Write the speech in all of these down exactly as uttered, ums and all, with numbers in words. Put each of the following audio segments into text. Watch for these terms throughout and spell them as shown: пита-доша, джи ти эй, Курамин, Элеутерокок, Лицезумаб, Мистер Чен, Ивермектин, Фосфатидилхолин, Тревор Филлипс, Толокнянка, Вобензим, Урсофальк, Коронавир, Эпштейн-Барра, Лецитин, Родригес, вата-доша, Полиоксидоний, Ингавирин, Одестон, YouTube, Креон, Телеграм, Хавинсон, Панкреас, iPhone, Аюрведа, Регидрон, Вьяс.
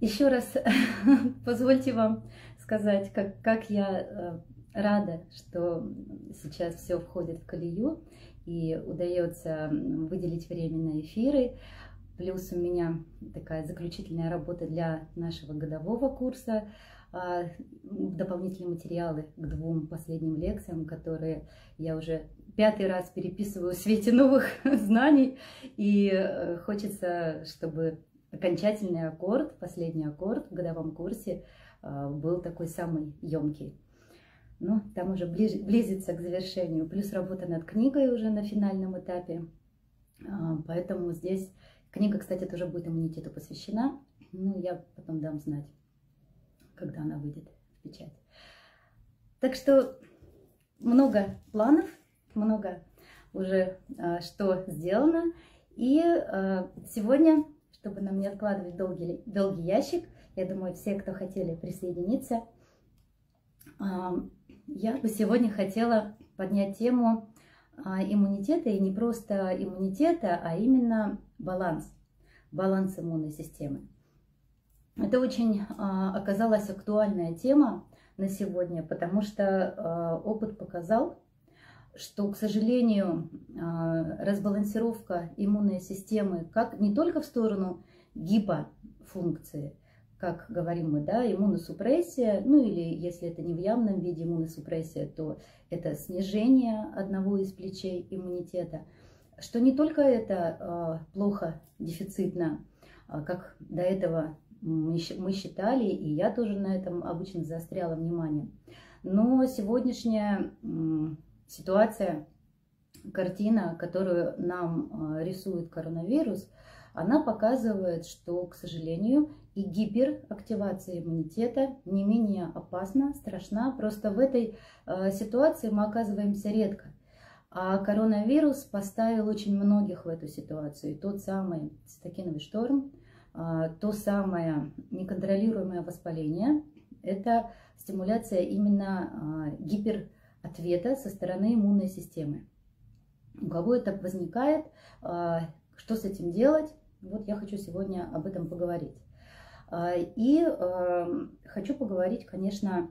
Еще раз позвольте вам сказать, как, как я рада, что сейчас все входит в колею и удается выделить время на эфиры. Плюс у меня такая заключительная работа для нашего годового курса, дополнительные материалы к двум последним лекциям, которые я уже пятый раз переписываю в свете новых знаний. И хочется, чтобы окончательный аккорд, последний аккорд в годовом курсе был такой самый емкий. Ну, там уже ближе, близится к завершению. Плюс работа над книгой уже на финальном этапе. Поэтому здесь книга, кстати, тоже будет иммунитету посвящена. Ну, я потом дам знать, когда она выйдет в печать. Так что много планов, много уже что сделано. И сегодня, чтобы нам не откладывать долгий, долгий ящик, я думаю, все, кто хотели присоединиться, я бы сегодня хотела поднять тему иммунитета, и не просто иммунитета, а именно баланс, баланс иммунной системы. Это очень оказалась актуальная тема на сегодня, потому что опыт показал, что, к сожалению, разбалансировка иммунной системы как не только в сторону гипофункции, как говорим мы, да, иммуносупрессия, ну или если это не в явном виде иммуносупрессия, то это снижение одного из плечей иммунитета, что не только это плохо, дефицитно, как до этого мы считали, и я тоже на этом обычно заостряла внимание, но сегодняшняя ситуация, картина, которую нам рисует коронавирус, она показывает, что, к сожалению, и гиперактивация иммунитета не менее опасна, страшна. Просто в этой э, ситуации мы оказываемся редко. А коронавирус поставил очень многих в эту ситуацию. И тот самый цитокиновый шторм, э, то самое неконтролируемое воспаление – это стимуляция именно э, гиперответа со стороны иммунной системы. У кого это возникает, э, что с этим делать? Вот я хочу сегодня об этом поговорить. И э, хочу поговорить, конечно,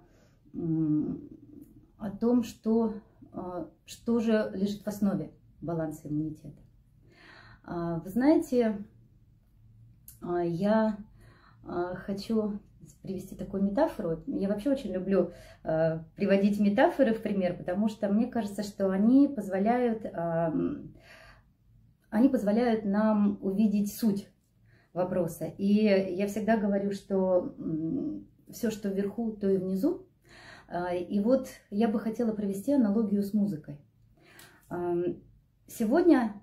о том, что, э, что же лежит в основе баланса иммунитета. Э, вы знаете, э, я э, хочу привести такую метафору. Я вообще очень люблю э, приводить метафоры в пример, потому что мне кажется, что они позволяют, э, они позволяют нам увидеть суть вопроса. И я всегда говорю, что все, что вверху, то и внизу. И вот я бы хотела провести аналогию с музыкой. Сегодня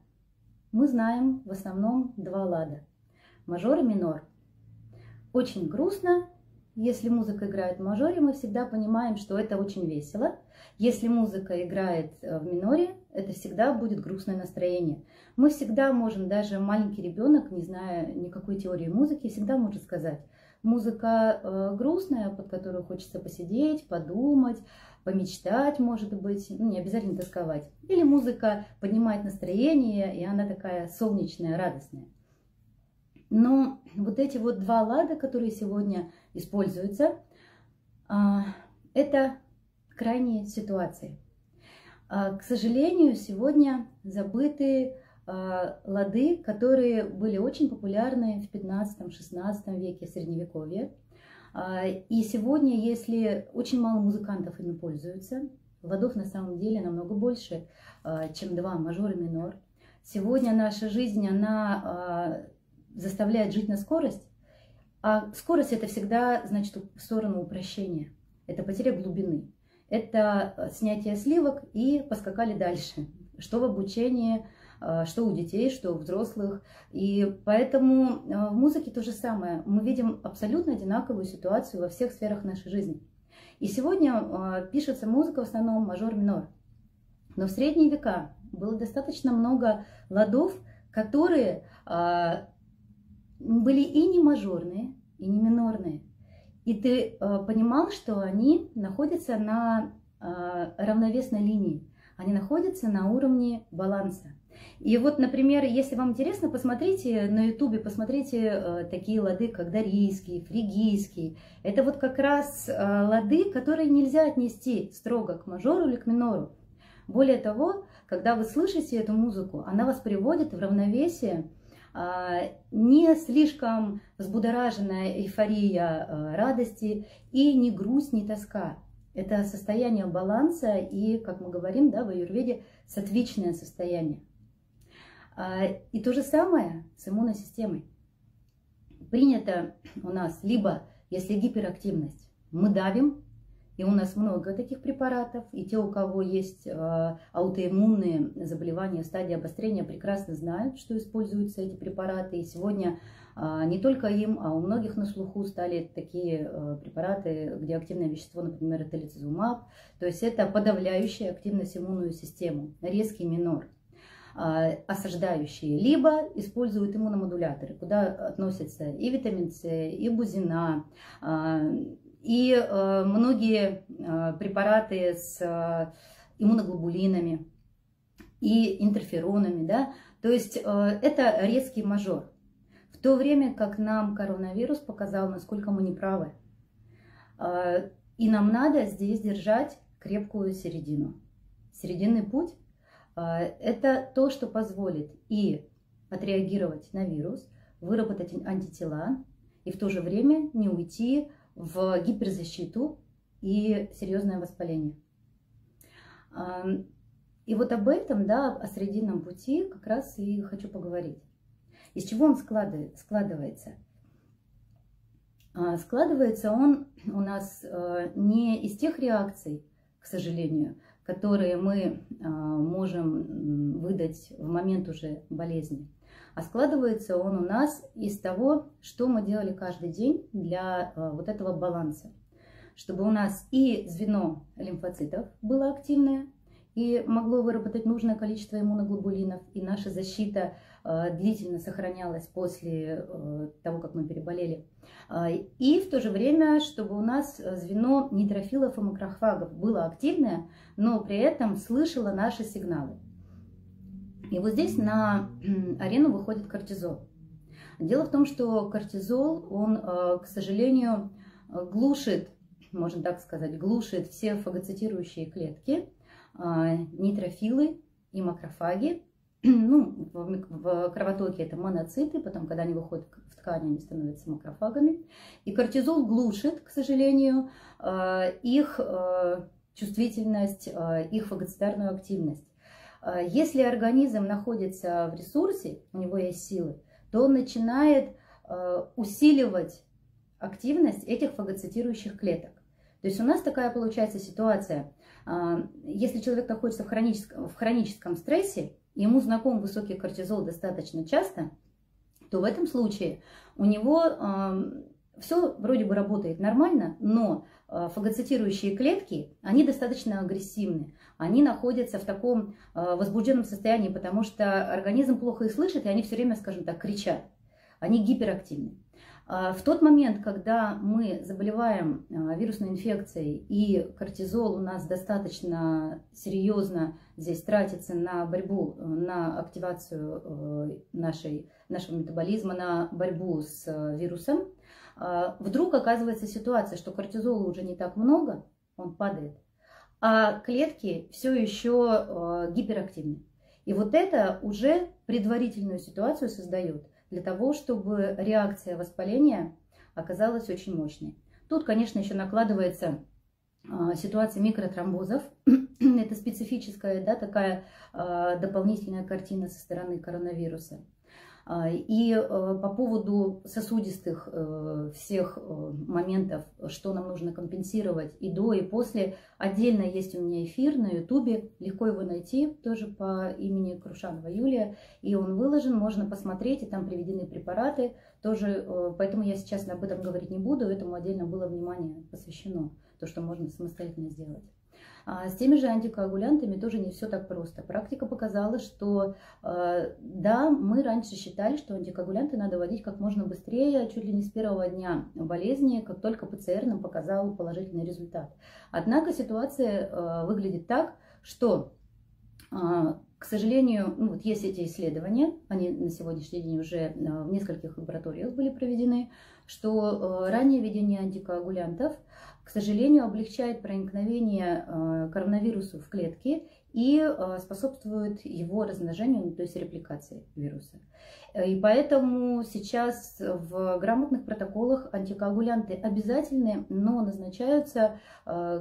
мы знаем в основном два лада. Мажор и минор. Очень грустно, если музыка играет в мажоре, мы всегда понимаем, что это очень весело. Если музыка играет в миноре, это всегда будет грустное настроение. Мы всегда можем, даже маленький ребенок, не зная никакой теории музыки, всегда может сказать: музыка э, грустная, под которую хочется посидеть, подумать, помечтать, может быть, ну, не обязательно тосковать. Или музыка поднимает настроение, и она такая солнечная, радостная. Но вот эти вот два лада, которые сегодня используются, э, это крайние ситуации. К сожалению, сегодня забыты лады, которые были очень популярны в пятнадцатом-шестнадцатом веке, средневековье. И сегодня, если очень мало музыкантов ими пользуются, ладов на самом деле намного больше, чем два, мажор и минор. Сегодня наша жизнь, она заставляет жить на скорость, а скорость – это всегда, значит, в сторону упрощения, это потеря глубины. Это снятие сливок и поскакали дальше, что в обучении, что у детей, что у взрослых. И поэтому в музыке то же самое. Мы видим абсолютно одинаковую ситуацию во всех сферах нашей жизни. И сегодня пишется музыка в основном мажор-минор. Но в средние века было достаточно много ладов, которые были и не мажорные, и не минорные. И ты э, понимал, что они находятся на э, равновесной линии, они находятся на уровне баланса. И вот, например, если вам интересно, посмотрите на ютубе, посмотрите э, такие лады, как дарийский, фригийский. Это вот как раз э, лады, которые нельзя отнести строго к мажору или к минору. Более того, когда вы слышите эту музыку, она вас приводит в равновесие. э, не слишком взбудораженная эйфория э, радости и не грусть, не тоска. Это состояние баланса и, как мы говорим, да, в аюрведе, сатвичное состояние. И то же самое с иммунной системой. Принято у нас либо, если гиперактивность, мы давим, и у нас много таких препаратов, и те, у кого есть аутоиммунные заболевания, стадии обострения, прекрасно знают, что используются эти препараты. И сегодня не только им, а у многих на слуху стали такие препараты, где активное вещество, например, это лицезумаб. То есть это подавляющая активность иммунную систему, резкий минор, осаждающие, либо используют иммуномодуляторы, куда относятся и витамин С, и бузина, и многие препараты с иммуноглобулинами и интерферонами, да? То есть это резкий мажор. В то время как нам коронавирус показал, насколько мы неправы, и нам надо здесь держать крепкую середину. Серединный путь — это то, что позволит и отреагировать на вирус, выработать антитела и в то же время не уйти в гиперзащиту и серьезное воспаление. И вот об этом, да, о срединном пути как раз и хочу поговорить. Из чего он складывается? Складывается он у нас не из тех реакций, к сожалению, которые мы можем выдать в момент уже болезни. А складывается он у нас из того, что мы делали каждый день для вот этого баланса. Чтобы у нас и звено лимфоцитов было активное и могло выработать нужное количество иммуноглобулинов, и наша защита длительно сохранялась после того, как мы переболели. И в то же время, чтобы у нас звено нейтрофилов и макрофагов было активное, но при этом слышало наши сигналы. И вот здесь на арену выходит кортизол. Дело в том, что кортизол, он, к сожалению, глушит, можно так сказать, глушит все фагоцитирующие клетки, нейтрофилы и макрофаги. Ну, в кровотоке это моноциты, потом, когда они выходят в ткань, они становятся макрофагами. И кортизол глушит, к сожалению, их чувствительность, их фагоцитарную активность. Если организм находится в ресурсе, у него есть силы, то он начинает усиливать активность этих фагоцитирующих клеток. То есть у нас такая получается ситуация. Если человек находится в хроническом, в хроническом стрессе, ему знаком высокий кортизол достаточно часто, то в этом случае у него э, все вроде бы работает нормально, но э, фагоцитирующие клетки, они достаточно агрессивны. Они находятся в таком э, возбужденном состоянии, потому что организм плохо их слышит, и они все время, скажем так, кричат. Они гиперактивны. Э, в тот момент, когда мы заболеваем э, вирусной инфекцией, и кортизол у нас достаточно серьезно здесь тратится на борьбу, на активацию нашей, нашего метаболизма, на борьбу с вирусом, вдруг оказывается ситуация, что кортизола уже не так много, он падает, а клетки все еще гиперактивны. И вот это уже предварительную ситуацию создает для того, чтобы реакция воспаления оказалась очень мощной. Тут, конечно, еще накладывается ситуация микротромбозов. Это специфическая, да, такая э, дополнительная картина со стороны коронавируса. И э, по поводу сосудистых э, всех э, моментов, что нам нужно компенсировать и до, и после, отдельно есть у меня эфир на ютубе, легко его найти, тоже по имени Крушанова Юлия, и он выложен, можно посмотреть, и там приведены препараты, тоже, э, поэтому я сейчас об этом говорить не буду, этому отдельно было внимание посвящено, то, что можно самостоятельно сделать. А с теми же антикоагулянтами тоже не все так просто. Практика показала, что э, да, мы раньше считали, что антикоагулянты надо вводить как можно быстрее, чуть ли не с первого дня болезни, как только ПЦР нам показал положительный результат. Однако ситуация э, выглядит так, что э, К сожалению, ну, вот есть эти исследования, они на сегодняшний день уже в нескольких лабораториях были проведены, что раннее введение антикоагулянтов, к сожалению, облегчает проникновение коронавируса в клетки и способствует его размножению, то есть репликации вируса. И поэтому сейчас в грамотных протоколах антикоагулянты обязательны, но назначаются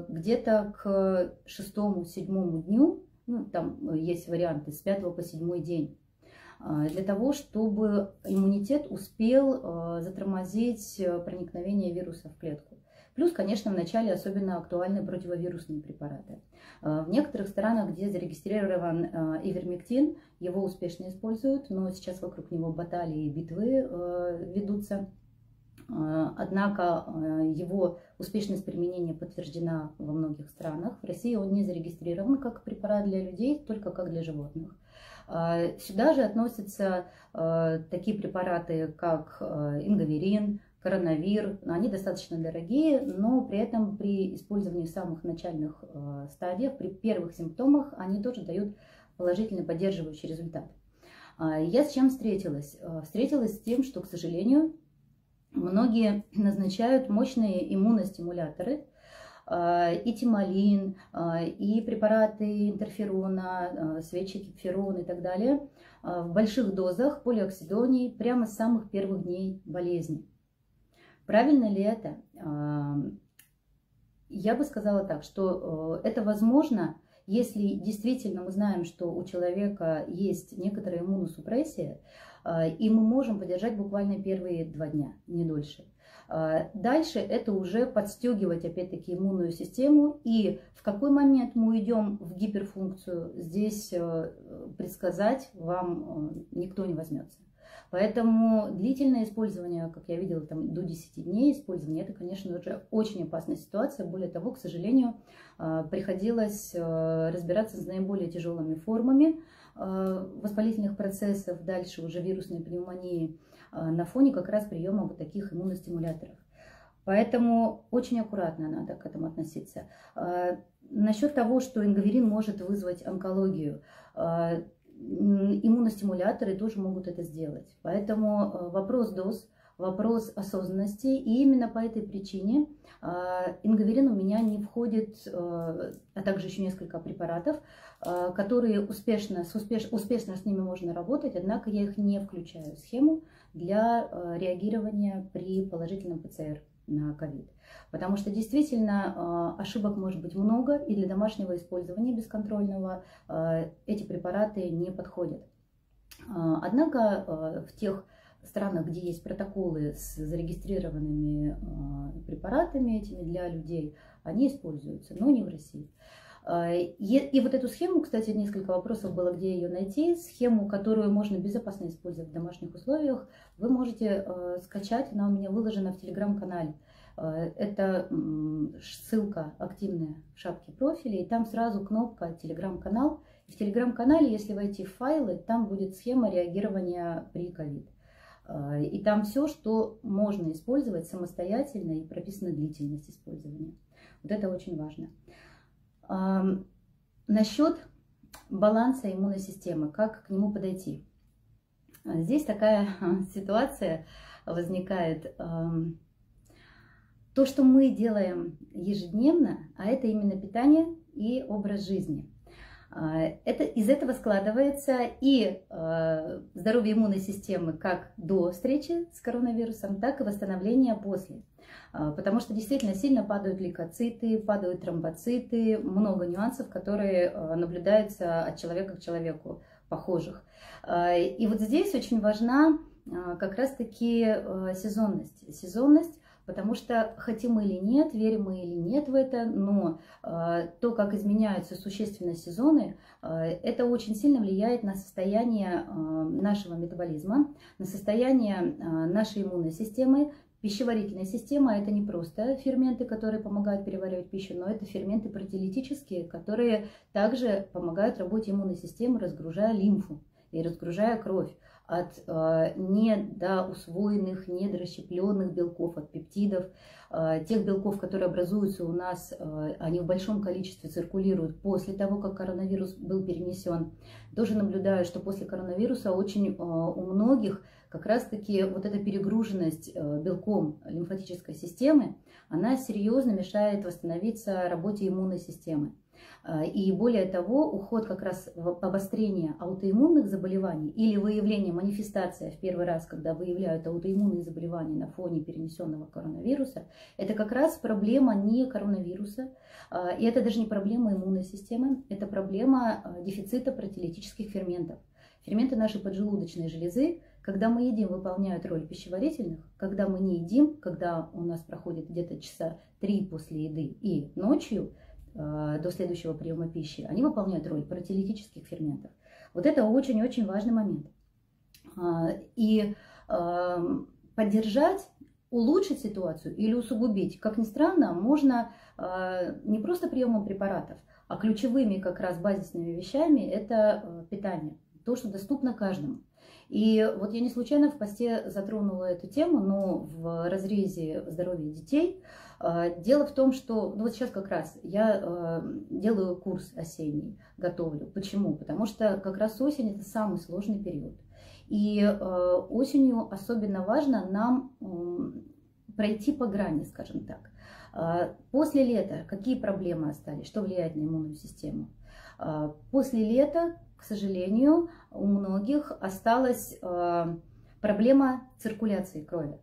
где-то к шестому-седьмому дню. Ну, там есть варианты с пятого по седьмой день, для того, чтобы иммунитет успел затормозить проникновение вируса в клетку. Плюс, конечно, в начале особенно актуальны противовирусные препараты. В некоторых странах, где зарегистрирован ивермектин, его успешно используют, но сейчас вокруг него баталии и битвы ведутся. Однако его успешность применения подтверждена во многих странах. В России он не зарегистрирован как препарат для людей, только как для животных. Сюда же относятся такие препараты, как Ингавирин, Коронавир. Они достаточно дорогие, но при этом при использовании в самых начальных стадиях, при первых симптомах, они тоже дают положительно поддерживающий результат. Я с чем встретилась? Встретилась с тем, что, к сожалению, многие назначают мощные иммуностимуляторы, и тималин, и препараты интерферона, свечи кипферон и так далее, в больших дозах полиоксидоний прямо с самых первых дней болезни. Правильно ли это? Я бы сказала так, что это возможно, если действительно мы знаем, что у человека есть некоторая иммуносупрессия, и мы можем поддержать буквально первые два дня, не дольше. Дальше это уже подстегивать опять-таки иммунную систему, и в какой момент мы идем в гиперфункцию, здесь предсказать вам никто не возьмется. Поэтому длительное использование, как я видела, там, до десяти дней использования, это, конечно, уже очень опасная ситуация. Более того, к сожалению, приходилось разбираться с наиболее тяжелыми формами воспалительных процессов, дальше уже вирусной пневмонии, на фоне как раз приема вот таких иммуностимуляторов. Поэтому очень аккуратно надо к этому относиться. Насчет того, что ингавирин может вызвать онкологию, иммуностимуляторы тоже могут это сделать. Поэтому вопрос доз, вопрос осознанности. И именно по этой причине ингавирин у меня не входит, а также еще несколько препаратов, которые успешно, с успеш, успешно с ними можно работать, однако я их не включаю в схему для реагирования при положительном ПЦР на ковид. Потому что действительно ошибок может быть много, и для домашнего использования бесконтрольного эти препараты не подходят. Однако в тех странах, где есть протоколы с зарегистрированными препаратами этими для людей, они используются, но не в России. И вот эту схему, кстати, несколько вопросов было, где ее найти, схему, которую можно безопасно использовать в домашних условиях, вы можете скачать, она у меня выложена в телеграм-канале. Это ссылка активная в шапке профиля, и там сразу кнопка телеграм-канал. В телеграм-канале, если войти в файлы, там будет схема реагирования при ковид. И там все, что можно использовать самостоятельно, и прописана длительность использования. Вот это очень важно. Насчет баланса иммунной системы, как к нему подойти. Здесь такая ситуация возникает. То, что мы делаем ежедневно, а это именно питание и образ жизни. Это, из этого складывается и здоровье иммунной системы как до встречи с коронавирусом, так и восстановление после. Потому что действительно сильно падают лейкоциты, падают тромбоциты, много нюансов, которые наблюдаются от человека к человеку, похожих. И вот здесь очень важна как раз-таки сезонность. Сезонность, потому что хотим мы или нет, верим мы или нет в это, но то, как изменяются существенно сезоны, это очень сильно влияет на состояние нашего метаболизма, на состояние нашей иммунной системы. Пищеварительная система – это не просто ферменты, которые помогают переваривать пищу, но это ферменты протеолитические, которые также помогают работе иммунной системы, разгружая лимфу и разгружая кровь. от э, недоусвоенных, недорасщепленных белков, от пептидов. Э, тех белков, которые образуются у нас, э, они в большом количестве циркулируют после того, как коронавирус был перенесен. Тоже наблюдаю, что после коронавируса очень э, у многих как раз-таки вот эта перегруженность э, белком лимфатической системы, она серьезно мешает восстановиться работе иммунной системы. И более того, уход как раз в обострение аутоиммунных заболеваний или выявление, манифестация в первый раз, когда выявляют аутоиммунные заболевания на фоне перенесенного коронавируса, это как раз проблема не коронавируса, и это даже не проблема иммунной системы, это проблема дефицита протеолитических ферментов. Ферменты нашей поджелудочной железы, когда мы едим, выполняют роль пищеварительных, когда мы не едим, когда у нас проходит где-то часа три после еды и ночью, до следующего приема пищи, они выполняют роль протеолитических ферментов. Вот это очень-очень важный момент. И поддержать, улучшить ситуацию или усугубить, как ни странно, можно не просто приемом препаратов, а ключевыми как раз базисными вещами – это питание, то, что доступно каждому. И вот я не случайно в посте затронула эту тему, но в разрезе здоровья детей. Дело в том, что ну вот сейчас как раз я делаю курс осенний, готовлю. Почему? Потому что как раз осень – это самый сложный период. И осенью особенно важно нам пройти по грани, скажем так. После лета какие проблемы остались, что влияет на иммунную систему? После лета, к сожалению, у многих осталась проблема циркуляции крови.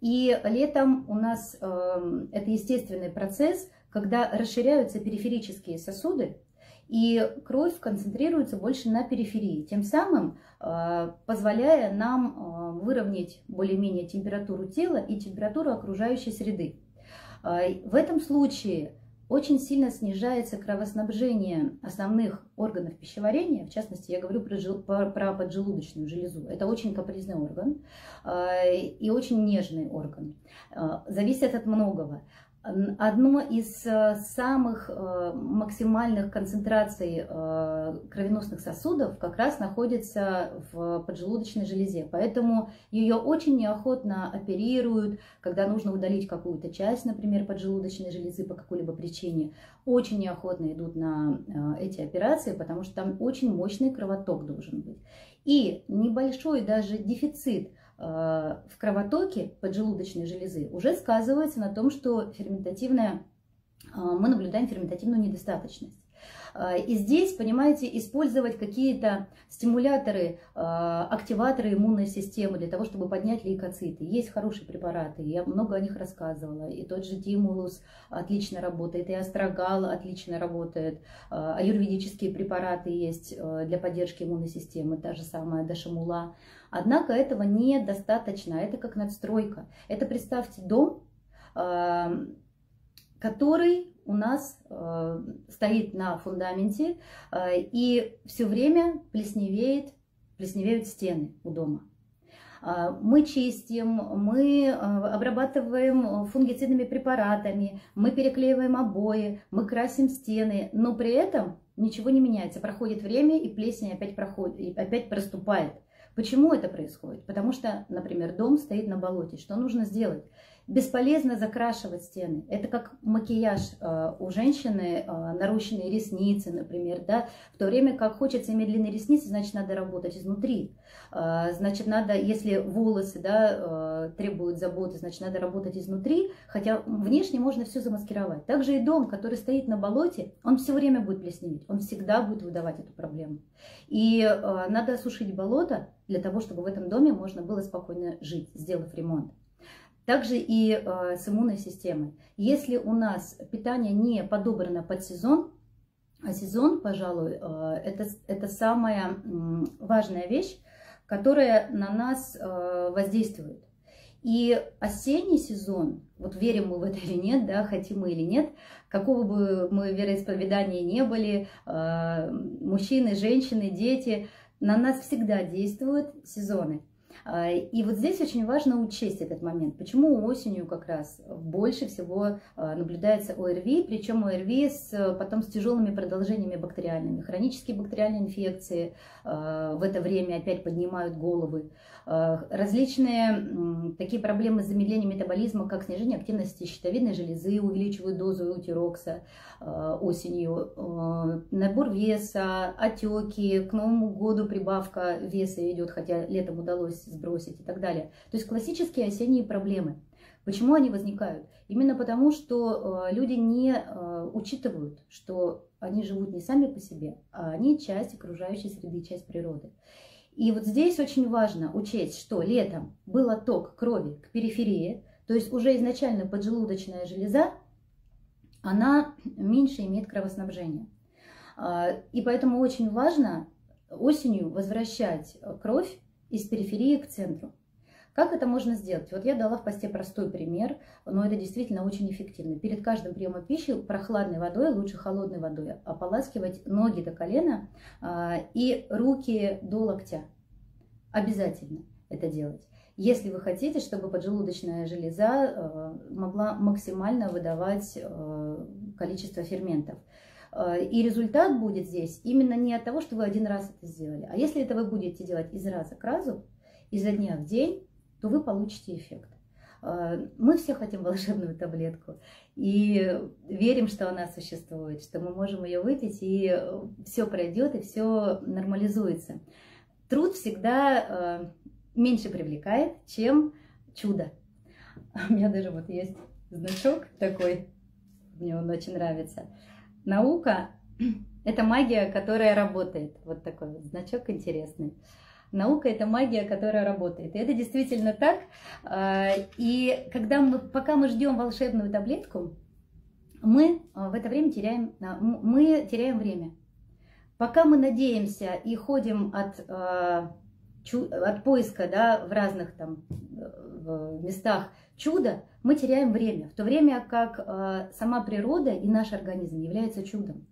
И летом у нас это естественный процесс, когда расширяются периферические сосуды, и кровь концентрируется больше на периферии, тем самым позволяя нам выровнять более-менее температуру тела и температуру окружающей среды. В этом случае очень сильно снижается кровоснабжение основных органов пищеварения, в частности, я говорю про, про поджелудочную железу. Это очень капризный орган и очень нежный орган. Зависит от многого. Одно из самых максимальных концентраций кровеносных сосудов как раз находится в поджелудочной железе, поэтому ее очень неохотно оперируют, когда нужно удалить какую-то часть, например, поджелудочной железы по какой-либо причине, очень неохотно идут на эти операции, потому что там очень мощный кровоток должен быть. И небольшой даже дефицит в кровотоке поджелудочной железы уже сказывается на том, что ферментативная, мы наблюдаем ферментативную недостаточность. И здесь, понимаете, использовать какие-то стимуляторы, активаторы иммунной системы для того, чтобы поднять лейкоциты. Есть хорошие препараты, я много о них рассказывала. И тот же Димулус отлично работает, и Астрагал отлично работает. Аюрведические препараты есть для поддержки иммунной системы, та же самая Дашамула. Однако этого недостаточно, это как надстройка. Это, представьте, дом, который у нас э, стоит на фундаменте, э, и все время плесневеет, плесневеют стены у дома. Э, мы чистим, мы э, обрабатываем фунгицидными препаратами, мы переклеиваем обои, мы красим стены, но при этом ничего не меняется. Проходит время, и плесень опять, проходит, опять проступает. Почему это происходит? Потому что, например, дом стоит на болоте. Что нужно сделать? Бесполезно закрашивать стены. Это как макияж у женщины, нарощенные ресницы, например, да? В то время как хочется медленные ресницы, значит, надо работать изнутри. Значит, надо, если волосы, да, требуют заботы, значит, надо работать изнутри, хотя внешне можно все замаскировать. Также и дом, который стоит на болоте, он все время будет плесневеть, он всегда будет выдавать эту проблему. И надо осушить болото для того, чтобы в этом доме можно было спокойно жить, сделав ремонт. Также и э, с иммунной системой. Если у нас питание не подобрано под сезон, а сезон, пожалуй, э, это, это самая э, важная вещь, которая на нас э, воздействует. И осенний сезон, вот верим мы в это или нет, да, хотим мы или нет, какого бы мы вероисповедания не были, э, мужчины, женщины, дети, на нас всегда действуют сезоны. И вот здесь очень важно учесть этот момент, почему осенью как раз больше всего наблюдается ОРВИ, причем ОРВИ с, потом с тяжелыми продолжениями бактериальными. Хронические бактериальные инфекции в это время опять поднимают головы. Различные такие проблемы с замедлением метаболизма, как снижение активности щитовидной железы, увеличивают дозу эутирокса осенью, набор веса, отеки, к Новому году прибавка веса идет, хотя летом удалось сбросить и так далее. То есть классические осенние проблемы. Почему они возникают? Именно потому, что люди не учитывают, что они живут не сами по себе, а они часть окружающей среды, часть природы. И вот здесь очень важно учесть, что летом был отток крови к периферии, то есть уже изначально поджелудочная железа, она меньше имеет кровоснабжение. И поэтому очень важно осенью возвращать кровь из периферии к центру. Как это можно сделать? Вот я дала в посте простой пример, но это действительно очень эффективно. Перед каждым приемом пищи прохладной водой, лучше холодной водой, ополаскивать ноги до колена и руки до локтя. Обязательно это делать, если вы хотите, чтобы поджелудочная железа могла максимально выдавать количество ферментов. И результат будет здесь именно не от того, что вы один раз это сделали, а если это вы будете делать из раза к разу, изо дня в день, то вы получите эффект. Мы все хотим волшебную таблетку и верим, что она существует, что мы можем ее выпить, и все пройдет, и все нормализуется. Труд всегда меньше привлекает, чем чудо. У меня даже вот есть значок такой, мне он очень нравится. Наука – это магия, которая работает. Вот такой вот значок интересный. Наука – это магия, которая работает. И это действительно так. И когда мы, пока мы ждем волшебную таблетку, мы в это время теряем, мы теряем время. Пока мы надеемся и ходим от, от поиска, да, в разных там местах чуда, мы теряем время, в то время как э, сама природа и наш организм являются чудом.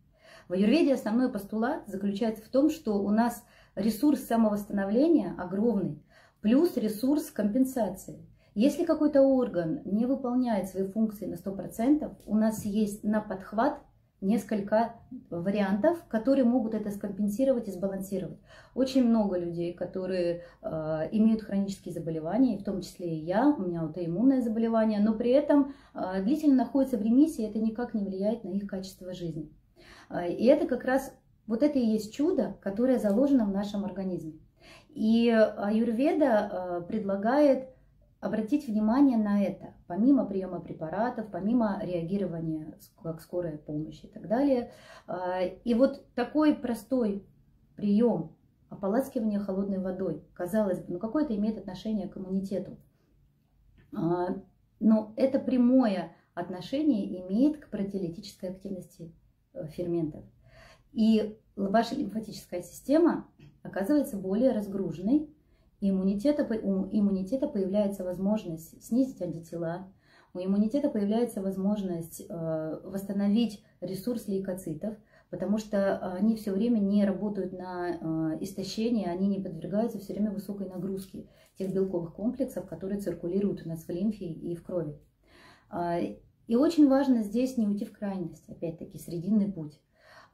В аюрведе основной постулат заключается в том, что у нас ресурс самовосстановления огромный, плюс ресурс компенсации. Если какой-то орган не выполняет свои функции на сто процентов, у нас есть на подхват несколько вариантов, которые могут это скомпенсировать и сбалансировать. Очень много людей, которые э, имеют хронические заболевания, в том числе и я, у меня аутоиммунное заболевание, но при этом э, длительно находятся в ремиссии, это никак не влияет на их качество жизни. Э, и это как раз, вот это и есть чудо, которое заложено в нашем организме. И аюрведа э, предлагает обратить внимание на это, помимо приема препаратов, помимо реагирования, как скорая помощь и так далее. И вот такой простой прием ополаскивания холодной водой, казалось бы, ну какое это имеет отношение к иммунитету. Но это прямое отношение имеет к протиолитической активности ферментов. И ваша лимфатическая система оказывается более разгруженной, Иммунитета, у иммунитета появляется возможность снизить антитела, у иммунитета появляется возможность э, восстановить ресурс лейкоцитов, потому что они все время не работают на э, истощение, они не подвергаются все время высокой нагрузке тех белковых комплексов, которые циркулируют у нас в лимфе и в крови. Э, и очень важно здесь не уйти в крайность, опять-таки, срединный путь.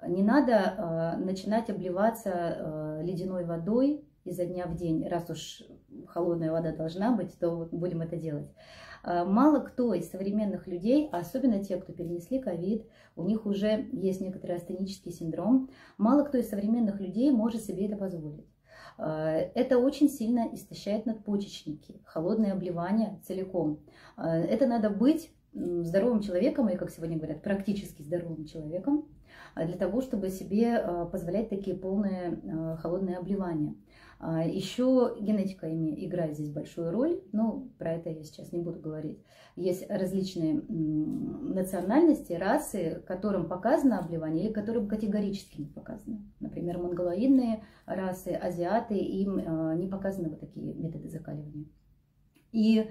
Не надо э, начинать обливаться э, ледяной водой изо дня в день, раз уж холодная вода должна быть, то будем это делать. Мало кто из современных людей, особенно те, кто перенесли ковид, у них уже есть некоторый астенический синдром, мало кто из современных людей может себе это позволить. Это очень сильно истощает надпочечники, холодное обливание целиком. Это надо быть здоровым человеком, и, как сегодня говорят, практически здоровым человеком, для того, чтобы себе позволять такие полные холодные обливания. Еще генетика играет здесь большую роль, но про это я сейчас не буду говорить. Есть различные национальности, расы, которым показано обливание или которым категорически не показано. Например, монголоидные расы, азиаты, им не показаны вот такие методы закаливания. И,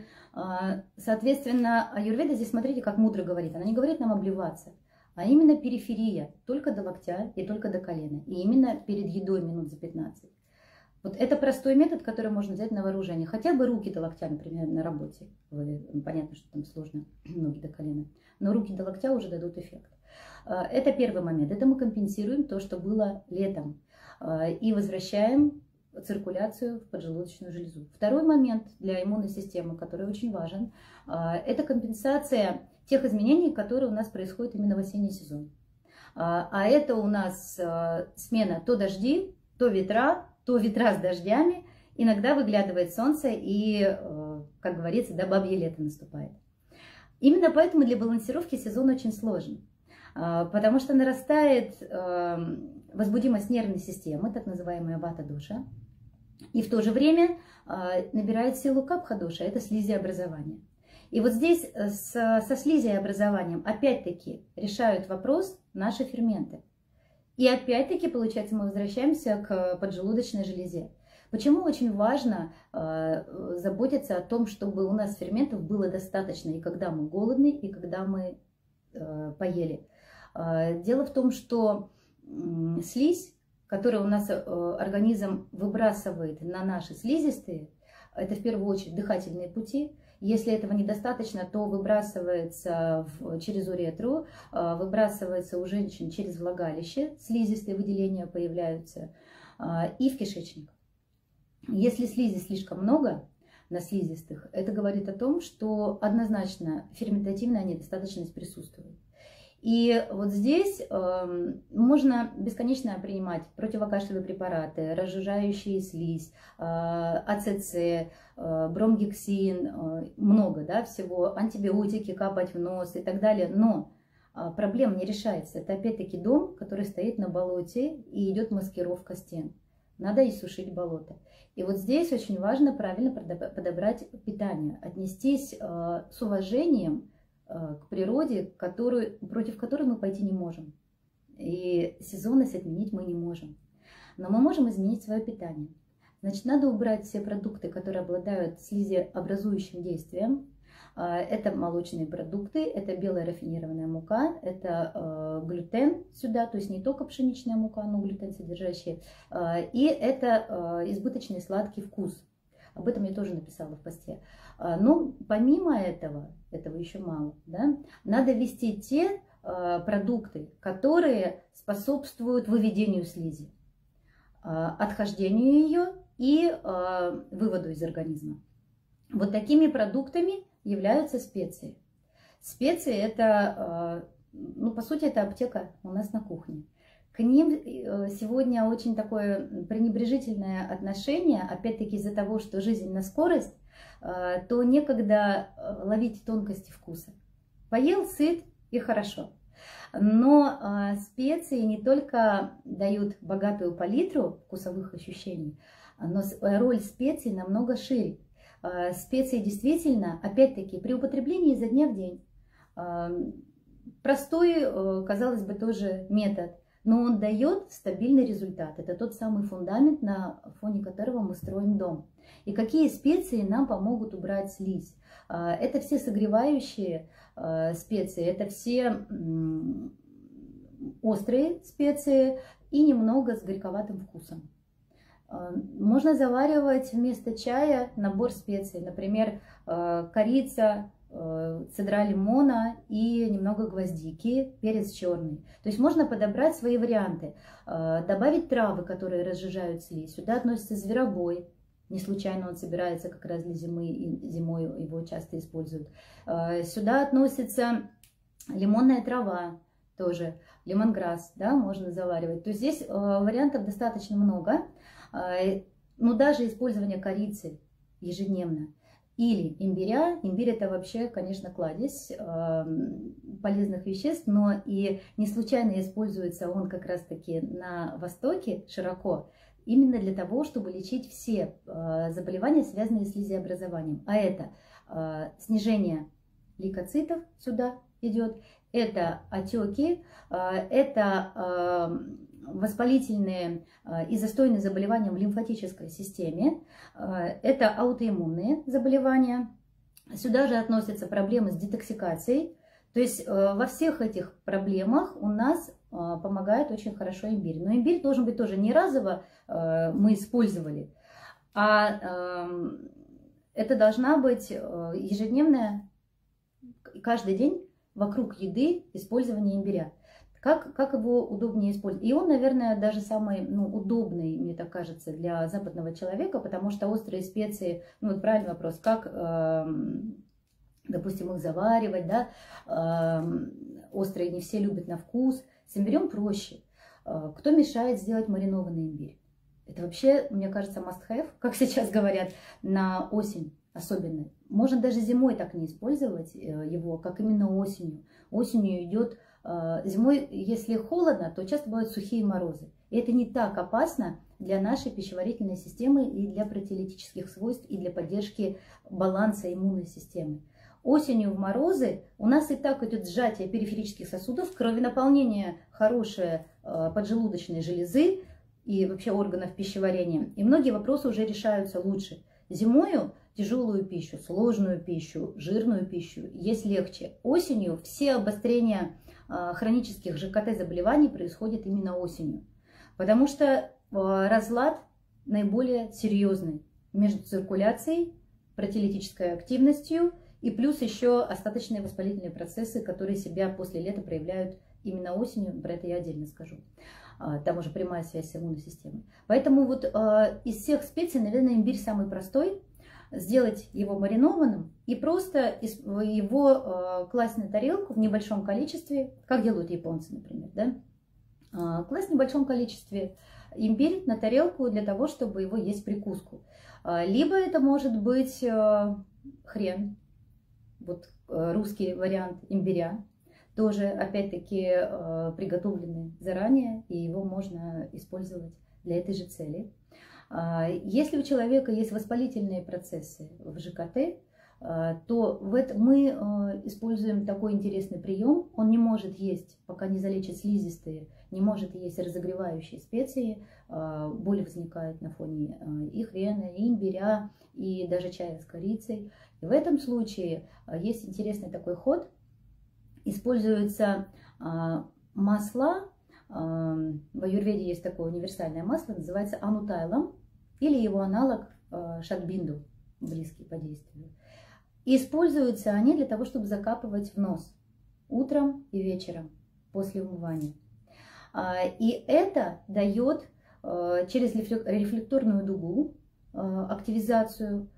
соответственно, аюрведа здесь, смотрите, как мудро говорит. Она не говорит нам обливаться, а именно периферия, только до локтя и только до колена. И именно перед едой минут за пятнадцать. Вот это простой метод, который можно взять на вооружение. Хотя бы руки до локтя, например, на работе. Вы, понятно, что там сложно, ноги до колена. Но руки до локтя уже дадут эффект. Это первый момент. Это мы компенсируем то, что было летом. И возвращаем циркуляцию в поджелудочную железу. Второй момент для иммунной системы, который очень важен, это компенсация тех изменений, которые у нас происходят именно в осенний сезон. А это у нас смена то дожди, то ветра, то ветра с дождями, иногда выглядывает солнце и, как говорится, да, бабье лето наступает. Именно поэтому для балансировки сезон очень сложен, потому что нарастает возбудимость нервной системы, так называемая вата-доша, и в то же время набирает силу капха-доша, это слизиобразование. И вот здесь со, со слизиобразованием опять-таки решают вопрос наши ферменты. И опять-таки, получается, мы возвращаемся к поджелудочной железе. Почему очень важно э, заботиться о том, чтобы у нас ферментов было достаточно, и когда мы голодны, и когда мы э, поели. Э, дело в том, что э, слизь, которую у нас э, организм выбрасывает на наши слизистые, это в первую очередь дыхательные пути. Если этого недостаточно, то выбрасывается в, через уретру, выбрасывается у женщин через влагалище, слизистые выделения появляются, и в кишечник. Если слизи слишком много на слизистых, это говорит о том, что однозначно ферментативная недостаточность присутствует. И вот здесь э, можно бесконечно принимать противокашлевые препараты, разжижающие слизь, э, АЦЦ, э, бромгексин, э, много, да, всего, антибиотики капать в нос и так далее. Но э, проблема не решается. Это опять-таки дом, который стоит на болоте, и идет маскировка стен. Надо иссушить болото. И вот здесь очень важно правильно подобрать питание, отнестись э, с уважением к природе, которую, против которой мы пойти не можем. И сезонность отменить мы не можем. Но мы можем изменить свое питание. Значит, надо убрать все продукты, которые обладают слизиобразующим действием. Это молочные продукты, это белая рафинированная мука, это глютен сюда, то есть не только пшеничная мука, но глютен содержащий. И это избыточный сладкий вкус. Об этом я тоже написала в посте. Но помимо этого, этого еще мало, да, надо ввести те продукты, которые способствуют выведению слизи, отхождению ее и выводу из организма. Вот такими продуктами являются специи. Специи – это, ну, по сути, это аптека у нас на кухне. К ним сегодня очень такое пренебрежительное отношение, опять-таки из-за того, что жизнь на скорость, то некогда ловить тонкости вкуса. Поел, сыт и хорошо. Но специи не только дают богатую палитру вкусовых ощущений, но роль специй намного шире. Специи действительно, опять-таки, при употреблении изо дня в день. Простой, казалось бы, тоже метод. Но он дает стабильный результат. Это тот самый фундамент, на фоне которого мы строим дом. И какие специи нам помогут убрать слизь? Это все согревающие специи, это все острые специи и немного с горьковатым вкусом. Можно заваривать вместо чая набор специй, например, корица, цедра лимона и немного гвоздики, перец черный. То есть можно подобрать свои варианты. Добавить травы, которые разжижают слизь. Сюда относится зверобой. Не случайно он собирается как раз для зимы, и зимой его часто используют. Сюда относится лимонная трава тоже. Лемонграсс, да, можно заваривать. То есть здесь вариантов достаточно много. Но даже использование корицы ежедневно. Или имбиря. Имбирь – это вообще, конечно, кладезь э, полезных веществ, но и не случайно используется он как раз-таки на Востоке широко, именно для того, чтобы лечить все э, заболевания, связанные с слизиобразованием. А это э, снижение лейкоцитов сюда идет, это отеки, э, это э, воспалительные и застойные заболевания в лимфатической системе, это аутоиммунные заболевания. Сюда же относятся проблемы с детоксикацией, То есть во всех этих проблемах у нас помогает очень хорошо имбирь. Но имбирь должен быть тоже не разово мы использовали, а это должна быть ежедневная, каждый день вокруг еды использование имбиря. Как, как его удобнее использовать? И он, наверное, даже самый ну, удобный, мне так кажется, для западного человека, потому что острые специи, ну вот правильный вопрос, как, э, допустим, их заваривать, да, э, острые не все любят на вкус, с имбирем проще. Э, кто мешает сделать маринованный имбирь? Это вообще, мне кажется, must-have, как сейчас говорят, на осень особенно. Можно даже зимой так не использовать его, как именно осенью. Осенью идет... Зимой, если холодно, то часто бывают сухие морозы. И это не так опасно для нашей пищеварительной системы и для протиолитических свойств, и для поддержки баланса иммунной системы. Осенью в морозы у нас и так идет сжатие периферических сосудов, кровенаполнение хорошее поджелудочной железы и вообще органов пищеварения. И многие вопросы уже решаются лучше. Зимою тяжелую пищу, сложную пищу, жирную пищу есть легче. Осенью все обострения хронических ЖКТ-заболеваний происходит именно осенью, потому что разлад наиболее серьезный между циркуляцией, протиолитической активностью и плюс еще остаточные воспалительные процессы, которые себя после лета проявляют именно осенью, про это я отдельно скажу. Там уже прямая связь с иммунной системой. Поэтому вот из всех специй, наверное, имбирь самый простой. Сделать его маринованным и просто его класть на тарелку в небольшом количестве, как делают японцы, например, да? Класть в небольшом количестве имбирь на тарелку для того, чтобы его есть прикуску. Либо это может быть хрен, вот русский вариант имбиря, тоже опять-таки приготовленный заранее, и его можно использовать для этой же цели. Если у человека есть воспалительные процессы в ЖКТ, то мы используем такой интересный прием. Он не может есть, пока не залечит слизистые, не может есть разогревающие специи. Боль возникает на фоне и хрена, и имбиря, и даже чая с корицей. И в этом случае есть интересный такой ход. Используются масла. В аюрведе есть такое универсальное масло, называется анутайлам, или его аналог шатбинду, близкий по действию. И используются они для того, чтобы закапывать в нос утром и вечером после умывания. И это дает через рефлекторную дугу активизацию,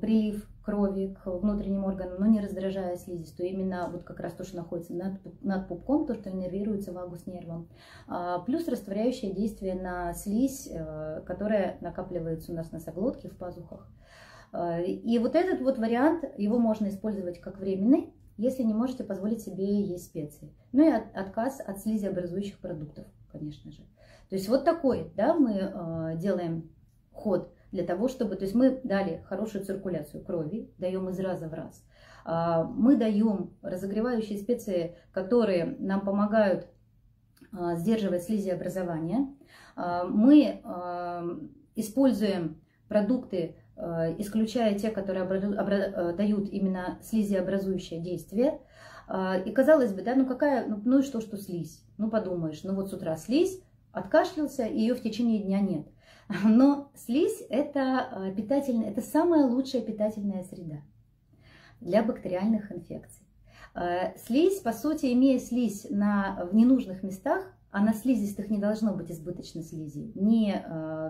прилив крови к внутренним органам, но не раздражая слизистую. Именно вот как раз то, что находится над, над пупком, то, что иннервируется вагус нервом. А, плюс растворяющее действие на слизь, а, которая накапливается у нас в носоглотке, в пазухах. А, и вот этот вот вариант, его можно использовать как временный, если не можете позволить себе есть специи. Ну и от, отказ от слизиобразующих продуктов, конечно же. То есть вот такой, да, мы а, делаем ход. Для того, чтобы, то есть мы дали хорошую циркуляцию крови, даем из раза в раз. Мы даем разогревающие специи, которые нам помогают сдерживать слизиобразование. Мы используем продукты, исключая те, которые дают именно слизиобразующее действие. И казалось бы, да, ну какая, ну, ну и что, что слизь? Ну подумаешь, ну вот с утра слизь, откашлялся, ее в течение дня нет. Но слизь – это питательная, это самая лучшая питательная среда для бактериальных инфекций. Слизь, по сути, имея слизь на, в ненужных местах, а на слизистых не должно быть избыточно слизи. Не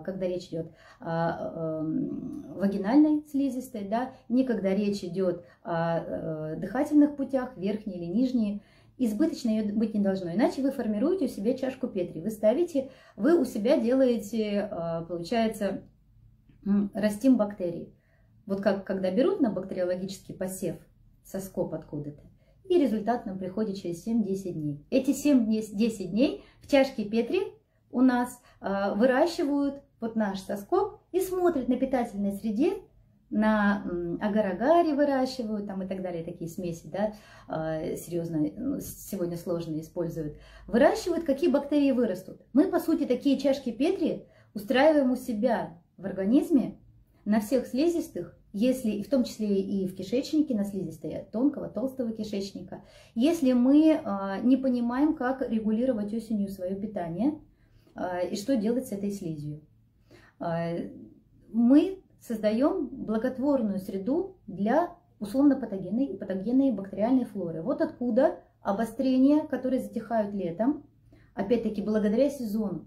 когда речь идет о вагинальной слизистой, да, не когда речь идет о дыхательных путях, верхней или нижней. Избыточно ее быть не должно, иначе вы формируете у себя чашку Петри, вы ставите, вы у себя делаете, получается, растим бактерии. Вот как когда берут на бактериологический посев соскоб откуда-то, и результат нам приходит через семь-десять дней. Эти семь-десять дней в чашке Петри у нас выращивают вот наш соскоб и смотрят на питательной среде, на агар-агаре выращивают там и так далее, такие смеси, да, серьезно, сегодня сложно используют. Выращивают, какие бактерии вырастут. Мы, по сути, такие чашки Петри устраиваем у себя в организме на всех слизистых, если, и в том числе и в кишечнике, на слизистой тонкого, толстого кишечника, если мы а, не понимаем, как регулировать осенью свое питание а, и что делать с этой слизью. А, мы создаем благотворную среду для условно-патогенной и патогенной бактериальной флоры. Вот откуда обострения, которые затихают летом, опять-таки благодаря сезону.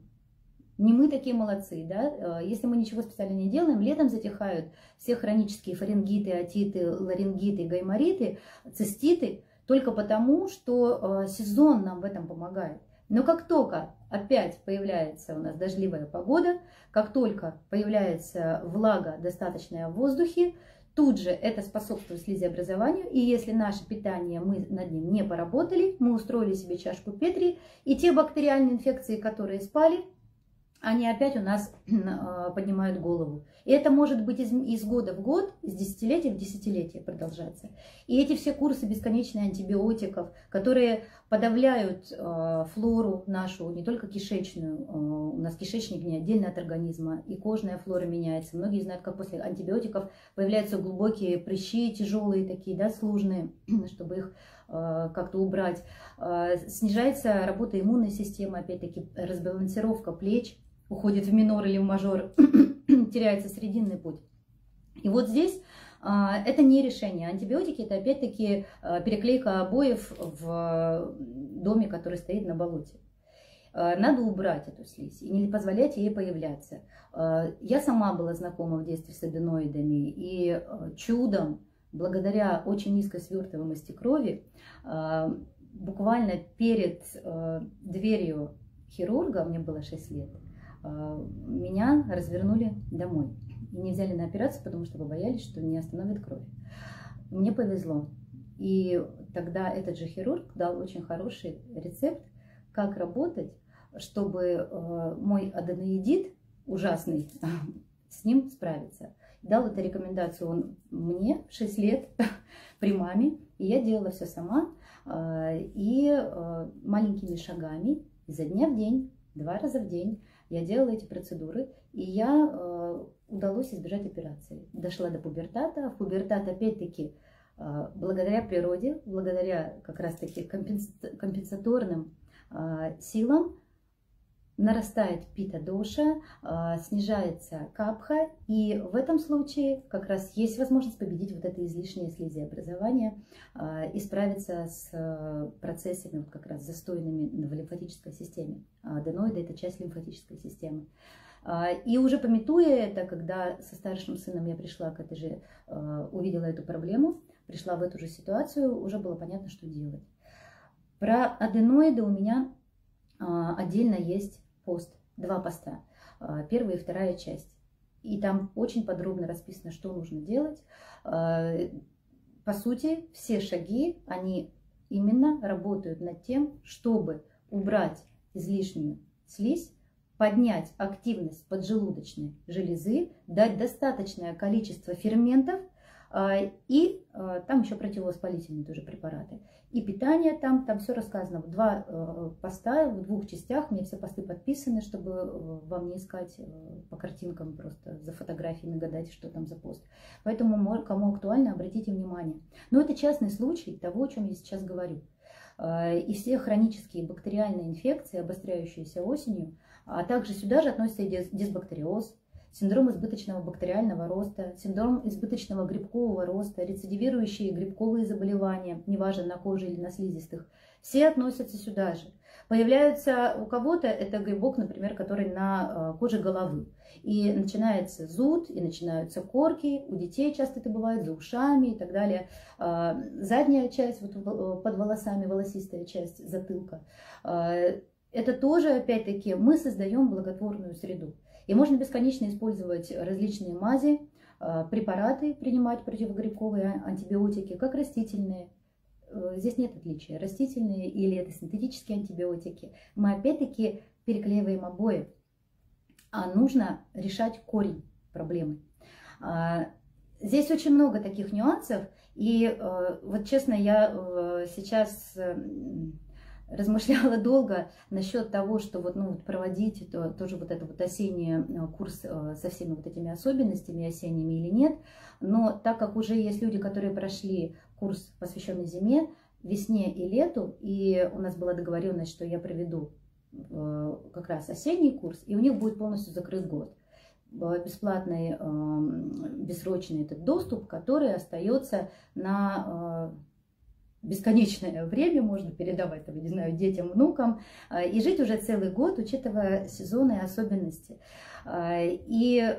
Не мы такие молодцы, да? Если мы ничего специально не делаем, летом затихают все хронические фарингиты, отиты, ларингиты, гаймориты, циститы, только потому, что сезон нам в этом помогает. Но как только опять появляется у нас дождливая погода, как только появляется влага достаточная в воздухе, тут же это способствует слизеобразованию, и если наше питание, мы над ним не поработали, мы устроили себе чашку Петри, и те бактериальные инфекции, которые спали, они опять у нас поднимают голову. И это может быть из, из года в год, из десятилетия в десятилетие продолжаться. И эти все курсы бесконечных антибиотиков, которые подавляют э, флору нашу, не только кишечную, э, у нас кишечник не отдельно от организма, и кожная флора меняется. Многие знают, как после антибиотиков появляются глубокие прыщи, тяжелые такие, да, сложные, чтобы их как-то убрать. Снижается работа иммунной системы, опять-таки разбалансировка плеч, уходит в минор или в мажор, теряется срединный путь. И вот здесь это не решение. Антибиотики – это опять-таки переклейка обоев в доме, который стоит на болоте. Надо убрать эту слизь и не позволять ей появляться. Я сама была знакома в детстве с аденоидами, и чудом, благодаря очень низкой свертываемости крови, буквально перед дверью хирурга, мне было шесть лет, меня развернули домой. Не взяли на операцию, потому что побоялись, что не остановит кровь. Мне повезло. И тогда этот же хирург дал очень хороший рецепт, как работать, чтобы мой аденоидит ужасный, с ним справиться. Дал эту рекомендацию он мне в шесть лет при маме, и я делала все сама, и маленькими шагами изо дня в день, два раза в день я делала эти процедуры, и я удалось избежать операции. Дошла до пубертата, в пубертат опять-таки благодаря природе, благодаря как раз-таки компенсаторным силам, нарастает пита-доша, снижается капха, и в этом случае как раз есть возможность победить вот это излишнее слизеобразование и справиться с процессами как раз застойными в лимфатической системе. Аденоиды – это часть лимфатической системы. И уже пометуя это, когда со старшим сыном я пришла к этой же, увидела эту проблему, пришла в эту же ситуацию, уже было понятно, что делать. Про аденоиды у меня отдельно есть пост, два поста, первая и вторая часть. И там очень подробно расписано, что нужно делать. По сути, все шаги, они именно работают над тем, чтобы убрать излишнюю слизь, поднять активность поджелудочной железы, дать достаточное количество ферментов, и там еще противовоспалительные тоже препараты. И питание там, там все рассказано. Два поста, в двух частях. Мне все посты подписаны, чтобы вам не искать по картинкам, просто за фотографиями гадать, что там за пост. Поэтому, кому актуально, обратите внимание. Но это частный случай того, о чем я сейчас говорю. И все хронические бактериальные инфекции, обостряющиеся осенью, а также сюда же относятся и дисбактериоз, синдром избыточного бактериального роста, синдром избыточного грибкового роста, рецидивирующие грибковые заболевания, неважно на коже или на слизистых, все относятся сюда же. Появляются у кого-то, это грибок, например, который на коже головы. И начинается зуд, и начинаются корки, у детей часто это бывает, за ушами и так далее. Задняя часть, вот под волосами, волосистая часть затылка. Это тоже, опять-таки, мы создаем благотворную среду. И можно бесконечно использовать различные мази, препараты, принимать противогрибковые, антибиотики, как растительные. Здесь нет отличия. Растительные или это синтетические антибиотики. Мы опять-таки переклеиваем обои. А нужно решать корень проблемы. Здесь очень много таких нюансов. И вот честно, я сейчас размышляла долго насчет того, что вот, ну, проводить это, тоже вот этот вот осенний курс со всеми вот этими особенностями осенними или нет. Но так как уже есть люди, которые прошли курс, посвященный зиме, весне и лету, и у нас была договоренность, что я проведу как раз осенний курс, и у них будет полностью закрыт год. Бесплатный, бессрочный этот доступ, который остается на бесконечное время, можно передавать, там, не знаю, детям, внукам, и жить уже целый год, учитывая сезоны и особенности. И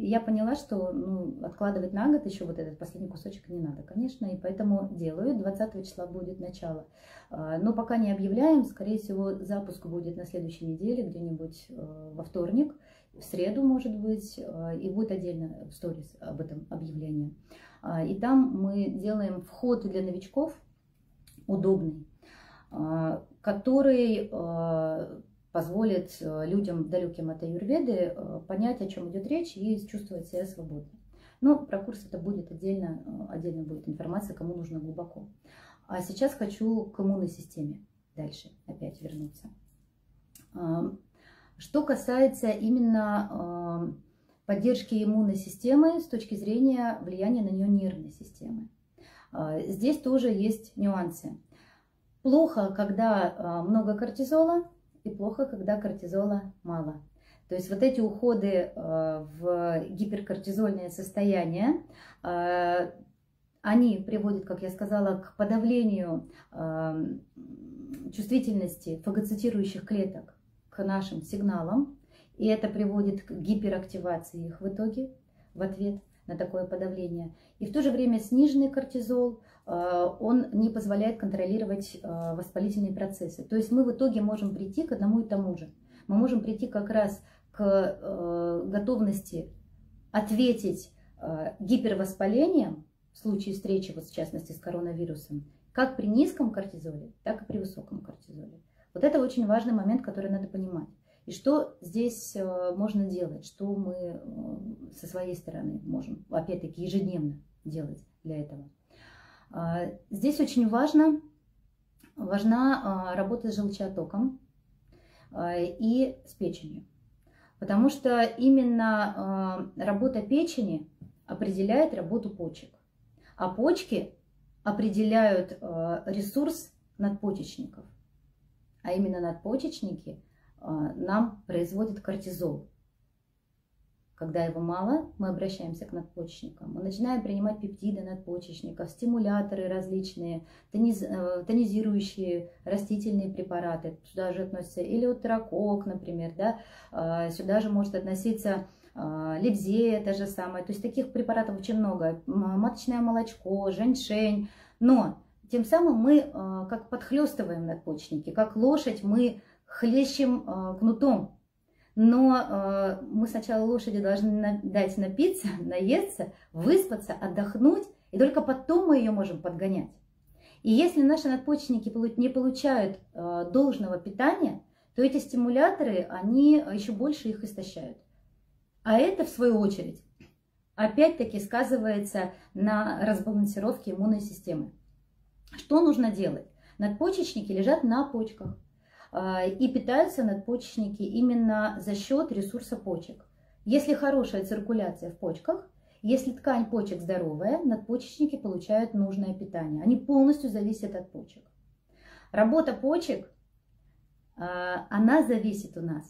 я поняла, что, ну, откладывать на год еще вот этот последний кусочек не надо, конечно, и поэтому делаю. двадцатого числа будет начало. Но пока не объявляем, скорее всего, запуск будет на следующей неделе, где-нибудь во вторник, в среду, может быть, и будет отдельно в сторис об этом объявлении. И там мы делаем вход для новичков удобный, который позволит людям, далеким от аюрведы, понять, о чем идет речь, и чувствовать себя свободно. Но про курс это будет отдельно, отдельно будет информация, кому нужно глубоко. А сейчас хочу к иммунной системе дальше опять вернуться. Что касается именно поддержки иммунной системы с точки зрения влияния на нее нервной системы. Здесь тоже есть нюансы. Плохо, когда много кортизола, и плохо, когда кортизола мало. То есть вот эти уходы в гиперкортизольное состояние, они приводят, как я сказала, к подавлению чувствительности фагоцитирующих клеток к нашим сигналам, и это приводит к гиперактивации их в итоге, в ответ на такое подавление. И в то же время сниженный кортизол, он не позволяет контролировать воспалительные процессы. То есть мы в итоге можем прийти к одному и тому же. Мы можем прийти как раз к готовности ответить гипервоспалением в случае встречи, вот в частности, с коронавирусом, как при низком кортизоле, так и при высоком кортизоле. Вот это очень важный момент, который надо понимать. И что здесь можно делать, что мы со своей стороны можем, опять-таки, ежедневно делать для этого. Здесь очень важно, важна работа с желчеотоком и с печенью, потому что именно работа печени определяет работу почек, а почки определяют ресурс надпочечников, а именно надпочечники нам производит кортизол. Когда его мало, мы обращаемся к надпочечникам. Мы начинаем принимать пептиды надпочечников, стимуляторы различные, тониз... тонизирующие растительные препараты. Сюда же относится элеутерокок, например, да? Сюда же может относиться лебзея, та же самая. То есть таких препаратов очень много. Маточное молочко, женьшень. Но тем самым мы как подхлестываем надпочечники, как лошадь мы хлещем э, кнутом, но э, мы сначала лошади должны на, дать напиться, наесться, выспаться, отдохнуть, и только потом мы ее можем подгонять. И если наши надпочечники не получают э, должного питания, то эти стимуляторы, они еще больше их истощают. А это, в свою очередь, опять-таки сказывается на разбалансировке иммунной системы. Что нужно делать? Надпочечники лежат на почках. И питаются надпочечники именно за счет ресурса почек. Если хорошая циркуляция в почках, если ткань почек здоровая, надпочечники получают нужное питание. Они полностью зависят от почек. Работа почек, она зависит у нас,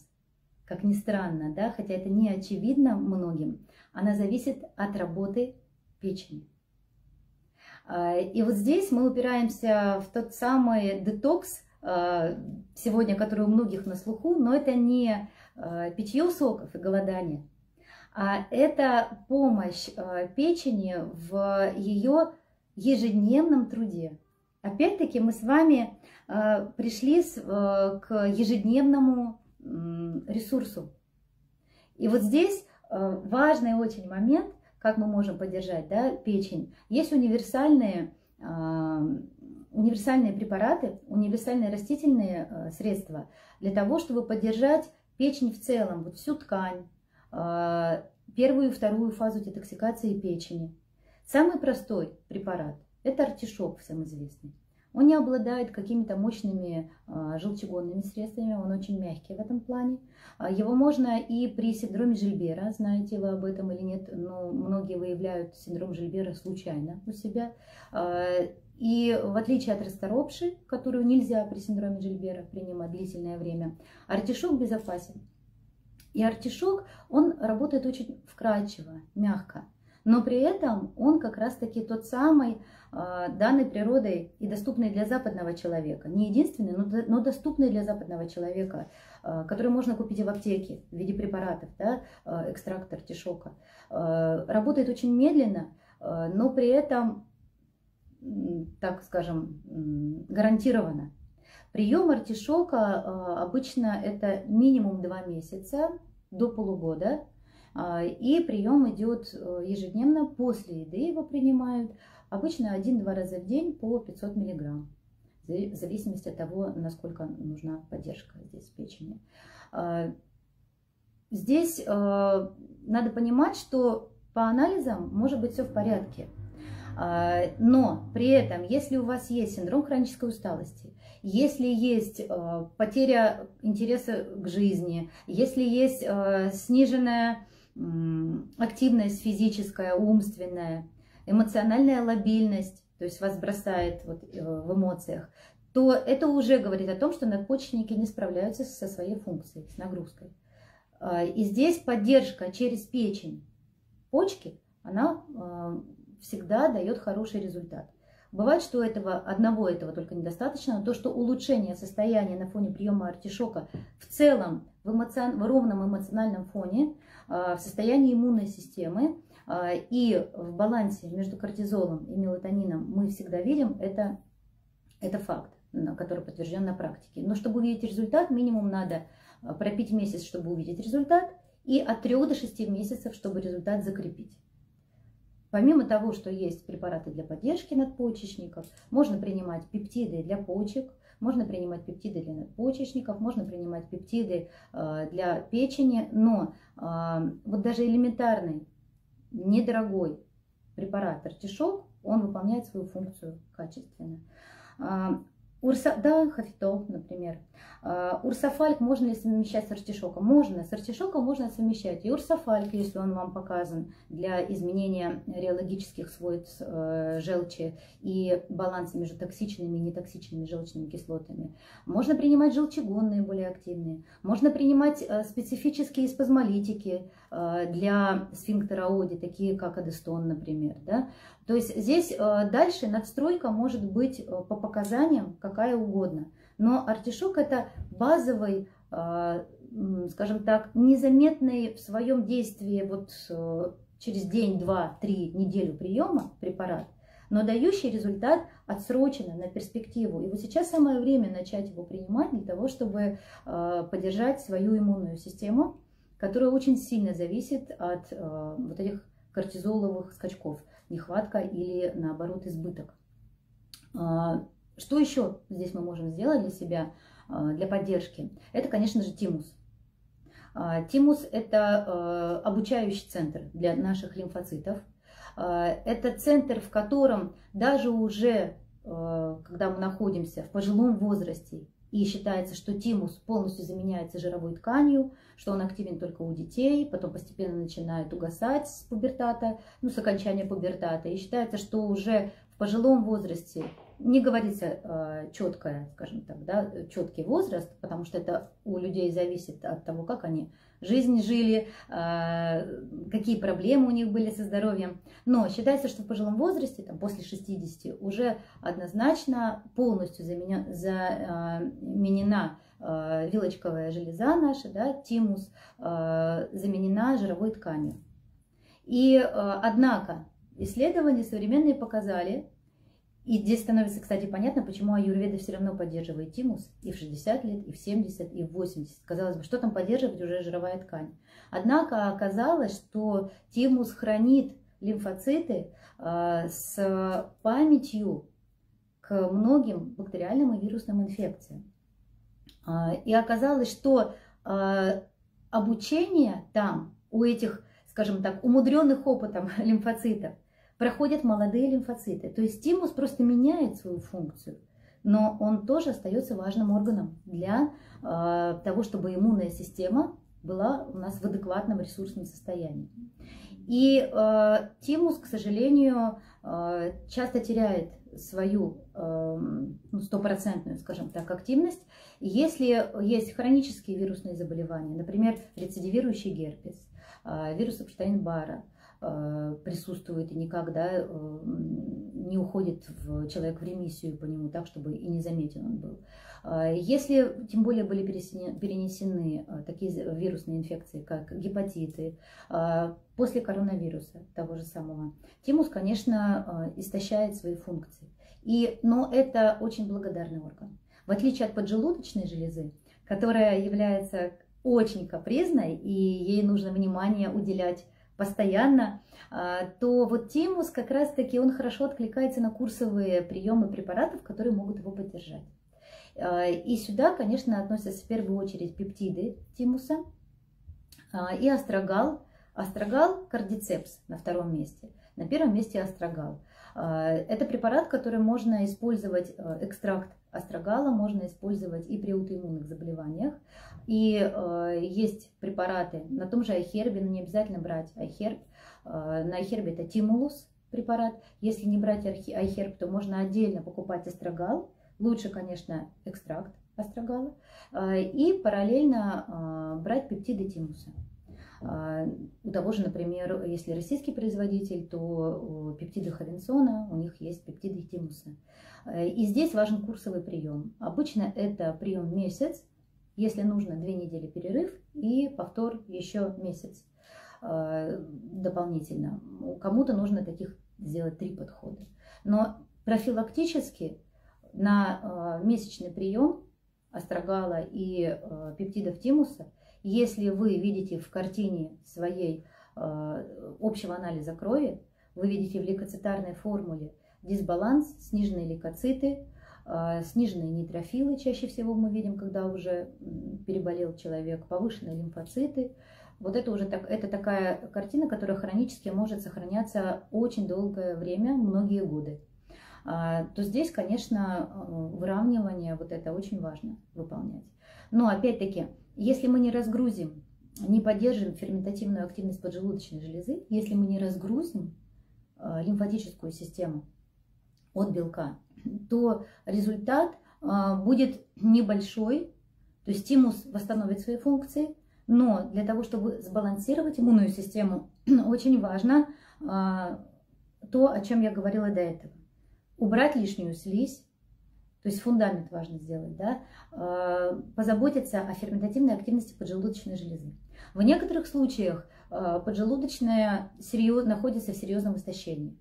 как ни странно, да, хотя это не очевидно многим, она зависит от работы печени. И вот здесь мы упираемся в тот самый детокс, сегодня, который у многих на слуху, но это не питье соков и голодание, а это помощь печени в ее ежедневном труде. Опять-таки мы с вами пришли к ежедневному ресурсу. И вот здесь важный очень момент, как мы можем поддержать, да, печень. Есть универсальные универсальные препараты, универсальные растительные средства для того, чтобы поддержать печень в целом, вот всю ткань, первую и вторую фазу детоксикации печени. Самый простой препарат – это артишок, всем известный. Он не обладает какими-то мощными желчегонными средствами, он очень мягкий в этом плане. Его можно и при синдроме Жильбера, знаете вы об этом или нет, но многие выявляют синдром Жильбера случайно у себя. И в отличие от расторопши, которую нельзя при синдроме Жильбера принимать длительное время, артишок безопасен. И артишок, он работает очень вкрадчиво, мягко. Но при этом он как раз-таки тот самый, данный природой и доступный для западного человека. Не единственный, но доступный для западного человека, который можно купить и в аптеке в виде препаратов, да, экстракт артишока. Работает очень медленно, но при этом, так скажем, гарантированно. Прием артишока обычно это минимум два месяца до полугода. И прием идет ежедневно, после еды его принимают, обычно один-два раза в день по пятьсот миллиграмм, в зависимости от того, насколько нужна поддержка здесь в печени. Здесь надо понимать, что по анализам может быть все в порядке, но при этом, если у вас есть синдром хронической усталости, если есть потеря интереса к жизни, если есть сниженная активность физическая, умственная, эмоциональная лабильность, то есть вас бросает вот в эмоциях, то это уже говорит о том, что надпочечники не справляются со своей функцией, с нагрузкой. И здесь поддержка через печень почки, она всегда дает хороший результат. Бывает, что этого, одного этого только недостаточно, но то, что улучшение состояния на фоне приема артишока в целом в, эмоци... в ровном эмоциональном фоне, в состоянии иммунной системы и в балансе между кортизолом и мелатонином мы всегда видим, это, это факт, который подтвержден на практике. Но чтобы увидеть результат, минимум надо пропить месяц, чтобы увидеть результат, и от трёх до шести месяцев, чтобы результат закрепить. Помимо того, что есть препараты для поддержки надпочечников, можно принимать пептиды для почек, можно принимать пептиды для надпочечников, можно принимать пептиды для печени, но вот даже элементарный, недорогой препарат артишок, он выполняет свою функцию качественно. Урса... Да, хофитол, например. Урсофальк можно ли совмещать с артишоком? Можно. С артишоком можно совмещать и урсофальк, если он вам показан для изменения реологических свойств желчи и баланса между токсичными и нетоксичными желчными кислотами. Можно принимать желчегонные, более активные. Можно принимать специфические спазмолитики для сфинктера оди, такие как Одестон, например. Да? То есть здесь дальше надстройка может быть по показаниям какая угодно. Но артишок это базовый, скажем так, незаметный в своем действии вот через день, два, три, неделю приема препарат, но дающий результат отсроченно на перспективу. И вот сейчас самое время начать его принимать для того, чтобы поддержать свою иммунную систему, которая очень сильно зависит от вот этих кортизоловых скачков, нехватка или наоборот избыток. Что еще здесь мы можем сделать для себя, для поддержки? Это, конечно же, тимус. Тимус – это обучающий центр для наших лимфоцитов. Это центр, в котором даже уже, когда мы находимся в пожилом возрасте, и считается, что тимус полностью заменяется жировой тканью, что он активен только у детей, потом постепенно начинает угасать с пубертата, ну, с окончания пубертата. И считается, что уже в пожилом возрасте не говорится э, четкое, скажем так, да, четкий возраст, потому что это у людей зависит от того, как они жизнь жили, э, какие проблемы у них были со здоровьем. Но считается, что в пожилом возрасте, там, после шестидесяти, уже однозначно полностью заменя, заменена э, вилочковая железа наша, да, тимус, э, заменена жировой тканью. И, э, однако, исследования современные показали, и здесь становится, кстати, понятно, почему аюрведа все равно поддерживает тимус и в шестьдесят лет, и в семьдесят, и в восемьдесят. Казалось бы, что там поддерживать, уже жировая ткань. Однако оказалось, что тимус хранит лимфоциты э, с памятью к многим бактериальным и вирусным инфекциям. Э, и оказалось, что э, обучение там у этих, скажем так, умудренных опытом лимфоцитов проходят молодые лимфоциты. То есть тимус просто меняет свою функцию. но он тоже остается важным органом для э, того, чтобы иммунная система была у нас в адекватном ресурсном состоянии. И э, тимус, к сожалению, э, часто теряет свою стопроцентную, э, скажем так, активность, если есть хронические вирусные заболевания, например, рецидивирующий герпес, э, вирус Эпштейн-Барра э, присутствует и никогда э, не уходит в человек в ремиссию по нему так, чтобы и не заметен он был. Э, если тем более были перенесены, перенесены э, такие вирусные инфекции, как гепатиты, э, после коронавируса того же самого, тимус, конечно, истощает свои функции. И, но это очень благодарный орган. В отличие от поджелудочной железы, которая является очень капризной, и ей нужно внимание уделять постоянно, то вот тимус как раз-таки он хорошо откликается на курсовые приемы препаратов, которые могут его поддержать. И сюда, конечно, относятся в первую очередь пептиды тимуса и астрагал. Астрагал, кардицепс на втором месте, на первом месте астрагал. Это препарат, который можно использовать, экстракт астрагала можно использовать и при аутоиммунных заболеваниях. И есть препараты на том же айхербе, но не обязательно брать айхерб. На айхербе это тимулус препарат. Если не брать айхерб, то можно отдельно покупать астрагал. Лучше, конечно, экстракт астрагала. И параллельно брать пептиды тимуса. У того же, например, если российский производитель, то пептиды Хавинсона, у них есть пептиды тимуса. И здесь важен курсовый прием. Обычно это прием месяц, если нужно две недели перерыв и повтор еще месяц дополнительно. Кому-то нужно таких сделать три подхода. Но профилактически на месячный прием астрагала и пептидов тимуса, если вы видите в картине своей э, общего анализа крови, вы видите в лейкоцитарной формуле дисбаланс, сниженные лейкоциты, э, сниженные нейтрофилы, чаще всего мы видим, когда уже переболел человек, повышенные лимфоциты. Вот это уже так, это такая картина, которая хронически может сохраняться очень долгое время, многие годы. Э, то здесь, конечно, выравнивание вот это очень важно выполнять. Но опять-таки, если мы не разгрузим, не поддержим ферментативную активность поджелудочной железы, если мы не разгрузим лимфатическую систему от белка, то результат будет небольшой, то есть тимус восстановит свои функции, но для того, чтобы сбалансировать иммунную систему, очень важно то, о чем я говорила до этого. Убрать лишнюю слизь. То есть фундамент важно сделать, да? Позаботиться о ферментативной активности поджелудочной железы. В некоторых случаях поджелудочная находится в серьезном истощении.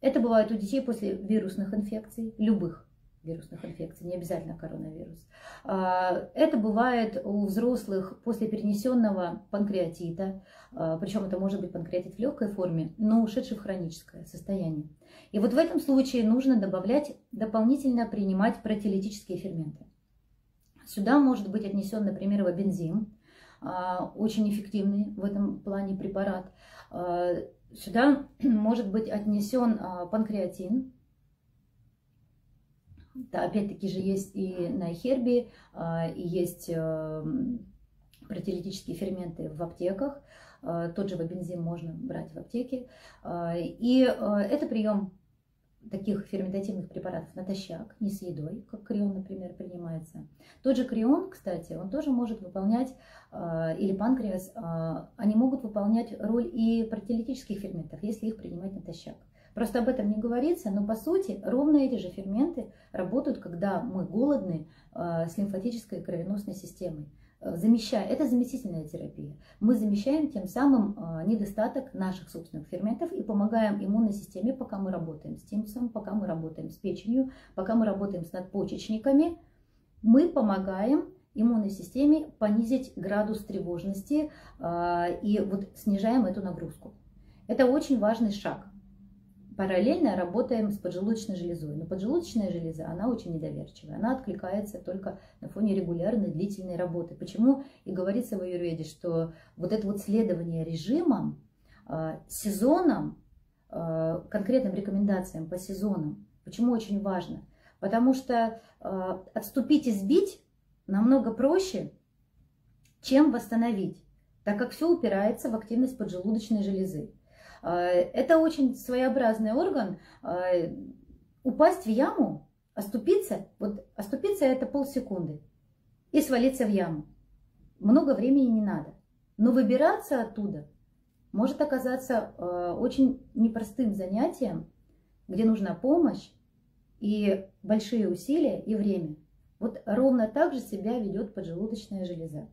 Это бывает у детей после вирусных инфекций, любых вирусных инфекций, не обязательно коронавирус. Это бывает у взрослых после перенесенного панкреатита, причем это может быть панкреатит в легкой форме, но ушедший в хроническое состояние. И вот в этом случае нужно добавлять, дополнительно принимать протиолитические ферменты. Сюда может быть отнесен, например, вобензим, очень эффективный в этом плане препарат. Сюда может быть отнесен панкреатин. Да, опять-таки же есть и на айхербе, и есть протиолитические ферменты в аптеках. Тот же вобензим можно брать в аптеке. И это прием таких ферментативных препаратов натощак, не с едой, как креон, например, принимается. Тот же креон, кстати, он тоже может выполнять, или панкреас, они могут выполнять роль и протиолитических ферментов, если их принимать натощак. Просто об этом не говорится, но по сути ровно эти же ферменты работают, когда мы голодны, э, с лимфатической кровеносной системой. Э, замещая, это заместительная терапия. Мы замещаем тем самым э, недостаток наших собственных ферментов и помогаем иммунной системе, пока мы работаем с тимусом, пока мы работаем с печенью, пока мы работаем с надпочечниками. Мы помогаем иммунной системе понизить градус тревожности э, и вот снижаем эту нагрузку. Это очень важный шаг. Параллельно работаем с поджелудочной железой. Но поджелудочная железа, она очень недоверчивая. Она откликается только на фоне регулярной длительной работы. Почему и говорится в аюрведе, что вот это вот следование режимам, сезонам, конкретным рекомендациям по сезонам, почему очень важно? Потому что э, отступить и сбить намного проще, чем восстановить, так как все упирается в активность поджелудочной железы. Э, это очень своеобразный орган. Э, упасть в яму, оступиться, вот оступиться это полсекунды и свалиться в яму. Много времени не надо. Но выбираться оттуда может оказаться э, очень непростым занятием, где нужна помощь и большие усилия и время. Вот ровно так же себя ведет поджелудочная железа,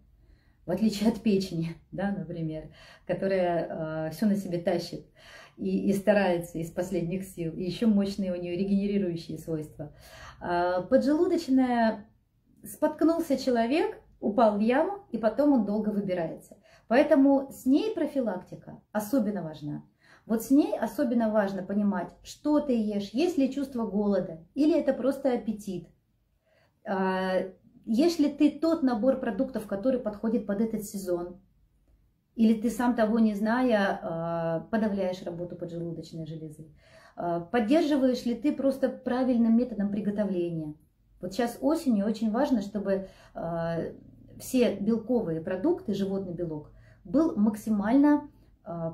в отличие от печени, да, например, которая э, все на себе тащит и, и старается из последних сил, и еще мощные у нее регенерирующие свойства. Э, поджелудочная, споткнулся человек, упал в яму, и потом он долго выбирается. Поэтому с ней профилактика особенно важна. Вот с ней особенно важно понимать, что ты ешь, есть ли чувство голода или это просто аппетит. Ешь ли ты тот набор продуктов, который подходит под этот сезон, или ты сам того не зная подавляешь работу поджелудочной железы. Поддерживаешь ли ты просто правильным методом приготовления. Вот сейчас осенью очень важно, чтобы все белковые продукты, животный белок, был максимально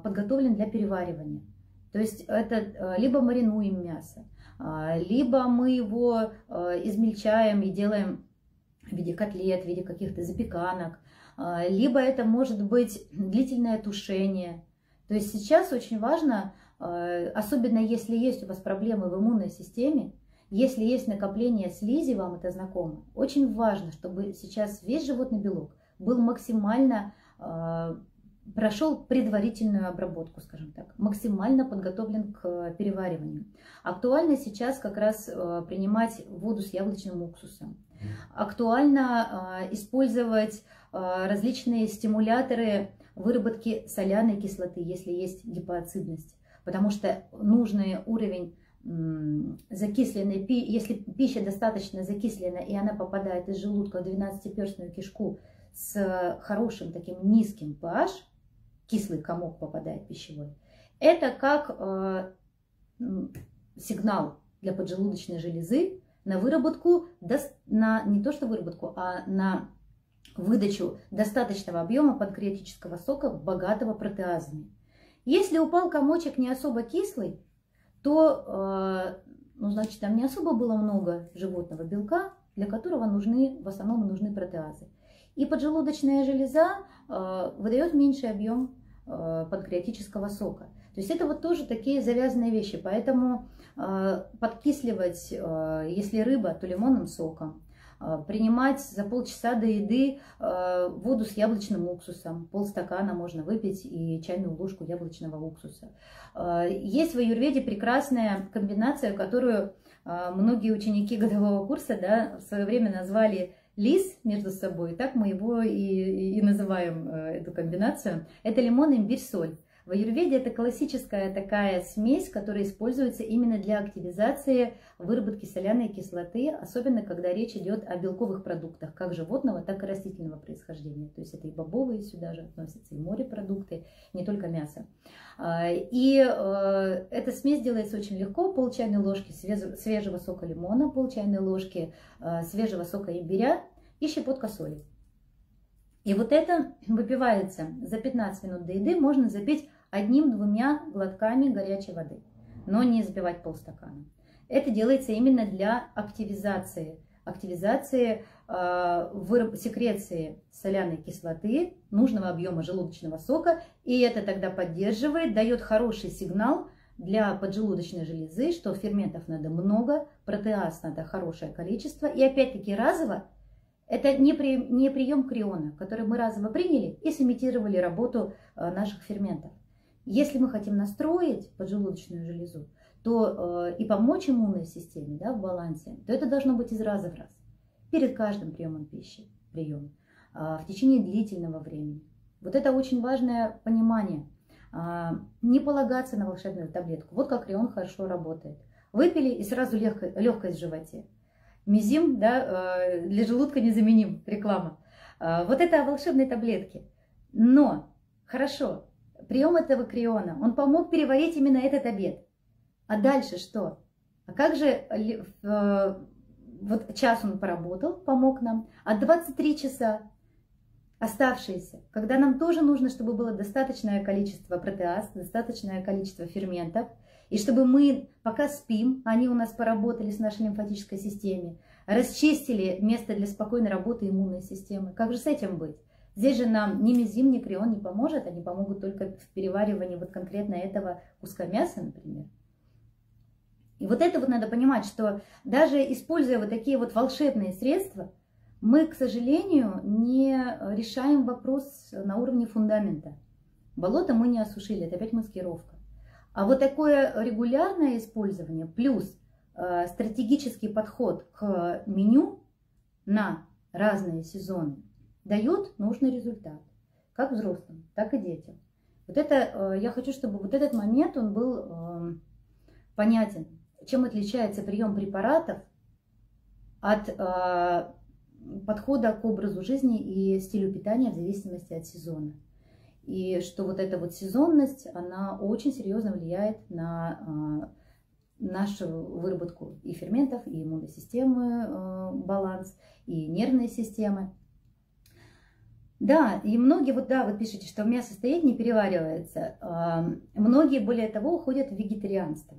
подготовлен для переваривания. То есть это либо маринуем мясо, либо мы его измельчаем и делаем в виде котлет, в виде каких-то запеканок, либо это может быть длительное тушение. То есть сейчас очень важно, особенно если есть у вас проблемы в иммунной системе, если есть накопление слизи, вам это знакомо, очень важно, чтобы сейчас весь животный белок был максимально, э, прошел предварительную обработку, скажем так, максимально подготовлен к перевариванию. Актуально сейчас как раз э, принимать воду с яблочным уксусом. Актуально э, использовать э, различные стимуляторы выработки соляной кислоты, если есть гипоацидность, потому что нужный уровень закисленной, если пища достаточно закислена и она попадает из желудка в двенадцатиперстную кишку с хорошим таким низким пэ аш, кислый комок попадает пищевой, это как э, сигнал для поджелудочной железы на выработку, на, не то что выработку, а на выдачу достаточного объема панкреатического сока, богатого протеазами. Если упал комочек не особо кислый, то, ну, значит, там не особо было много животного белка, для которого нужны, в основном нужны протеазы. И поджелудочная железа выдает меньший объем панкреатического сока. То есть это вот тоже такие завязанные вещи. Поэтому подкисливать, если рыба, то лимонным соком. Принимать за полчаса до еды воду с яблочным уксусом. Полстакана можно выпить и чайную ложку яблочного уксуса. Есть в аюрведе прекрасная комбинация, которую многие ученики годового курса, да, в свое время назвали лис между собой. Так мы его и, и называем, эту комбинацию. Это лимон, имбирь, соль. В аюрведе это классическая такая смесь, которая используется именно для активизации выработки соляной кислоты, особенно когда речь идет о белковых продуктах, как животного, так и растительного происхождения. То есть это и бобовые сюда же относятся, и морепродукты, не только мясо. И эта смесь делается очень легко. Пол чайной ложки свежего сока лимона, пол чайной ложки свежего сока имбиря и щепотка соли. И вот это выпивается за пятнадцать минут до еды, можно запить одним-двумя глотками горячей воды, но не запивать полстакана. Это делается именно для активизации, активизации э, выраб, секреции соляной кислоты, нужного объема желудочного сока, и это тогда поддерживает, дает хороший сигнал для поджелудочной железы, что ферментов надо много, протеаз надо хорошее количество, и опять-таки разово. Это не, при, не прием креона, который мы разово приняли и сымитировали работу наших ферментов. Если мы хотим настроить поджелудочную железу то, э, и помочь иммунной системе, да, в балансе, то это должно быть из раза в раз. Перед каждым приемом пищи, прием, э, в течение длительного времени. Вот это очень важное понимание. Э, не полагаться на волшебную таблетку. Вот как креон хорошо работает. Выпили и сразу легко, легкость в животе. Мезим, да, для желудка незаменим, реклама. Вот это о волшебной таблетке. Но, хорошо, прием этого креона, он помог переварить именно этот обед. А дальше что? А как же вот час он поработал, помог нам, а двадцать три часа оставшиеся, когда нам тоже нужно, чтобы было достаточное количество протеаз, достаточное количество ферментов, и чтобы мы, пока спим, они у нас поработали с нашей лимфатической системой, расчистили место для спокойной работы иммунной системы. Как же с этим быть? Здесь же нам ни мезим, ни креон не поможет, они помогут только в переваривании вот конкретно этого куска мяса, например. И вот это вот надо понимать, что даже используя вот такие вот волшебные средства, мы, к сожалению, не решаем вопрос на уровне фундамента. Болото мы не осушили, это опять маскировка. А вот такое регулярное использование плюс э, стратегический подход к меню на разные сезоны дает нужный результат. Как взрослым, так и детям. Вот это, э, я хочу, чтобы вот этот момент он был э, понятен. Чем отличается прием препаратов от э, подхода к образу жизни и стилю питания в зависимости от сезона. И что вот эта вот сезонность, она очень серьезно влияет на э, нашу выработку и ферментов, и иммунной системы, э, баланс, и нервной системы. Да, и многие, вот да, вот пишите, что мясо стоит, не переваривается. Э, многие, более того, уходят в вегетарианство.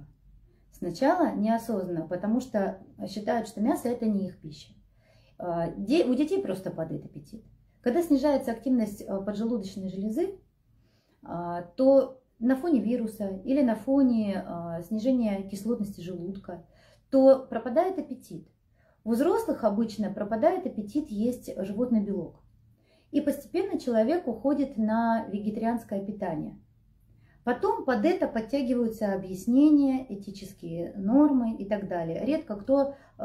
Сначала неосознанно, потому что считают, что мясо – это не их пища. Э, де, у детей просто падает аппетит. Когда снижается активность поджелудочной железы, то на фоне вируса или на фоне снижения кислотности желудка, то пропадает аппетит. У взрослых обычно пропадает аппетит есть животный белок. И постепенно человек уходит на вегетарианское питание. Потом под это подтягиваются объяснения, этические нормы и так далее. Редко кто э,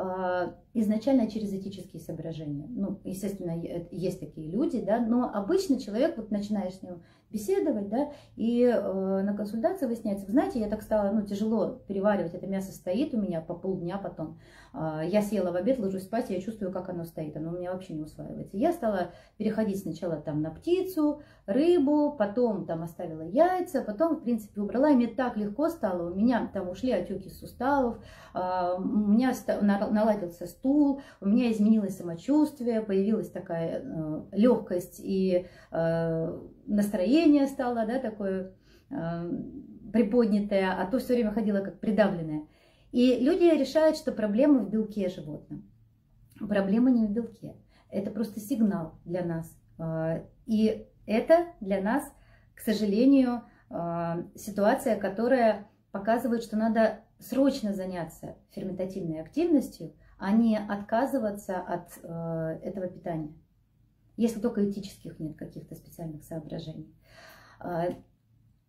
изначально через этические соображения. Ну, естественно, есть такие люди, да, но обычно человек, вот начинаешь с ним беседовать, да, и э, на консультации выясняется, вы знаете, я так стала, ну, тяжело переваривать, это мясо стоит у меня по полдня потом. Э, я съела в обед, ложусь спать, я чувствую, как оно стоит, оно у меня вообще не усваивается. Я стала переходить сначала там на птицу, рыбу, потом там оставила яйца, потом в принципе убрала, и мне так легко стало, у меня там ушли отеки суставов, у меня наладился стул, у меня изменилось самочувствие, появилась такая легкость и настроение стало, да, такое приподнятое, а то все время ходила как придавленная. И люди решают, что проблема в белке животном. Проблема не в белке, это просто сигнал для нас. И это для нас, к сожалению, ситуация, которая показывает, что надо срочно заняться ферментативной активностью, а не отказываться от э, этого питания, если только этических нет каких-то специальных соображений. Э,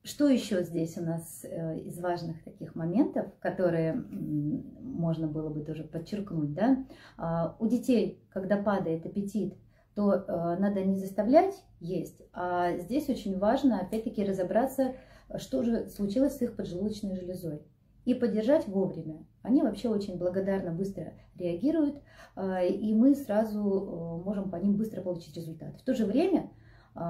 что еще здесь у нас э, из важных таких моментов, которые м, можно было бы тоже подчеркнуть, да? Э, у детей, когда падает аппетит, то э, надо не заставлять есть. А здесь очень важно, опять-таки, разобраться, что же случилось с их поджелудочной железой. И поддержать вовремя. Они вообще очень благодарно, быстро реагируют, э, и мы сразу э, можем по ним быстро получить результат. В то же время э,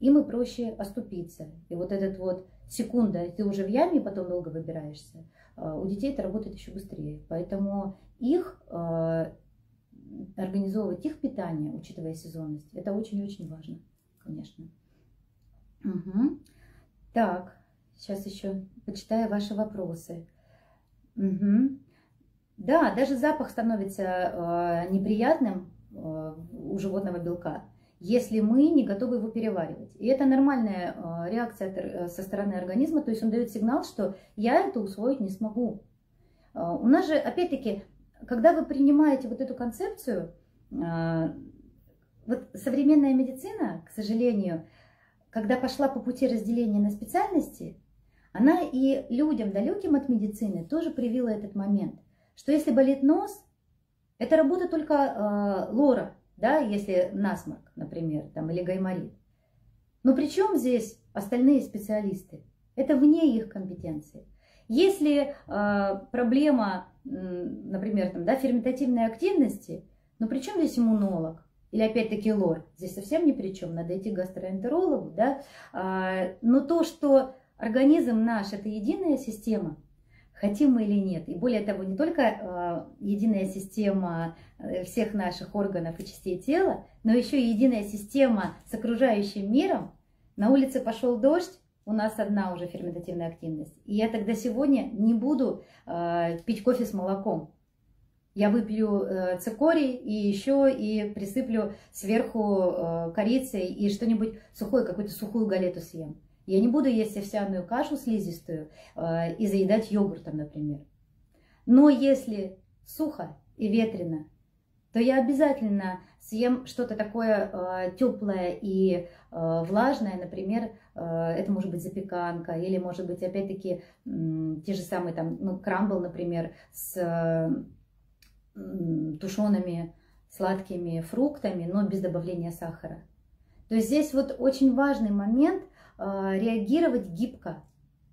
им и проще оступиться. И вот этот вот секунда, ты уже в яме, потом долго выбираешься, э, у детей это работает еще быстрее. Поэтому их... Э, организовывать их питание, учитывая сезонность, это очень-очень важно, конечно. Угу. Так, сейчас еще почитаю ваши вопросы. Угу. Да, даже запах становится э, неприятным э, у животного белка, если мы не готовы его переваривать. И это нормальная э, реакция со стороны организма, то есть он дает сигнал, что я это усвоить не смогу. Э, у нас же, опять-таки, когда вы принимаете вот эту концепцию, вот современная медицина, к сожалению, когда пошла по пути разделения на специальности, она и людям, далеким от медицины, тоже привила этот момент, что если болит нос, это работа только лора, да, если насморк, например, там, или гайморит. Но при чем здесь остальные специалисты? Это вне их компетенции. Если э, проблема, например, там, да, ферментативной активности, но при чем здесь иммунолог? Или опять-таки лор? Здесь совсем ни при чем, надо идти к гастроэнтерологу. Да? Э, но то, что организм наш – это единая система, хотим мы или нет. И более того, не только единая система всех наших органов и частей тела, но еще и единая система с окружающим миром. На улице пошел дождь, у нас одна уже ферментативная активность. И я тогда сегодня не буду э, пить кофе с молоком. Я выпью э, цикорий и еще и присыплю сверху э, корицей и что-нибудь сухое, какую-то сухую галету съем. Я не буду есть овсяную кашу слизистую э, и заедать йогуртом, например. Но если сухо и ветрено, то я обязательно съем что-то такое э, теплое и э, влажное, например, э, это может быть запеканка, или может быть опять-таки э, те же самые там, ну, крамбл, например, с э, э, тушеными сладкими фруктами, но без добавления сахара. То есть здесь вот очень важный момент э, реагировать гибко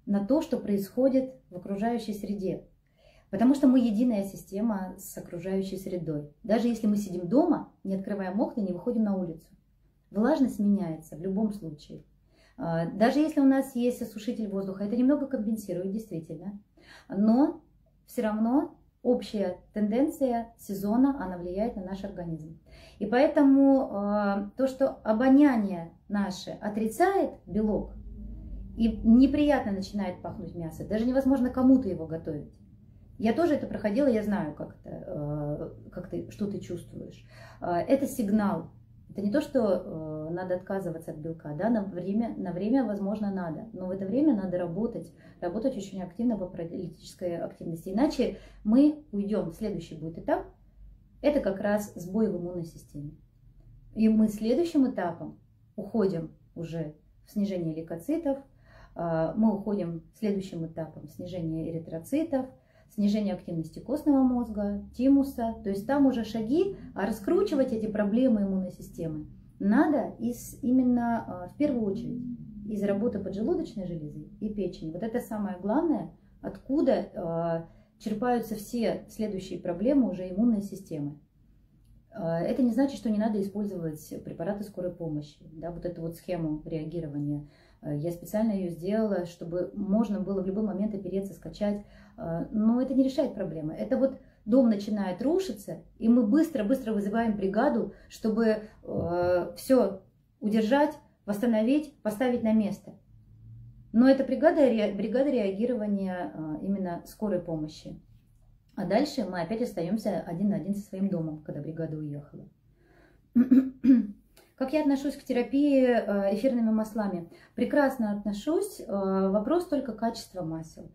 на то, что происходит в окружающей среде. Потому что мы единая система с окружающей средой. Даже если мы сидим дома, не открываем окна, не выходим на улицу. Влажность меняется в любом случае. Даже если у нас есть осушитель воздуха, это немного компенсирует, действительно. Но все равно общая тенденция сезона, она влияет на наш организм. И поэтому то, что обоняние наше отрицает белок, и неприятно начинает пахнуть мясо, даже невозможно кому-то его готовить. Я тоже это проходила, я знаю, как это, как ты, что ты чувствуешь. Это сигнал. Это не то, что надо отказываться от белка. Да? На время, на время, возможно, надо. Но в это время надо работать. Работать очень активно в паралитической активности. Иначе мы уйдем. Следующий будет этап. Это как раз сбой в иммунной системе. И мы следующим этапом уходим уже в снижение лейкоцитов. Мы уходим следующим этапом в снижение эритроцитов. Снижение активности костного мозга, тимуса, то есть там уже шаги, а раскручивать эти проблемы иммунной системы надо из, именно в первую очередь из работы поджелудочной железы и печени. Вот это самое главное, откуда черпаются все следующие проблемы уже иммунной системы. Это не значит, что не надо использовать препараты скорой помощи, да, вот эту вот схему реагирования. Я специально ее сделала, чтобы можно было в любой момент опереться, скачать. Но это не решает проблемы. Это вот дом начинает рушиться, и мы быстро-быстро вызываем бригаду, чтобы все удержать, восстановить, поставить на место. Но это бригада, бригада реагирования именно скорой помощи. А дальше мы опять остаемся один на один со своим домом, когда бригада уехала. Как я отношусь к терапии эфирными маслами? Прекрасно отношусь. Вопрос только качества масел.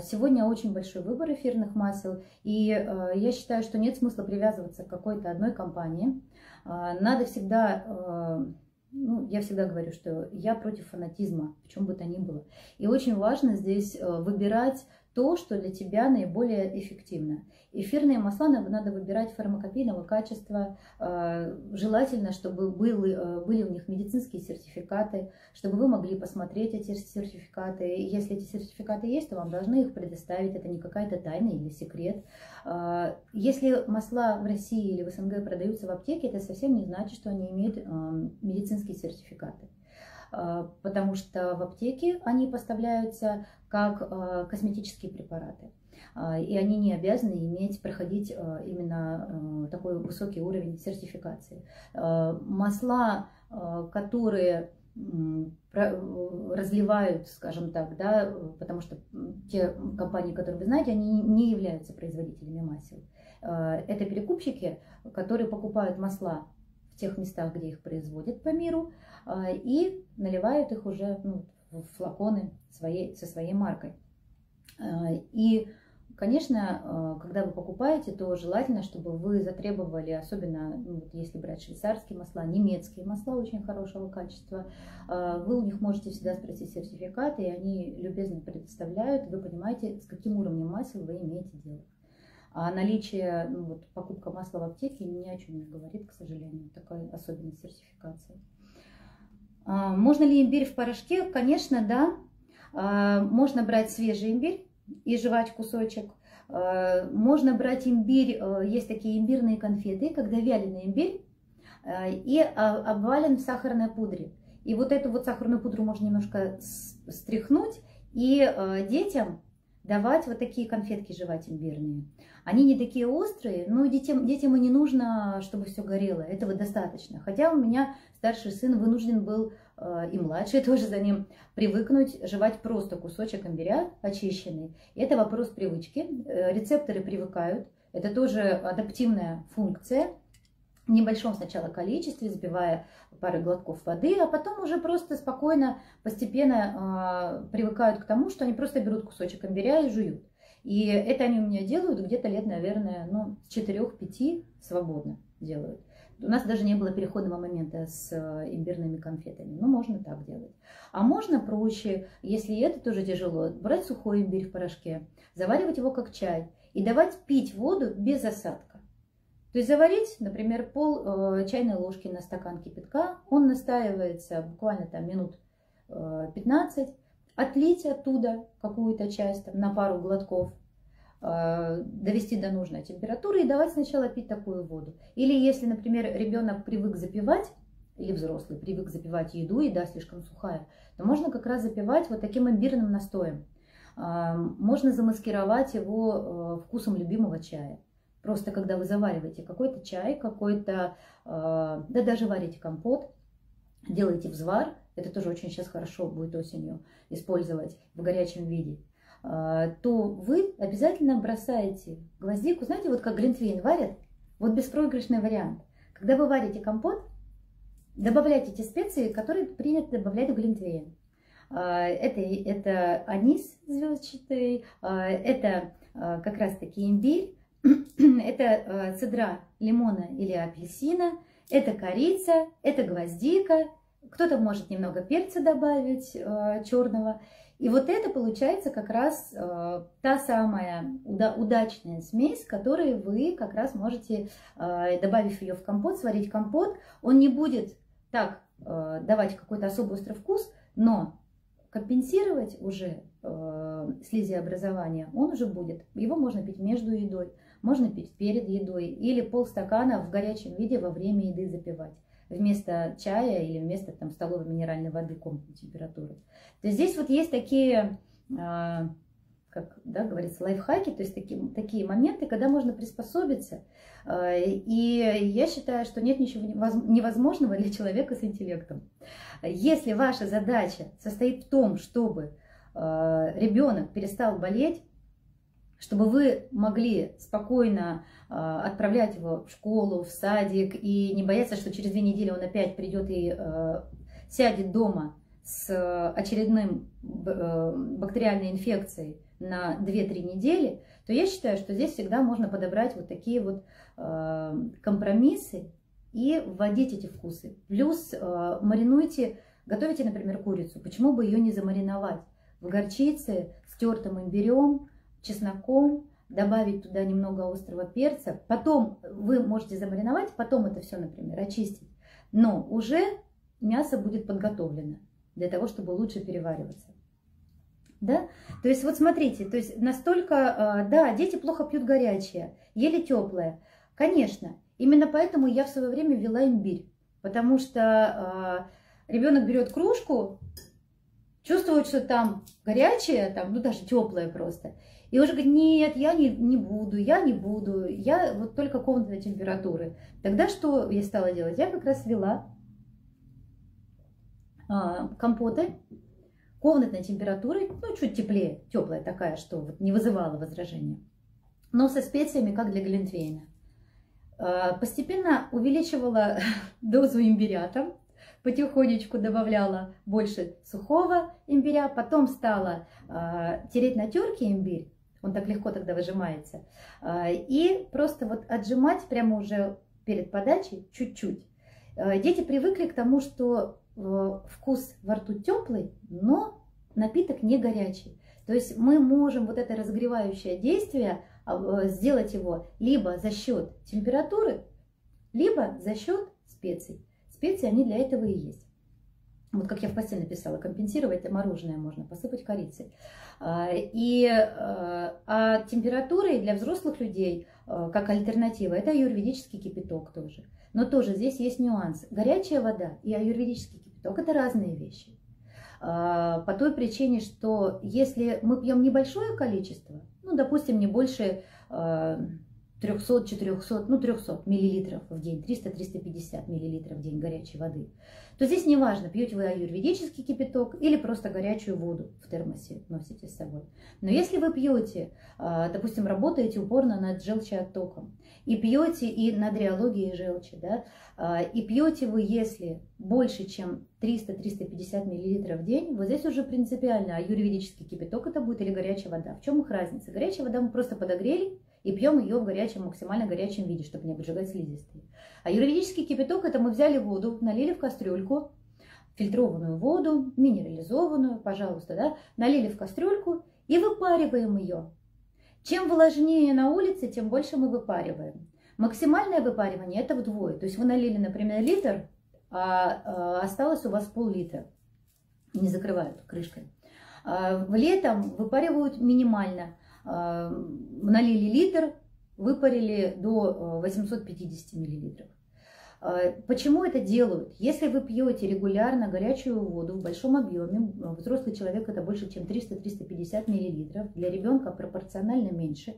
Сегодня очень большой выбор эфирных масел. И я считаю, что нет смысла привязываться к какой-то одной компании. Надо всегда... Ну, я всегда говорю, что я против фанатизма, в чем бы то ни было. И очень важно здесь выбирать то, что для тебя наиболее эффективно. Эфирные масла надо выбирать фармакопейного качества. Желательно, чтобы был, были у них медицинские сертификаты, чтобы вы могли посмотреть эти сертификаты. Если эти сертификаты есть, то вам должны их предоставить. Это не какая-то тайна или секрет. Если масла в России или в СНГ продаются в аптеке, это совсем не значит, что они имеют медицинские сертификаты. Потому что в аптеке они поставляются как косметические препараты. И они не обязаны иметь, проходить именно такой высокий уровень сертификации. Масла, которые разливают, скажем так, да, потому что те компании, которые вы знаете, они не являются производителями масел. Это перекупщики, которые покупают масла в тех местах, где их производят по миру, и наливают их уже, ну, в флаконы своей, со своей маркой. И, конечно, когда вы покупаете, то желательно, чтобы вы затребовали, особенно, ну, если брать швейцарские масла, немецкие масла очень хорошего качества, вы у них можете всегда спросить сертификаты, и они любезно предоставляют, вы понимаете, с каким уровнем масел вы имеете дело. А наличие, ну, вот, покупка масла в аптеке ни о чем не говорит, к сожалению, такая особенность сертификации. Можно ли имбирь в порошке? Конечно, да. Можно брать свежий имбирь и жевать кусочек. Можно брать имбирь, есть такие имбирные конфеты, когда вяленый имбирь и обвален в сахарной пудре. И вот эту вот сахарную пудру можно немножко стряхнуть, и детям давать вот такие конфетки жевать имбирные. Они не такие острые, но детям, детям и не нужно, чтобы все горело. Этого достаточно. Хотя у меня старший сын вынужден был, э, и младший тоже за ним, привыкнуть жевать просто кусочек имбиря очищенный. Это вопрос привычки. Э, рецепторы привыкают. Это тоже адаптивная функция. В небольшом сначала количестве, сбивая пары глотков воды, а потом уже просто спокойно, постепенно э, привыкают к тому, что они просто берут кусочек имбиря и жуют. И это они у меня делают где-то лет, наверное, ну, с четырёх-пяти свободно делают. У нас даже не было переходного момента с имбирными конфетами. Ну, можно так делать. А можно проще, если это тоже тяжело, брать сухой имбирь в порошке, заваривать его как чай и давать пить воду без осадка. То есть заварить, например, пол э, чайной ложки на стакан кипятка, он настаивается буквально там минут э, пятнадцать, отлить оттуда какую-то часть там, на пару глотков, э, довести до нужной температуры и давать сначала пить такую воду. Или если, например, ребенок привык запивать, или взрослый привык запивать еду, еда слишком сухая, то можно как раз запивать вот таким имбирным настоем. Э, можно замаскировать его э, вкусом любимого чая. Просто когда вы завариваете какой-то чай, какой-то, э, да даже варите компот, делаете взвар, это тоже очень сейчас хорошо будет осенью использовать в горячем виде, э, то вы обязательно бросаете гвоздику, знаете, вот как глинтвейн варят, вот беспроигрышный вариант. Когда вы варите компот, добавляйте те специи, которые принято добавлять в глинтвейн. Э, это, это анис звездчатый, э, это э, как раз таки имбирь. Это цедра лимона или апельсина, это корица, это гвоздика, кто-то может немного перца добавить черного. И вот это получается как раз та самая удачная смесь, которую вы как раз можете, добавив ее в компот, сварить компот. Он не будет так давать какой-то особый острый вкус, но компенсировать уже слизеобразование он уже будет. Его можно пить между едой. Можно пить перед едой или полстакана в горячем виде во время еды запивать. Вместо чая или вместо там, столовой минеральной воды комнатной температуры. То есть здесь вот есть такие, как да, говорится, лайфхаки, то есть такие, такие моменты, когда можно приспособиться. И я считаю, что нет ничего невозможного для человека с интеллектом. Если ваша задача состоит в том, чтобы ребенок перестал болеть, чтобы вы могли спокойно э, отправлять его в школу, в садик и не бояться, что через две недели он опять придет и э, сядет дома с очередным э, бактериальной инфекцией на две-три недели, то я считаю, что здесь всегда можно подобрать вот такие вот э, компромиссы и вводить эти вкусы. Плюс э, маринуйте, готовите, например, курицу, почему бы ее не замариновать в горчице, с тертым имбирем, чесноком, добавить туда немного острого перца. Потом вы можете замариновать, потом это все, например, очистить. Но уже мясо будет подготовлено для того, чтобы лучше перевариваться. Да? То есть вот смотрите, то есть настолько, да, дети плохо пьют горячее, еле теплое. Конечно, именно поэтому я в свое время ввела имбирь. Потому что э, ребенок берет кружку, чувствует, что там горячее, там, ну даже теплое просто. И уже говорит, нет, я не, не буду, я не буду, я вот только комнатной температуры. Тогда что я стала делать? Я как раз вела а, компоты комнатной температуры, ну чуть теплее, теплая такая, что вот не вызывала возражения, но со специями, как для глинтвейна. А, постепенно увеличивала дозу имбиря там. Потихонечку добавляла больше сухого имбиря, потом стала э, тереть на терке имбирь, он так легко тогда выжимается, э, и просто вот отжимать прямо уже перед подачей чуть-чуть. Э, дети привыкли к тому, что э, вкус во рту теплый, но напиток не горячий. То есть мы можем вот это разогревающее действие э, сделать его либо за счет температуры, либо за счет специй. Специи, они для этого и есть. Вот как я в посте написала, компенсировать мороженое можно, посыпать корицей. И, а температуры для взрослых людей, как альтернатива, это аюрведический кипяток тоже. Но тоже здесь есть нюанс. Горячая вода и аюрведический кипяток – это разные вещи. по той причине, что если мы пьем небольшое количество, ну, допустим, не больше трёхсот-четырёхсот, ну, трёхсот миллилитров в день, триста-триста пятьдесят миллилитров в день горячей воды, то здесь неважно, пьете вы аюрведический кипяток или просто горячую воду в термосе носите с собой. Но если вы пьете, допустим, работаете упорно над желчеоттоком, и пьете и над реологией желчи, да, и пьете вы, если больше, чем триста-триста пятьдесят миллилитров в день, вот здесь уже принципиально аюрведический кипяток это будет или горячая вода. В чем их разница? Горячая вода мы просто подогрели, и пьем ее в горячем, максимально горячем виде, чтобы не обжигать слизистые. А аюрведический кипяток – это мы взяли воду, налили в кастрюльку, фильтрованную воду, минерализованную, пожалуйста, да, налили в кастрюльку и выпариваем ее. Чем влажнее на улице, тем больше мы выпариваем. Максимальное выпаривание – это вдвое. То есть вы налили, например, литр, а осталось у вас пол-литра. Не закрывают крышкой. Летом выпаривают минимально. Налили литр, выпарили до восьмисот пятидесяти миллилитров. Почему это делают? Если вы пьете регулярно горячую воду в большом объеме, взрослый человек это больше, чем триста-триста пятьдесят миллилитров, для ребенка пропорционально меньше.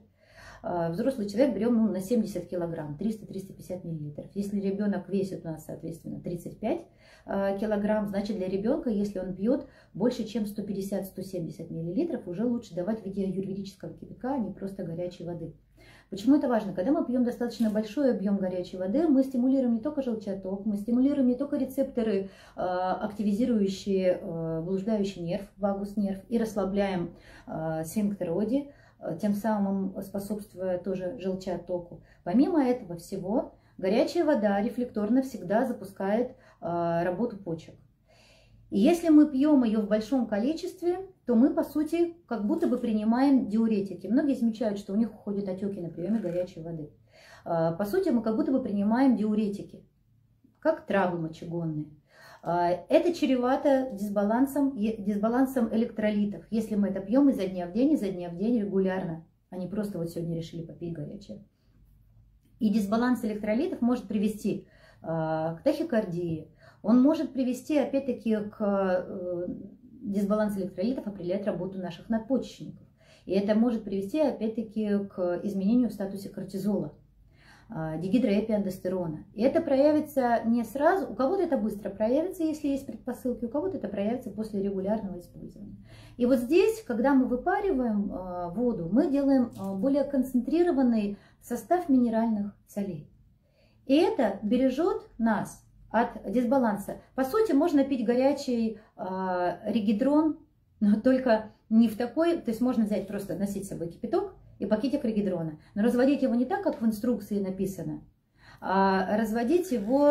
Взрослый человек берем ну, на семьдесят килограмм, триста-триста пятьдесят миллилитров. Если ребенок весит у нас, соответственно, тридцать пять килограмм, значит для ребенка, если он пьет больше, чем сто пятьдесят-сто семьдесят миллилитров, уже лучше давать в виде аюрведического кипятка, а не просто горячей воды. Почему это важно? Когда мы пьем достаточно большой объем горячей воды, мы стимулируем не только желчеотток, мы стимулируем не только рецепторы, активизирующие блуждающий нерв, вагус-нерв, и расслабляем сфинктер Оди, тем самым способствуя тоже желчеоттоку. Помимо этого всего, горячая вода рефлекторно всегда запускает э, работу почек. И если мы пьем ее в большом количестве, то мы, по сути, как будто бы принимаем диуретики. Многие замечают, что у них уходят отеки на приеме горячей воды. Э, по сути, мы как будто бы принимаем диуретики, как травы мочегонные. Это чревато дисбалансом, дисбалансом электролитов, если мы это пьем изо дня в день, изо дня в день регулярно, а не просто вот сегодня решили попить горячее. И дисбаланс электролитов может привести к тахикардии, он может привести опять-таки к дисбалансу электролитов, определять работу наших надпочечников. И это может привести опять-таки к изменению в статусе кортизола, дигидроэпиандестерона. И это проявится не сразу, у кого-то это быстро проявится, если есть предпосылки, у кого-то это проявится после регулярного использования. И вот здесь, когда мы выпариваем воду, мы делаем более концентрированный состав минеральных солей. И это бережет нас от дисбаланса. По сути, можно пить горячий регидрон, но только не в такой, то есть можно взять просто носить с собой кипяток, и пакетик регидрона. Но разводить его не так, как в инструкции написано, а разводить его,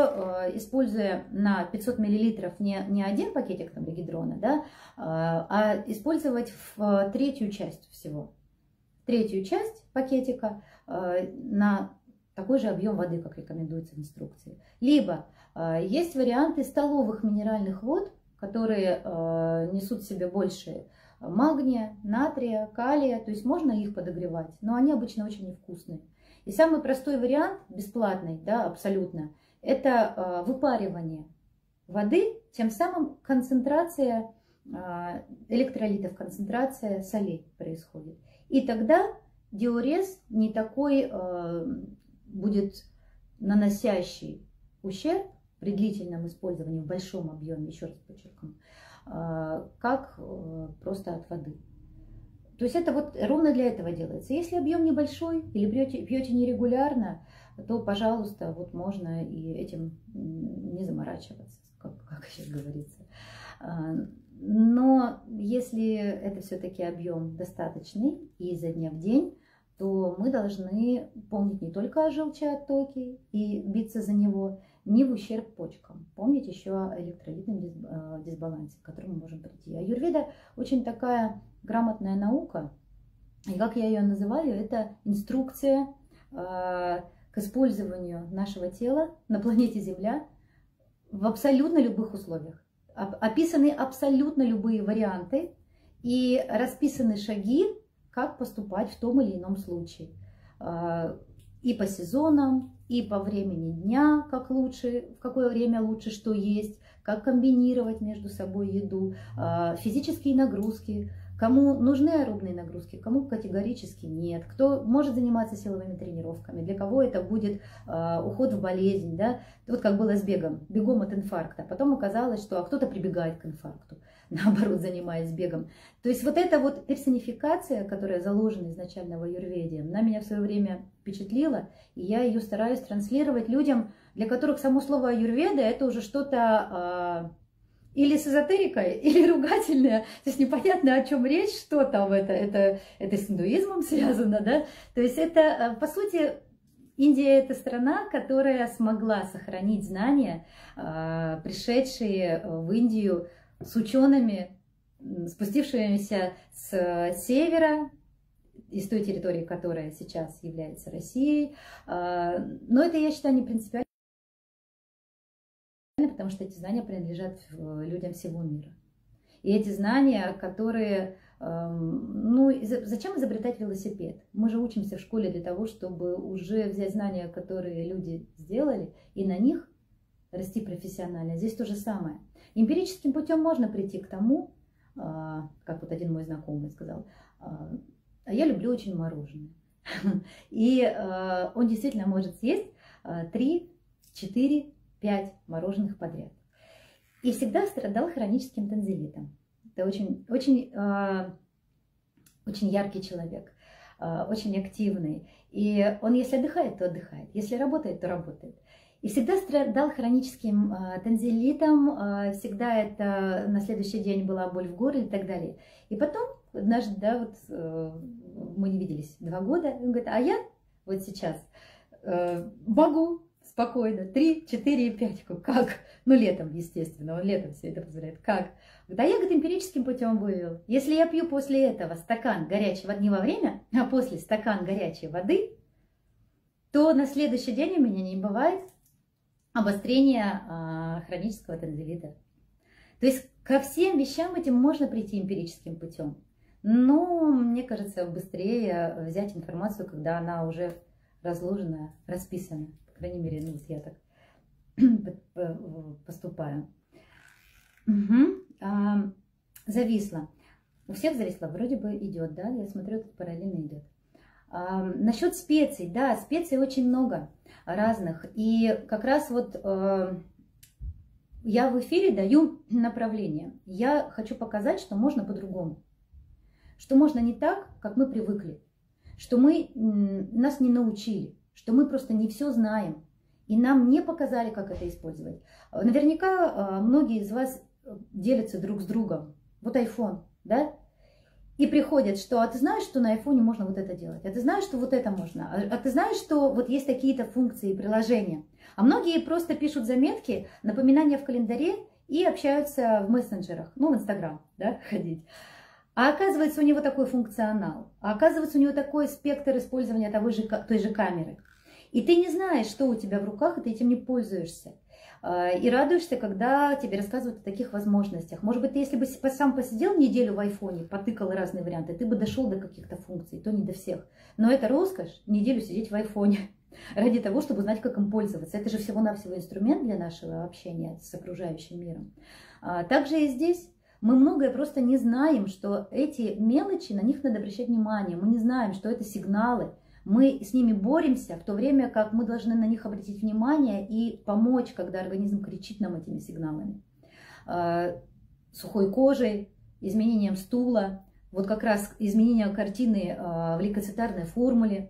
используя на пятьсот миллилитров не, не один пакетик там, регидрона, да, а использовать в третью часть всего. Третью часть пакетика на такой же объем воды, как рекомендуется в инструкции. Либо есть варианты столовых минеральных вод, которые несут в себе больше магния, натрия, калия, то есть можно их подогревать, но они обычно очень невкусные. И самый простой вариант, бесплатный, да, абсолютно, это выпаривание воды, тем самым концентрация электролитов, концентрация солей происходит. И тогда диурез не такой будет наносящий ущерб при длительном использовании в большом объеме, еще раз подчеркну, как просто от воды. То есть это вот ровно для этого делается. Если объем небольшой или пьете, пьете нерегулярно, то, пожалуйста, вот можно и этим не заморачиваться, как, как сейчас говорится. Но если это все-таки объем достаточный и изо дня в день, то мы должны помнить не только о желчеоттоке и биться за него, не в ущерб почкам. Помнить еще о электролитном дисбалансе, к которому мы можем прийти. Аюрведа очень такая грамотная наука, и как я ее называю, это инструкция к использованию нашего тела на планете Земля в абсолютно любых условиях. Описаны абсолютно любые варианты и расписаны шаги, как поступать в том или ином случае. и по сезонам, и по времени дня, как лучше, в какое время лучше что есть, как комбинировать между собой еду, физические нагрузки, кому нужны аэробные нагрузки, кому категорически нет, кто может заниматься силовыми тренировками, для кого это будет уход в болезнь, да? Вот как было с бегом, бегом от инфаркта, потом оказалось, что кто-то прибегает к инфаркту, наоборот, занимаясь бегом. То есть вот эта вот персонификация, которая заложена изначально в аюрведе, она меня в свое время впечатлила, и я ее стараюсь транслировать людям, для которых само слово аюрведа это уже что-то э, или с эзотерикой, или ругательное, то есть непонятно, о чем речь, что там это, это, это с индуизмом связано, да, то есть это, по сути, Индия это страна, которая смогла сохранить знания, э, пришедшие в Индию с учеными, спустившимися с севера, из той территории, которая сейчас является Россией. Но это, я считаю, не принципиально, потому что эти знания принадлежат людям всего мира. И эти знания, которые... Ну, зачем изобретать велосипед? Мы же учимся в школе для того, чтобы уже взять знания, которые люди сделали, и на них расти профессионально. Здесь то же самое. Эмпирическим путем можно прийти к тому, как вот один мой знакомый сказал, а я люблю очень мороженое. И э, он действительно может съесть три, четыре, пять мороженых подряд. И всегда страдал хроническим танзелитом. Это очень, очень, э, очень яркий человек, э, очень активный. И он, если отдыхает, то отдыхает. Если работает, то работает. И всегда страдал хроническим э, танзелитом. Э, всегда это на следующий день была боль в горле и так далее. И потом... Однажды, да, вот э, мы не виделись два года, он говорит, а я вот сейчас э, могу спокойно, три, четыре, пять, как? Ну, летом, естественно, он летом все это позволяет, как? Говорит, а я, говорит, эмпирическим путем вывел. Если я пью после этого стакан горячей воды не во время, а после стакан горячей воды, то на следующий день у меня не бывает обострения э, хронического танзелита. То есть ко всем вещам этим можно прийти эмпирическим путем. Но, мне кажется, быстрее взять информацию, когда она уже разложена, расписана. По крайней мере, ну, я так поступаю. Угу. А, зависла. У всех зависла, вроде бы идет, да? Я смотрю, тут параллельно идет. А, насчет специй. Да, специй очень много разных. И как раз вот... Я в эфире даю направление. Я хочу показать, что можно по-другому. Что можно не так, как мы привыкли. Что мы, нас не научили. Что мы просто не все знаем. И нам не показали, как это использовать. Наверняка многие из вас делятся друг с другом. Вот iPhone, да? И приходят, что а ты знаешь, что на iPhone можно вот это делать, а ты знаешь, что вот это можно, а ты знаешь, что вот есть такие-то функции и приложения. А многие просто пишут заметки, напоминания в календаре и общаются в мессенджерах, ну в Инстаграм, да, ходить. А оказывается, у него такой функционал, а оказывается, у него такой спектр использования того же, той же камеры. И ты не знаешь, что у тебя в руках, и ты этим не пользуешься. И радуешься, когда тебе рассказывают о таких возможностях. Может быть, ты если бы сам посидел неделю в айфоне, потыкал разные варианты, ты бы дошел до каких-то функций, то не до всех. Но это роскошь, неделю сидеть в айфоне, ради того, чтобы знать, как им пользоваться. Это же всего-навсего инструмент для нашего общения с окружающим миром. Также и здесь. Мы многое просто не знаем, что эти мелочи, на них надо обращать внимание. Мы не знаем, что это сигналы. Мы с ними боремся, в то время как мы должны на них обратить внимание и помочь, когда организм кричит нам этими сигналами. Сухой кожей, изменением стула, вот как раз изменение картины в лейкоцитарной формуле,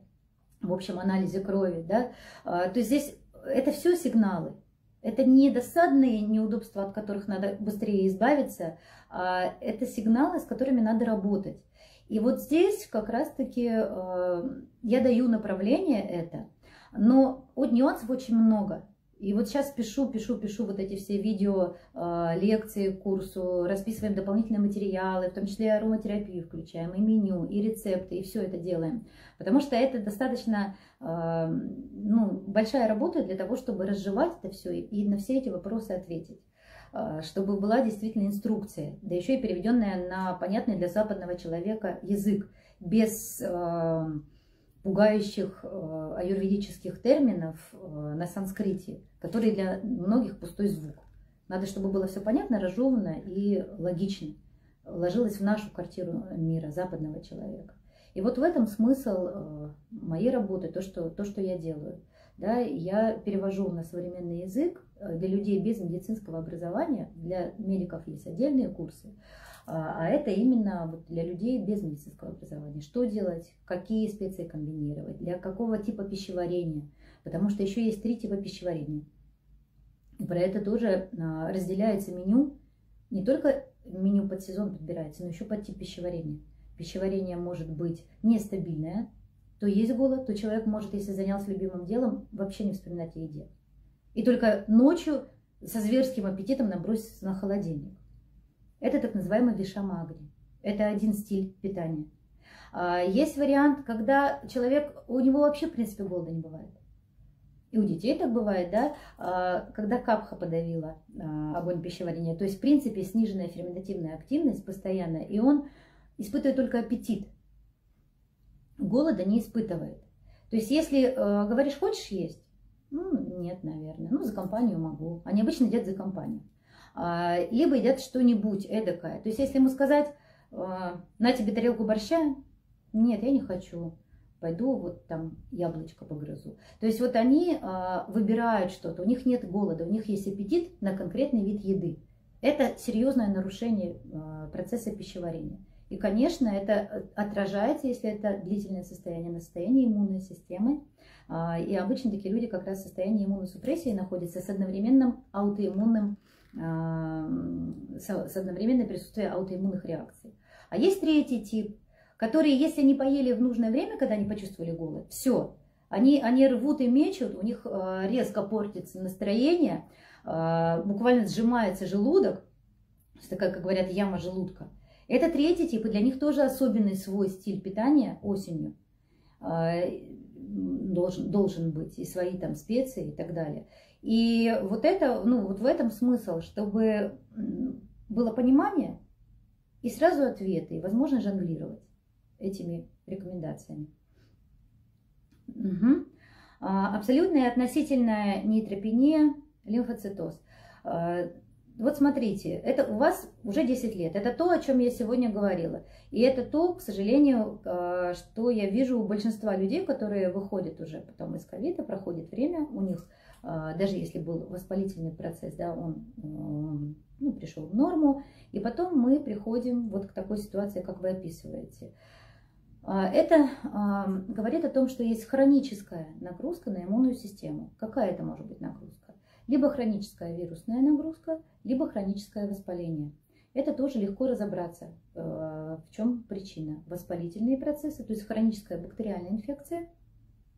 в общем анализе крови. Да? То есть здесь это все сигналы. Это не досадные неудобства, от которых надо быстрее избавиться, а это сигналы, с которыми надо работать. И вот здесь как раз-таки э, я даю направление это, но вот нюансов очень много. И вот сейчас пишу, пишу, пишу вот эти все видео, э, лекции, курсу, расписываем дополнительные материалы, в том числе и ароматерапию включаем, и меню, и рецепты, и все это делаем. Потому что это достаточно э, ну, большая работа для того, чтобы разжевать это все и, и на все эти вопросы ответить. Чтобы была действительно инструкция, да еще и переведенная на понятный для западного человека язык, без э, пугающих аюрведических терминов на санскрите, которые для многих пустой звук. Надо, чтобы было все понятно, разжевано и логично, ложилось в нашу картину мира, западного человека. И вот в этом смысл моей работы, то, что, то, что я делаю. Да, я перевожу на современный язык для людей без медицинского образования, для медиков есть отдельные курсы, а это именно для людей без медицинского образования. Что делать, какие специи комбинировать, для какого типа пищеварения, потому что еще есть три типа пищеварения. И про это тоже разделяется меню, не только меню под сезон подбирается, но еще под тип пищеварения. Пищеварение может быть нестабильное, то есть голод, то человек может, если занялся любимым делом, вообще не вспоминать о еде. И только ночью со зверским аппетитом наброситься на холодильник. Это так называемый вишамагри. Это один стиль питания. Есть вариант, когда человек, у него вообще, в принципе, голода не бывает. И у детей так бывает, да, когда капха подавила огонь пищеварения. То есть, в принципе, сниженная ферментативная активность постоянная, и он испытывает только аппетит. Голода не испытывает. То есть, если э, говоришь, хочешь есть? Ну, нет, наверное. Ну, за компанию могу. Они обычно едят за компанию. А, либо едят что-нибудь эдакое. То есть, если ему сказать, э, на тебе тарелку борща, нет, я не хочу. Пойду вот там яблочко погрызу. То есть, вот они э, выбирают что-то. У них нет голода, у них есть аппетит на конкретный вид еды. Это серьезное нарушение э, процесса пищеварения. И, конечно, это отражается, если это длительное состояние, на состоянии иммунной системы. И обычно такие люди как раз в состоянии иммуносупрессии находятся с одновременным аутоиммунным, с одновременным присутствием аутоиммунных реакций. А есть третий тип, которые, если не поели в нужное время, когда они почувствовали голод, все, они, они рвут и мечут, у них резко портится настроение, буквально сжимается желудок, такая, как говорят, яма желудка. Это третий тип, и для них тоже особенный свой стиль питания осенью должен, должен быть, и свои там специи и так далее. И вот это, ну вот в этом смысл, чтобы было понимание и сразу ответы, и возможно жонглировать этими рекомендациями. Угу. Абсолютная и относительная нейтропения, лимфоцитоз. Вот смотрите, это у вас уже десять лет, это то, о чем я сегодня говорила. И это то, к сожалению, что я вижу у большинства людей, которые выходят уже потом из ковида, проходит время, у них, даже если был воспалительный процесс, да, он ну, пришел в норму, и потом мы приходим вот к такой ситуации, как вы описываете. Это говорит о том, что есть хроническая нагрузка на иммунную систему. Какая это может быть нагрузка? Либо хроническая вирусная нагрузка, либо хроническое воспаление. Это тоже легко разобраться, в чем причина. Воспалительные процессы, то есть хроническая бактериальная инфекция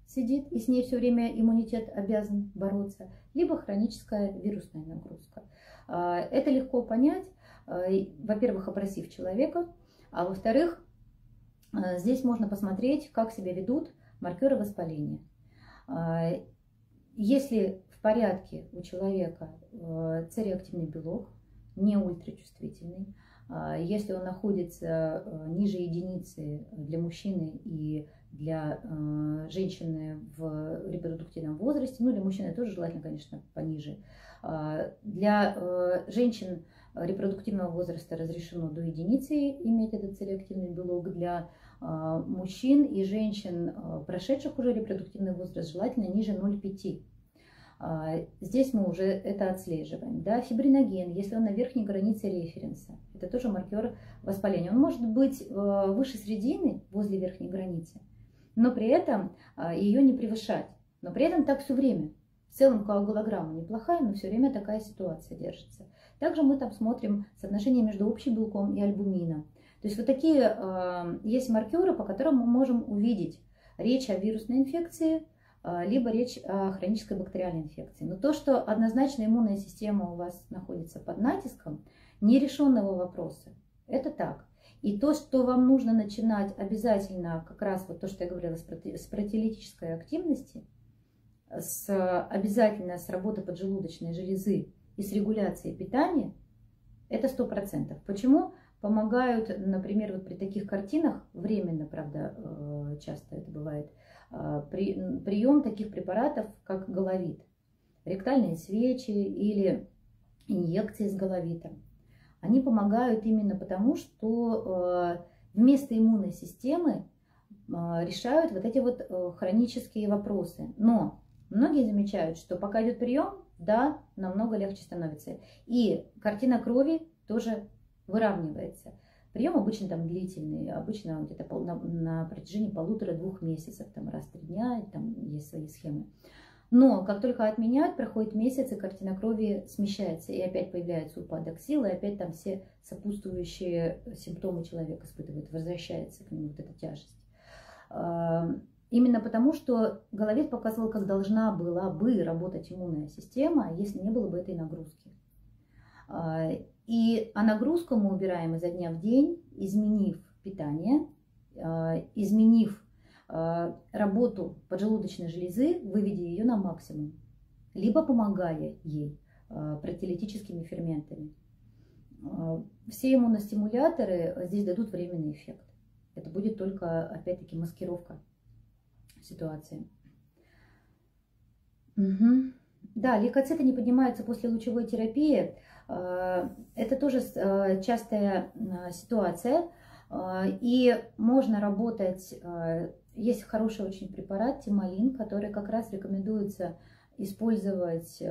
сидит, и с ней все время иммунитет обязан бороться, либо хроническая вирусная нагрузка. Это легко понять, во-первых, опросив человека, а во-вторых, здесь можно посмотреть, как себя ведут маркеры воспаления. Если в порядке у человека С-реактивный белок, не ультрачувствительный. Если он находится ниже единицы для мужчины и для женщины в репродуктивном возрасте, ну для мужчины тоже желательно, конечно, пониже. Для женщин репродуктивного возраста разрешено до единицы иметь этот С-реактивный белок, для мужчин и женщин, прошедших уже репродуктивный возраст, желательно ниже ноль целых пяти десятых. Здесь мы уже это отслеживаем. Да? Фибриноген, если он на верхней границе референса, это тоже маркер воспаления. Он может быть выше средины, возле верхней границы, но при этом ее не превышать. Но при этом так все время. В целом коагулограмма неплохая, но все время такая ситуация держится. Также мы там смотрим соотношение между общим белком и альбумином. То есть вот такие есть маркеры, по которым мы можем увидеть речь о вирусной инфекции, либо речь о хронической бактериальной инфекции. Но то, что однозначно иммунная система у вас находится под натиском нерешенного вопроса, это так. И то, что вам нужно начинать обязательно, как раз вот то, что я говорила, с протеолитической активности, с, обязательно с работы поджелудочной железы и с регуляцией питания, это сто процентов. Почему? Помогают, например, вот при таких картинах, временно, правда, часто это бывает, прием таких препаратов, как головит, ректальные свечи или инъекции с головитом. Они помогают именно потому, что вместо иммунной системы решают вот эти вот хронические вопросы. Но многие замечают, что пока идет прием, да, намного легче становится. И картина крови тоже выравнивается. Прием обычно там длительный, обычно где-то на, на протяжении полутора-двух месяцев, там раз в три дня, там есть свои схемы. Но как только отменяют, проходит месяц, и картина крови смещается, и опять появляется упадок сил, и опять там все сопутствующие симптомы человек испытывает, возвращается к нему вот эта тяжесть. Именно потому, что головит показывал, как должна была бы работать иммунная система, если не было бы этой нагрузки. И, а нагрузку мы убираем изо дня в день, изменив питание, изменив работу поджелудочной железы, выведя ее на максимум, либо помогая ей протеолитическими ферментами. Все иммуностимуляторы здесь дадут временный эффект. Это будет только, опять-таки, маскировка ситуации. Угу. Да, лейкоциты не поднимаются после лучевой терапии. Это тоже частая ситуация. И можно работать, есть хороший очень препарат Тималин, который как раз рекомендуется использовать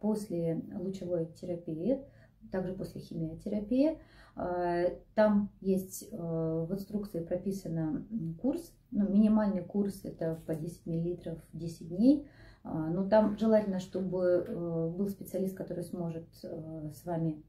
после лучевой терапии, также после химиотерапии. Там есть в инструкции прописан курс, ну, минимальный курс это по десять миллилитров десять дней, но там желательно, чтобы был специалист, который сможет с вами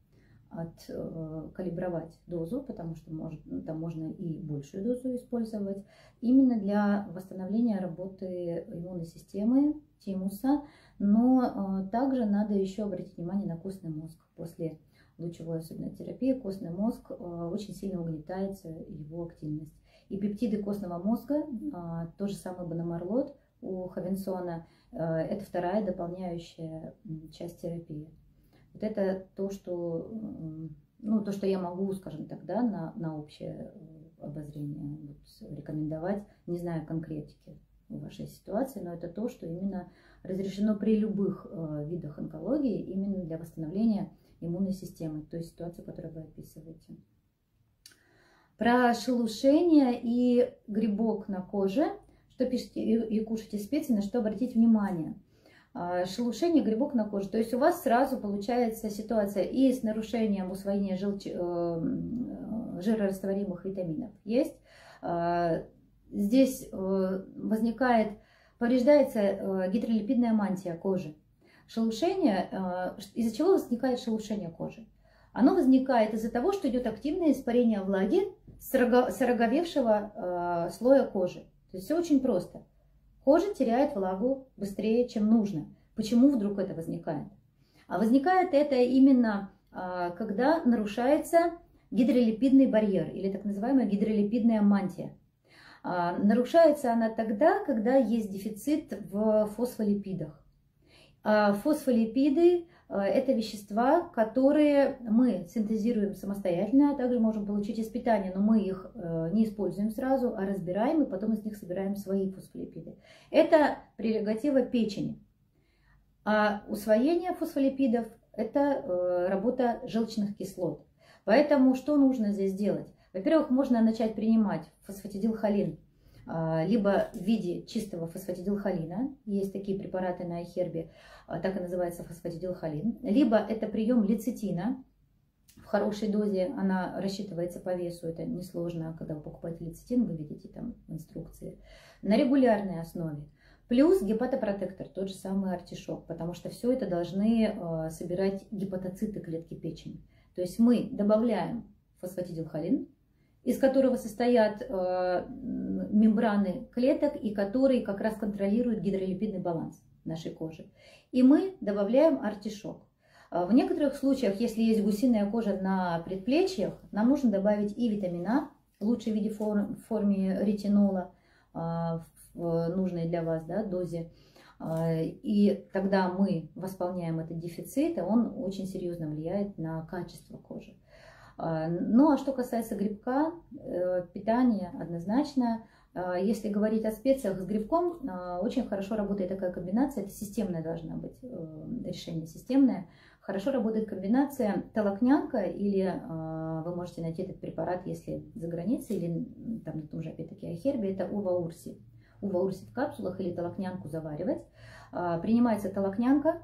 откалибровать дозу, потому что может, там можно и большую дозу использовать, именно для восстановления работы иммунной системы, тимуса, но также надо еще обратить внимание на костный мозг. После лучевой особенной терапии костный мозг очень сильно угнетается, его активность. И пептиды костного мозга, то же самое бономарлот у Хавинсона, это вторая дополняющая часть терапии. Вот это то, что, ну, то, что я могу, скажем так, да, на, на общее обозрение вот, рекомендовать, не знаю конкретики в вашей ситуации, но это то, что именно разрешено при любых э, видах онкологии, именно для восстановления иммунной системы, той ситуации, которую вы описываете. Про шелушение и грибок на коже, что пишите и, и кушайте специи, на что обратить внимание. Шелушение, грибок на коже. То есть у вас сразу получается ситуация и с нарушением усвоения желч... жирорастворимых витаминов. Есть. Здесь возникает, повреждается гидролипидная мантия кожи. Шелушение, из-за чего возникает шелушение кожи? Оно возникает из-за того, что идет активное испарение влаги с ороговевшего слоя кожи. То есть все очень просто. Кожа теряет влагу быстрее, чем нужно. Почему вдруг это возникает? А возникает это именно, когда нарушается гидролипидный барьер, или так называемая гидролипидная мантия. Нарушается она тогда, когда есть дефицит в фосфолипидах. Фосфолипиды – это вещества, которые мы синтезируем самостоятельно, а также можем получить из питания, но мы их не используем сразу, а разбираем и потом из них собираем свои фосфолипиды. Это прерогатива печени. А усвоение фосфолипидов – это работа желчных кислот. Поэтому что нужно здесь делать? Во-первых, можно начать принимать фосфатидилхолин, либо в виде чистого фосфатидилхолина, есть такие препараты на Айхербе, так и называется фосфатидилхолин, либо это прием лецитина, в хорошей дозе она рассчитывается по весу, это несложно, когда вы покупаете лецитин, вы видите там инструкции, на регулярной основе, плюс гепатопротектор, тот же самый артишок, потому что все это должны собирать гепатоциты клетки печени, то есть мы добавляем фосфатидилхолин, из которого состоят э, мембраны клеток и которые как раз контролируют гидролипидный баланс нашей кожи. И мы добавляем артишок. В некоторых случаях, если есть гусиная кожа на предплечьях, нам нужно добавить и витамина, лучше в виде форм, в форме ретинола, э, в нужной для вас да, дозе. Э, и тогда мы восполняем этот дефицит, и он очень серьезно влияет на качество кожи. Ну а что касается грибка, питание однозначно Если говорить о специях с грибком, очень хорошо работает такая комбинация, это системное должно быть решение, системное. Хорошо работает комбинация толокнянка, или вы можете найти этот препарат, если за границей, или там на том же опять-таки айхербе, это уваурси. Уваурси в капсулах или толокнянку заваривать. Принимается толокнянка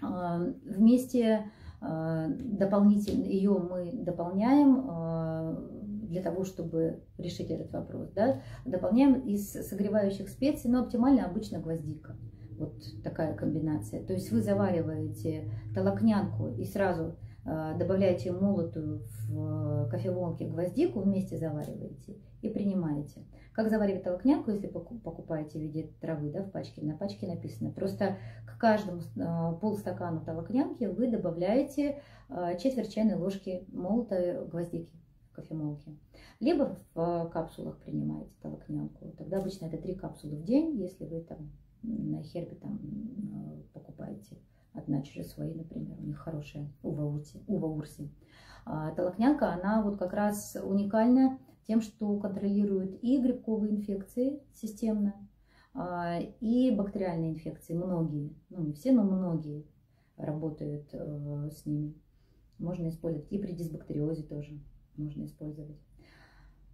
вместе, дополнительно ее мы дополняем для того, чтобы решить этот вопрос, да? Дополняем из согревающих специй, но оптимально обычно гвоздика. Вот такая комбинация. То есть вы завариваете толокнянку и сразу э, добавляете молотую в кофеволке гвоздику, вместе завариваете и принимаете. Как заваривать толокнянку, если покупаете в виде травы, да, в пачке? На пачке написано. Просто к каждому э, полстакану толокнянки вы добавляете э, четверть чайной ложки молотой гвоздики. Кофемолки. Либо в капсулах принимаете толокнянку. Тогда обычно это три капсулы в день, если вы там на хербе там покупаете. Одна через свои, например, у них хорошая уваурси. Толокнянка, она вот как раз уникальна тем, что контролирует и грибковые инфекции системно, и бактериальные инфекции. Многие, ну не все, но многие работают с ними. Можно использовать и при дисбактериозе тоже. Можно использовать.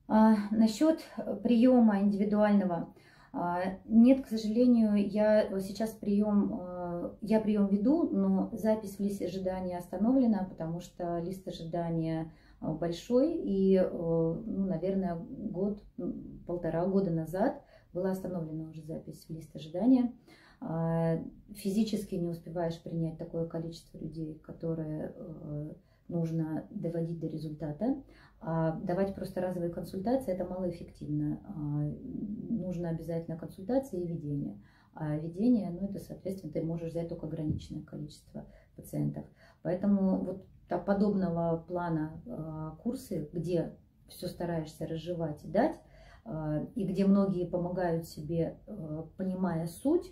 А, насчет приема индивидуального. А, нет, к сожалению, я сейчас прием, а, я прием веду, но запись в лист ожидания остановлена, потому что лист ожидания большой. И, ну, наверное, год, полтора года назад была остановлена уже запись в лист ожидания. А, физически не успеваешь принять такое количество людей, которые... нужно доводить до результата. А давать просто разовые консультации – это малоэффективно. А нужно обязательно консультации и ведение. А ведение, ну, это, соответственно, ты можешь взять только ограниченное количество пациентов. Поэтому вот подобного плана а, курсы, где все стараешься разжевать и дать, а, и где многие помогают себе, а, понимая суть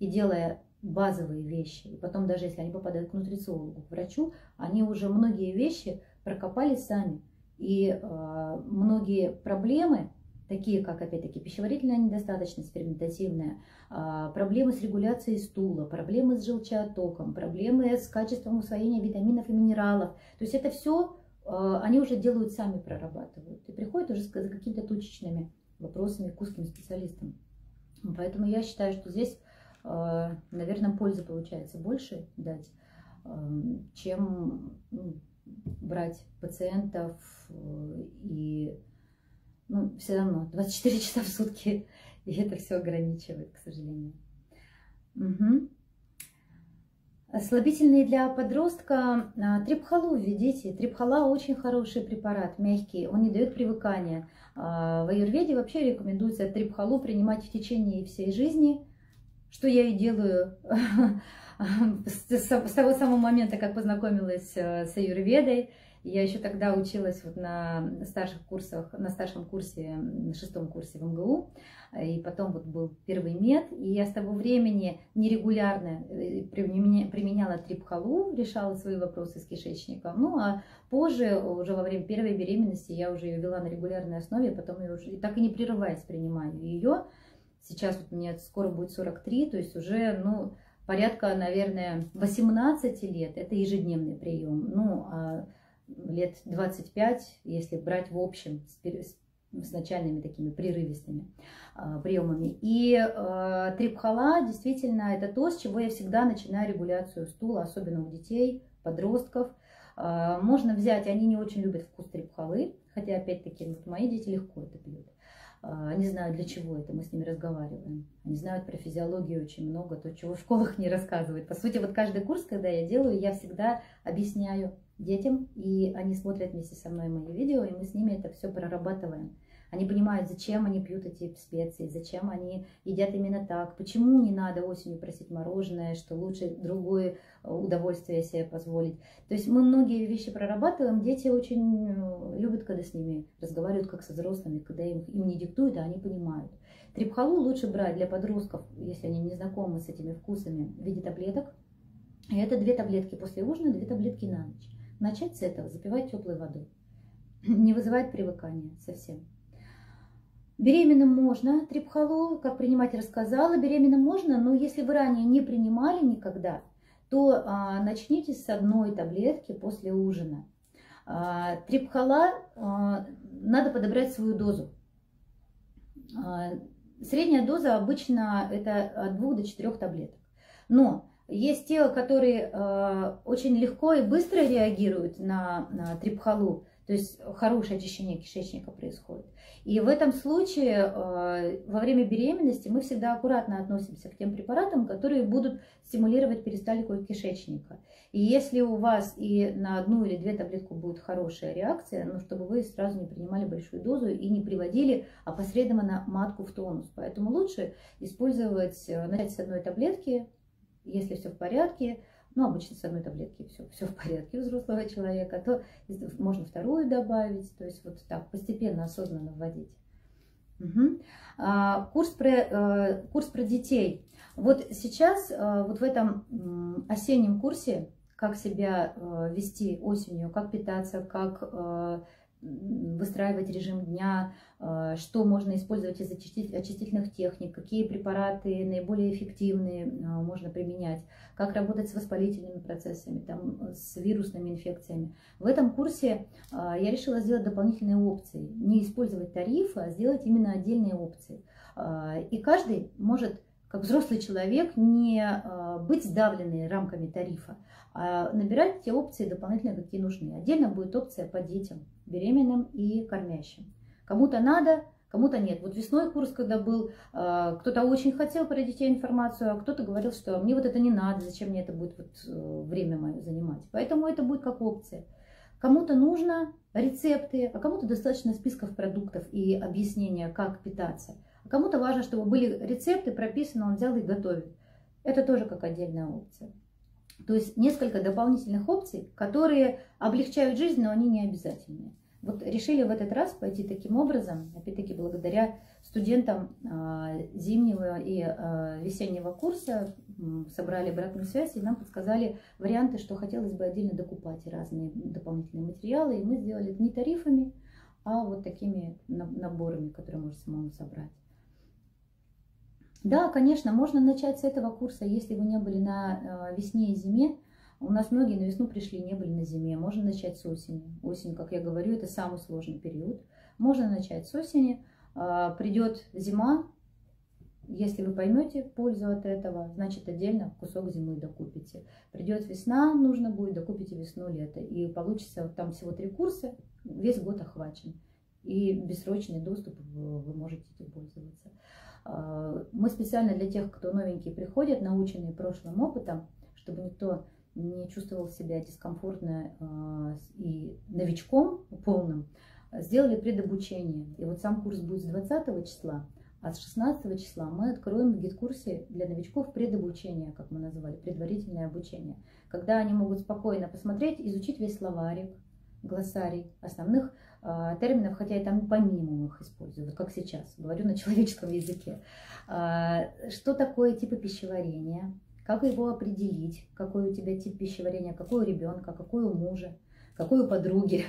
и делая базовые вещи, и потом даже если они попадают к нутрициологу, к врачу, они уже многие вещи прокопали сами, и э, многие проблемы, такие как опять-таки пищеварительная недостаточность, ферментативная, э, проблемы с регуляцией стула, проблемы с желчеоттоком, проблемы с качеством усвоения витаминов и минералов, то есть это все э, они уже делают сами, прорабатывают, и приходят уже с какими-то точечными вопросами к узким специалистам. Поэтому я считаю, что здесь, наверное, пользы получается больше дать, чем брать пациентов, и, ну, все равно двадцать четыре часа в сутки, и это все ограничивает, к сожалению. Угу. Слабительные для подростка. Трипхалу введите. Трипхала очень хороший препарат, мягкий, он не дает привыкания. В аюрведе вообще рекомендуется трипхалу принимать в течение всей жизни. Что я и делаю с того самого момента, как познакомилась с аюрведой. Я еще тогда училась вот на старших курсах, на старшем курсе, на шестом курсе в МГУ, и потом вот был первый мед, и я с того времени нерегулярно применяла трипхалу, решала свои вопросы с кишечником, ну а позже, уже во время первой беременности, я уже ее вела на регулярной основе, потом я уже, так и не прерываясь, принимаю ее. Сейчас вот мне скоро будет сорок три, то есть уже, ну, порядка, наверное, восемнадцати лет. Это ежедневный прием. Ну, а лет двадцать пять, если брать в общем, с, с начальными такими прерывистыми а, приемами. И а, трипхала действительно это то, с чего я всегда начинаю регуляцию стула, особенно у детей, подростков. А, можно взять, они не очень любят вкус трипхалы, хотя, опять-таки, вот мои дети легко это пьют. Они знают, для чего это, мы с ними разговариваем. Они знают про физиологию очень много, то, чего в школах не рассказывают. По сути, вот каждый курс, когда я делаю, я всегда объясняю детям, и они смотрят вместе со мной мои видео, и мы с ними это все прорабатываем. Они понимают, зачем они пьют эти специи, зачем они едят именно так, почему не надо осенью просить мороженое, что лучше другое удовольствие себе позволить. То есть мы многие вещи прорабатываем, дети очень любят, когда с ними разговаривают, как со взрослыми, когда им, им не диктуют, а они понимают. Трипхалу лучше брать для подростков, если они не знакомы с этими вкусами, в виде таблеток. И это две таблетки после ужина, две таблетки на ночь. Начать с этого, запивать теплой водой. Не вызывает привыкания совсем. Беременным можно трипхалу, как принимать рассказала, беременным можно, но если вы ранее не принимали никогда, то а, начните с одной таблетки после ужина. А, трипхала, а, надо подобрать свою дозу. А, средняя доза обычно это от двух до четырех таблеток. Но есть те, которые а, очень легко и быстро реагируют на, на трипхалу. То есть хорошее очищение кишечника происходит. И в этом случае во время беременности мы всегда аккуратно относимся к тем препаратам, которые будут стимулировать перистальтику кишечника. И если у вас и на одну или две таблетку будет хорошая реакция, ну, чтобы вы сразу не принимали большую дозу и не приводили опосредованно матку в тонус. Поэтому лучше использовать, начать с одной таблетки, если все в порядке. Ну, обычно с одной таблетки все, все в порядке у взрослого человека, то можно вторую добавить, то есть вот так постепенно, осознанно вводить. Угу. А, курс, про, а, курс про детей. Вот сейчас, а, вот в этом м, осеннем курсе, как себя а, вести осенью, как питаться, как а, выстраивать режим дня, а, что можно использовать из очистительных техник, какие препараты наиболее эффективные а, можно применять, как работать с воспалительными процессами, там, с вирусными инфекциями. В этом курсе а, я решила сделать дополнительные опции. Не использовать тарифы, а сделать именно отдельные опции. А, и каждый может, как взрослый человек, не а, быть сдавленным рамками тарифа, а набирать те опции дополнительно, какие нужны. Отдельно будет опция по детям, беременным и кормящим. Кому-то надо, кому-то нет. Вот весной курс, когда был, кто-то очень хотел про детей информацию, а кто-то говорил, что мне вот это не надо, зачем мне это будет вот время мое занимать. Поэтому это будет как опция. Кому-то нужно рецепты, а кому-то достаточно списков продуктов и объяснения, как питаться. А кому-то важно, чтобы были рецепты прописаны, он взял и готовит. Это тоже как отдельная опция. То есть несколько дополнительных опций, которые облегчают жизнь, но они не обязательные. Вот решили в этот раз пойти таким образом, опять-таки благодаря студентам зимнего и весеннего курса, собрали обратную связь и нам подсказали варианты, что хотелось бы отдельно докупать разные дополнительные материалы. И мы сделали это не тарифами, а вот такими наборами, которые можно самому собрать. Да, конечно, можно начать с этого курса, если вы не были на весне и зиме. У нас многие на весну пришли, не были на зиме. Можно начать с осени. Осень, как я говорю, это самый сложный период. Можно начать с осени. Придет зима. Если вы поймете пользу от этого, значит отдельно кусок зимы докупите. Придет весна, нужно будет, докупите весну-лето. И получится там всего три курса, весь год охвачен. И бессрочный доступ вы можете этим пользоваться. Мы специально для тех, кто новенькие приходят, наученные прошлым опытом, чтобы никто не чувствовал себя дискомфортно и новичком полным, сделали предобучение. И вот сам курс будет с двадцатого числа, а с шестнадцатого числа мы откроем в гид-курсе для новичков предобучение, как мы назвали, предварительное обучение, когда они могут спокойно посмотреть, изучить весь словарик, глоссарий основных э, терминов, хотя я там по минимуму их использую, вот как сейчас, говорю на человеческом языке. Э, что такое типы пищеварения? Как его определить, какой у тебя тип пищеварения, какой у ребенка, какой у мужа, какой у подруги,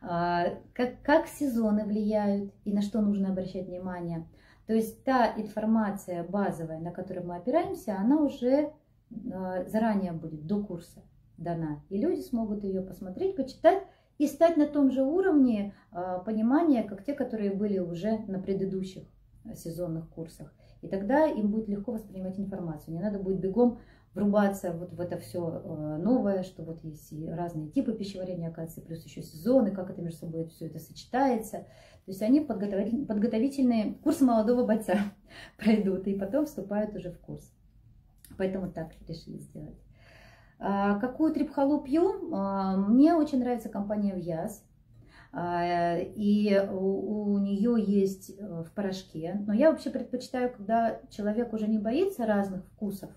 как, как сезоны влияют и на что нужно обращать внимание. То есть та информация базовая, на которую мы опираемся, она уже заранее будет до курса дана. И люди смогут ее посмотреть, почитать и стать на том же уровне понимания, как те, которые были уже на предыдущих сезонных курсах. И тогда им будет легко воспринимать информацию. Не надо будет бегом врубаться вот в это все новое, что вот есть и разные типы пищеварения, оказывается, плюс еще сезоны, как это между собой все это сочетается. То есть они подготовительные курсы молодого бойца пройдут и потом вступают уже в курс. Поэтому так решили сделать. Какую трипхалу пьем? Мне очень нравится компания Вьяс. И у, у нее есть в порошке. Но я вообще предпочитаю, когда человек уже не боится разных вкусов.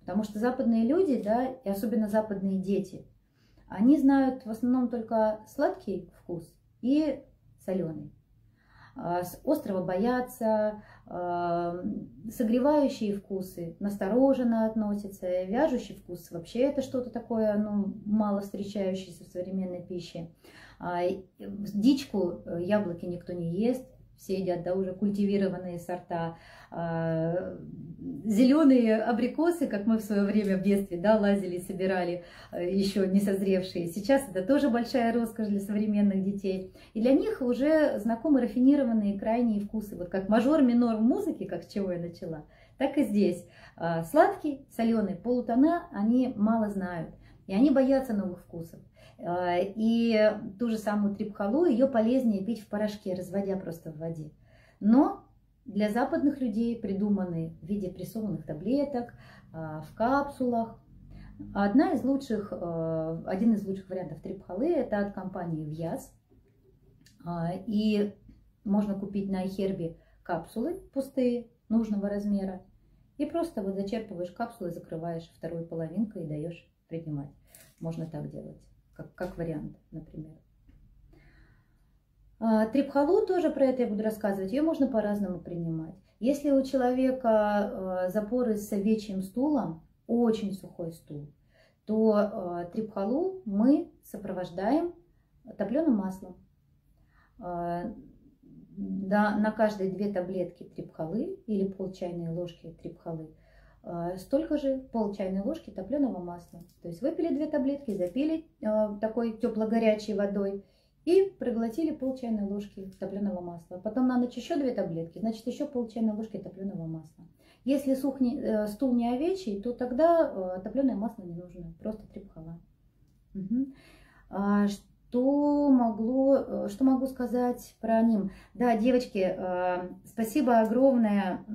Потому что западные люди, да, и особенно западные дети, они знают в основном только сладкий вкус и соленый. С острого боятся, согревающие вкусы настороженно относятся, вяжущий вкус вообще это что-то такое, ну, мало встречающееся в современной пище. Дичку, яблоки никто не ест, все едят, да, уже культивированные сорта, зеленые абрикосы, как мы в свое время в детстве, да, лазили, собирали, еще не созревшие. Сейчас это тоже большая роскошь для современных детей. И для них уже знакомы рафинированные крайние вкусы. Вот как мажор, минор в музыке, как с чего я начала, так и здесь. Сладкий, соленый, полутона они мало знают. И они боятся новых вкусов. И ту же самую трипхалу, ее полезнее пить в порошке, разводя просто в воде. Но для западных людей придуманы в виде прессованных таблеток, в капсулах. Одна из лучших, один из лучших вариантов трипхалы – это от компании Вьяс. И можно купить на Айхербе капсулы пустые, нужного размера. И просто вот зачерпываешь капсулы, закрываешь вторую половинку и даешь принимать. Можно так делать. Как, как вариант, например. Трипхалу тоже про это я буду рассказывать. Ее можно по-разному принимать. Если у человека запоры с овечьим стулом, очень сухой стул, то трипхалу мы сопровождаем топленым маслом. На каждые две таблетки трипхалы или пол чайной ложки трипхалы столько же пол чайной ложки топленого масла. То есть выпили две таблетки, запили э, такой тепло-горячей водой и проглотили пол чайной ложки топленого масла. Потом на ночь еще две таблетки, значит еще пол чайной ложки топленого масла. Если сух не, э, стул не овечий, то тогда э, топленое масло не нужно, просто трипхала. Угу. А, что, могло, э, что могу сказать про ним? Да, девочки, э, спасибо огромное э,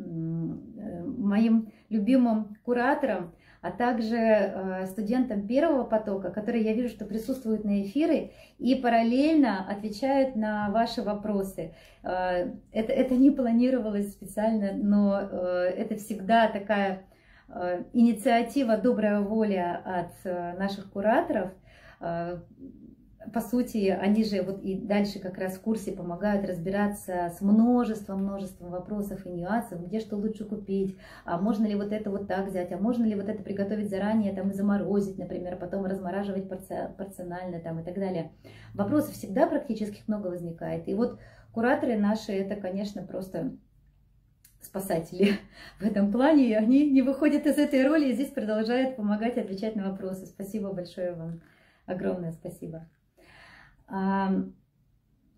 моим любимым кураторам, а также э, студентам первого потока, которые, я вижу, что присутствуют на эфире и параллельно отвечают на ваши вопросы. Э, это, это не планировалось специально, но э, это всегда такая э, инициатива, добрая воля от э, наших кураторов. Э, по сути, они же вот и дальше как раз в курсе помогают разбираться с множеством-множеством вопросов и нюансов, где что лучше купить, а можно ли вот это вот так взять, а можно ли вот это приготовить заранее там и заморозить, например, а потом размораживать порционально там и так далее. Вопросов всегда практически много возникает. И вот кураторы наши, это, конечно, просто спасатели в этом плане, и они не выходят из этой роли и здесь продолжают помогать отвечать на вопросы. Спасибо большое вам. Огромное спасибо.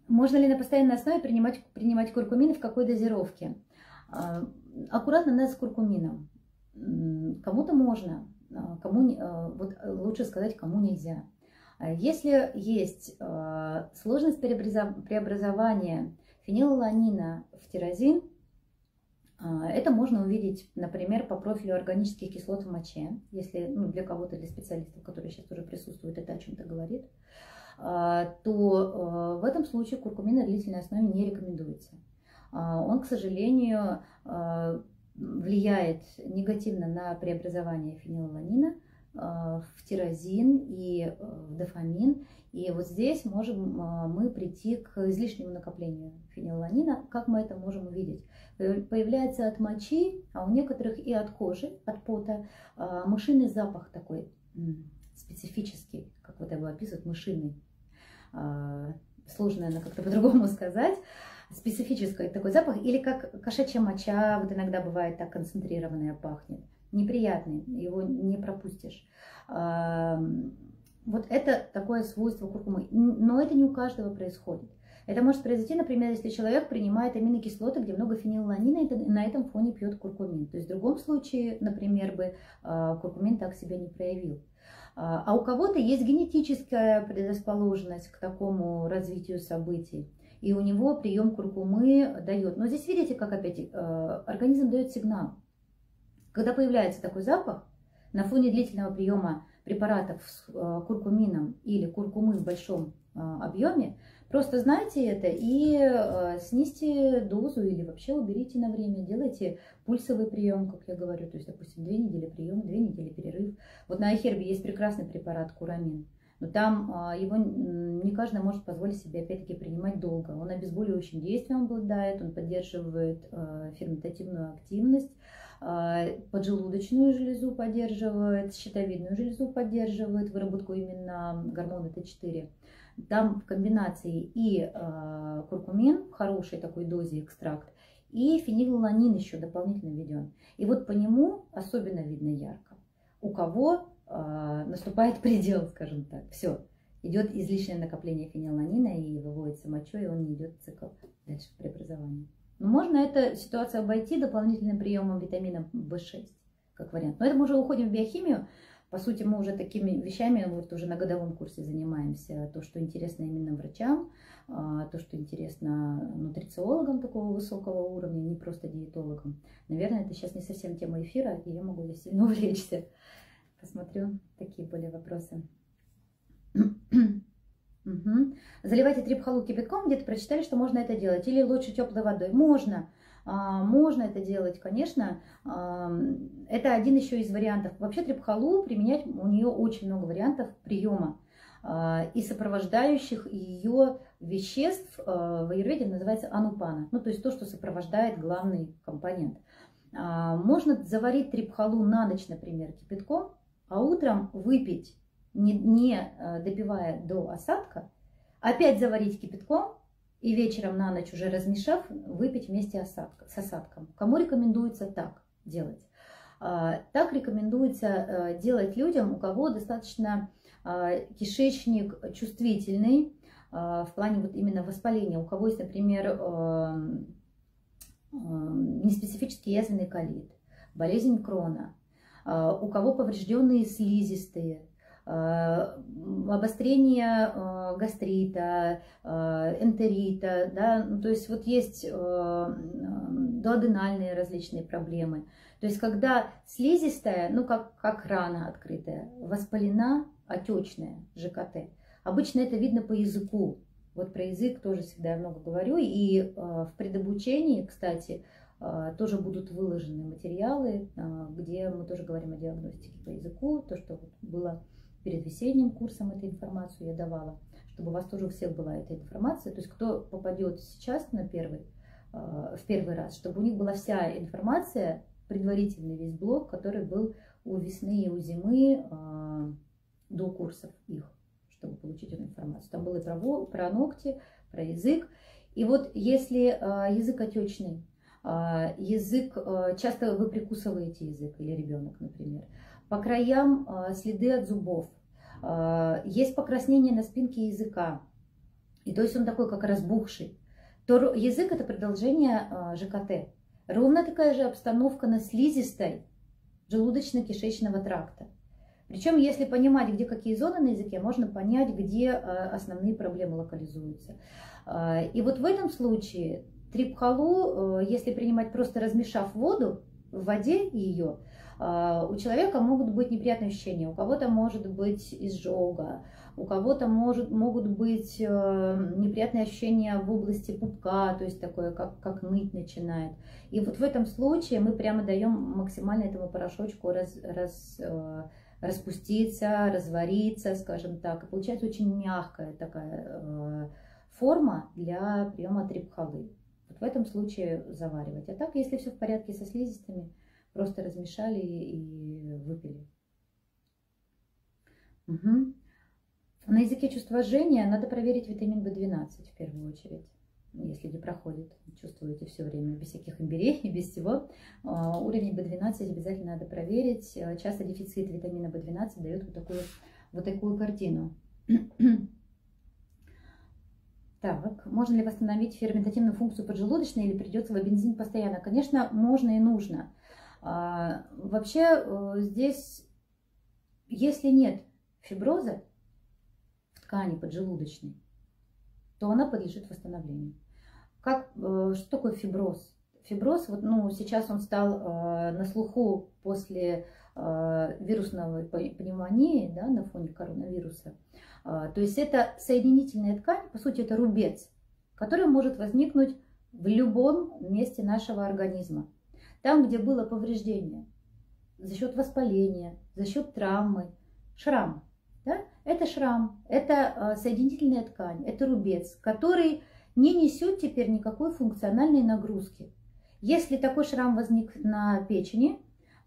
Можно ли на постоянной основе принимать, принимать куркумин и в какой дозировке? Аккуратно надо с куркумином. Кому-то можно, кому, вот лучше сказать, кому нельзя. Если есть сложность преобразования фенилаланина в тирозин, это можно увидеть, например, по профилю органических кислот в моче, если, ну, для кого-то, для специалистов, которые сейчас тоже присутствуют, это о чем-то говорит, то в этом случае куркумин на длительной основе не рекомендуется. Он, к сожалению, влияет негативно на преобразование фенилаланина в тирозин и в дофамин. И вот здесь можем мы прийти к излишнему накоплению фенилаланина. Как мы это можем увидеть? Появляется от мочи, а у некоторых и от кожи, от пота, мышиный запах такой специфический, как вот его описывают, мышиный. Сложно, наверное, как-то по-другому сказать. Специфический такой запах, или как кошачья моча, вот иногда бывает так концентрированная пахнет. Неприятный, его не пропустишь. Вот это такое свойство куркумы. Но это не у каждого происходит. Это может произойти, например, если человек принимает аминокислоты, где много фенилаланина, и на этом фоне пьет куркумин. То есть в другом случае, например, бы куркумин так себя не проявил. А у кого-то есть генетическая предрасположенность к такому развитию событий. И у него прием куркумы дает. Но здесь видите, как опять организм дает сигнал. Когда появляется такой запах, на фоне длительного приема препаратов с куркумином или куркумы в большом объеме, просто знайте это и снизьте дозу или вообще уберите на время, делайте пульсовый прием, как я говорю, то есть, допустим, две недели прием, две недели перерыв. Вот на Айхербе есть прекрасный препарат курамин, но там его не каждый может позволить себе опять-таки принимать долго. Он обезболивающим действием обладает, он поддерживает ферментативную активность, поджелудочную железу поддерживает, щитовидную железу поддерживает, выработку именно гормона тэ четыре. Там в комбинации и куркумин в хорошей такой дозе экстракт, и фенилаланин еще дополнительно введен. И вот по нему особенно видно ярко, у кого наступает предел, скажем так, все. Идет излишнее накопление фенилаланина и выводится мочой, и он не идет в цикл дальше в преобразовании. Но можно эту ситуацию обойти дополнительным приемом витамина бэ шесть, как вариант. Но это мы уже уходим в биохимию. По сути, мы уже такими вещами вот уже на годовом курсе занимаемся. То, что интересно именно врачам, то, что интересно нутрициологам такого высокого уровня, не просто диетологам. Наверное, это сейчас не совсем тема эфира, и я могу сильно увлечься. Посмотрю, такие были вопросы. Угу. Заливайте трипхалу кипятком, где-то прочитали, что можно это делать, или лучше теплой водой. Можно, а, можно это делать, конечно. А, это один еще из вариантов. Вообще трипхалу применять, у нее очень много вариантов приема а, и сопровождающих ее веществ а, в аюрведе называется анупана. Ну, то есть то, что сопровождает главный компонент. А, можно заварить трипхалу на ночь, например, кипятком, а утром выпить. Не, не допивая до осадка, опять заварить кипятком и вечером на ночь уже размешав, выпить вместе осадка, с осадком. Кому рекомендуется так делать? Так рекомендуется делать людям, у кого достаточно кишечник чувствительный в плане вот именно воспаления, у кого есть, например, неспецифический язвенный колит, болезнь Крона, у кого поврежденные слизистые, обострение гастрита, энтерита, да, то есть вот есть дуоденальные различные проблемы. То есть когда слизистая, ну как, как рана открытая, воспалена, отечная, ЖКТ, обычно это видно по языку. Вот про язык тоже всегда я много говорю. И в предобучении, кстати, тоже будут выложены материалы, где мы тоже говорим о диагностике по языку, то, что было... Перед весенним курсом эту информацию я давала, чтобы у вас тоже у всех была эта информация. То есть кто попадет сейчас на первый, в первый раз, чтобы у них была вся информация, предварительный весь блок, который был у весны и у зимы до курсов их, чтобы получить эту информацию. Там было и про, про ногти, про язык. И вот если язык отечный, язык, часто вы прикусываете язык или ребенок, например, по краям следы от зубов, есть покраснение на спинке языка, и то есть он такой как разбухший, то язык это продолжение ЖКТ. Ровно такая же обстановка на слизистой желудочно-кишечного тракта. Причем, если понимать, где какие зоны на языке, можно понять, где основные проблемы локализуются. И вот в этом случае трипхалу, если принимать просто размешав воду, в воде ее, у человека могут быть неприятные ощущения, у кого-то может быть изжога, у кого-то может, могут быть неприятные ощущения в области пупка, то есть такое, как, как ныть начинает. И вот в этом случае мы прямо даем максимально этому порошочку раз, раз, распуститься, развариться, скажем так. И получается очень мягкая такая форма для приема трипхалы. Вот в этом случае заваривать. А так, если все в порядке со слизистыми, просто размешали и выпили. Угу. На языке чувство жжения надо проверить витамин бэ двенадцать в первую очередь. Если не проходит, чувствуете все время, без всяких имбирей и без всего. Уровень бэ двенадцать обязательно надо проверить. Часто дефицит витамина бэ двенадцать дает вот такую, вот такую картину. Так, можно ли восстановить ферментативную функцию поджелудочной или придется вобензим постоянно? Конечно, можно и нужно. Вообще здесь, если нет фиброза в ткани поджелудочной, то она подлежит восстановлению. Как, что такое фиброз? Фиброз, вот, ну, сейчас он стал на слуху после вирусной пневмонии, да, на фоне коронавируса. То есть это соединительная ткань, по сути это рубец, который может возникнуть в любом месте нашего организма. Там, где было повреждение, за счет воспаления, за счет травмы, шрам. Да? Это шрам, это соединительная ткань, это рубец, который не несет теперь никакой функциональной нагрузки. Если такой шрам возник на печени,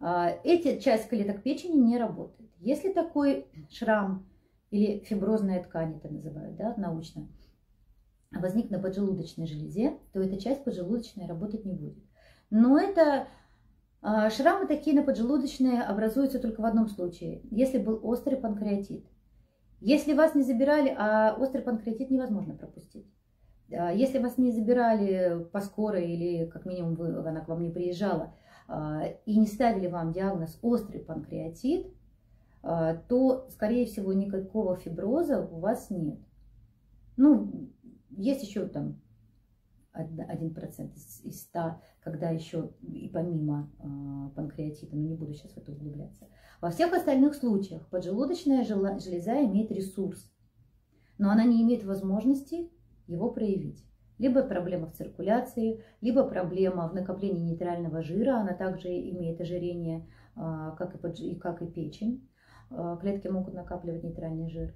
эта часть клеток печени не работает. Если такой шрам или фиброзная ткань, это называют, да, научно, возник на поджелудочной железе, то эта часть поджелудочной работать не будет. Но это шрамы такие на поджелудочной образуются только в одном случае, если был острый панкреатит. Если вас не забирали, а острый панкреатит невозможно пропустить. Если вас не забирали по скорой или как минимум вы, она к вам не приезжала и не ставили вам диагноз острый панкреатит, то, скорее всего, никакого фиброза у вас нет. Ну, есть еще там один процент из ста, когда еще и помимо панкреатита, но не буду сейчас в это углубляться. Во всех остальных случаях поджелудочная железа имеет ресурс, но она не имеет возможности его проявить. Либо проблема в циркуляции, либо проблема в накоплении нейтрального жира, она также имеет ожирение, как и, подж... как и печень, клетки могут накапливать нейтральный жир.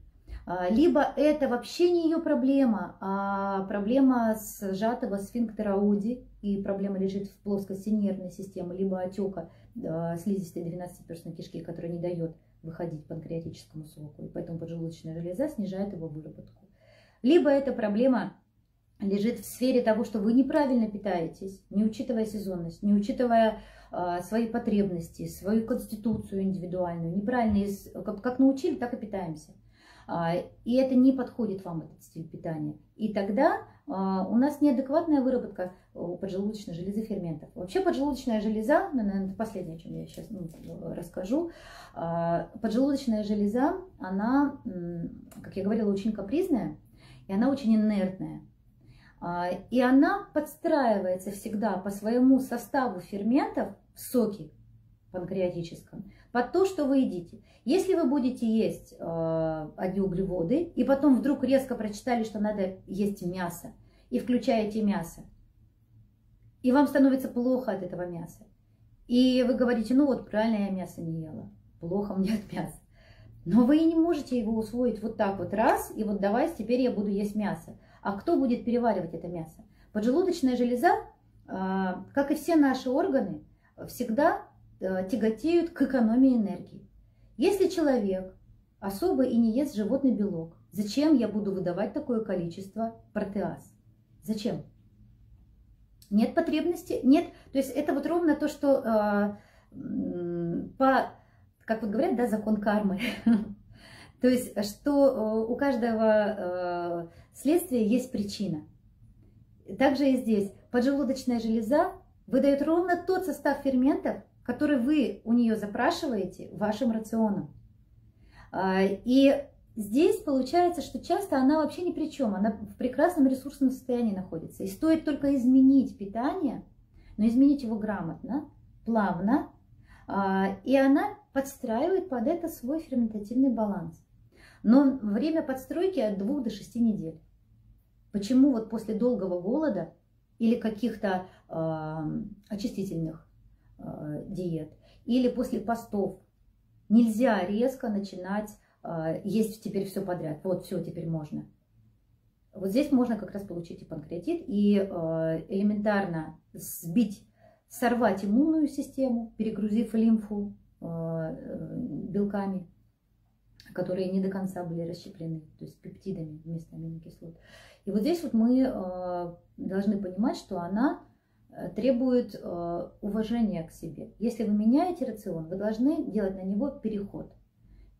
Либо это вообще не ее проблема, а проблема сжатого сфинктера Оди, и проблема лежит в плоскости нервной системы, либо отека слизистой двенадцатиперстной кишки, которая не дает выходить панкреатическому соку, и поэтому поджелудочная железа снижает его выработку. Либо эта проблема лежит в сфере того, что вы неправильно питаетесь, не учитывая сезонность, не учитывая э, свои потребности, свою конституцию индивидуальную, неправильно, как, как научили, так и питаемся. А, и это не подходит вам, этот стиль питания. И тогда а, у нас неадекватная выработка у поджелудочной железы ферментов. Вообще поджелудочная железа, наверное, это последнее, о чем я сейчас ну, расскажу, а, поджелудочная железа, она, как я говорила, очень капризная, и она очень инертная. И она подстраивается всегда по своему составу ферментов в соке панкреатическом под то, что вы едите. Если вы будете есть э, одни углеводы, и потом вдруг резко прочитали, что надо есть мясо, и включаете мясо, и вам становится плохо от этого мяса, и вы говорите, ну вот правильно я мясо не ела, плохо мне от мяса. Но вы и не можете его усвоить вот так вот раз, и вот давай, теперь я буду есть мясо. А кто будет переваривать это мясо? Поджелудочная железа, как и все наши органы, всегда тяготеют к экономии энергии. Если человек особо и не ест животный белок, зачем я буду выдавать такое количество протеаз? Зачем? Нет потребности, нет. То есть это вот ровно то, что по, как вот говорят, да, закон кармы. То есть, что у каждого следствия есть причина. Также и здесь. Поджелудочная железа выдает ровно тот состав ферментов, который вы у нее запрашиваете вашим рационом. И здесь получается, что часто она вообще ни при чем. Она в прекрасном ресурсном состоянии находится. И стоит только изменить питание, но изменить его грамотно, плавно. И она подстраивает под это свой ферментативный баланс. Но время подстройки от двух до шести недель. Почему вот после долгого голода или каких-то э, очистительных э, диет, или после постов нельзя резко начинать э, есть теперь все подряд. Вот все теперь можно. Вот здесь можно как раз получить и панкреатит, и э, элементарно сбить, сорвать иммунную систему, перегрузив лимфу э, белками, которые не до конца были расщеплены, то есть пептидами вместо аминокислот. И вот здесь вот мы э, должны понимать, что она требует э, уважения к себе. Если вы меняете рацион, вы должны делать на него переход.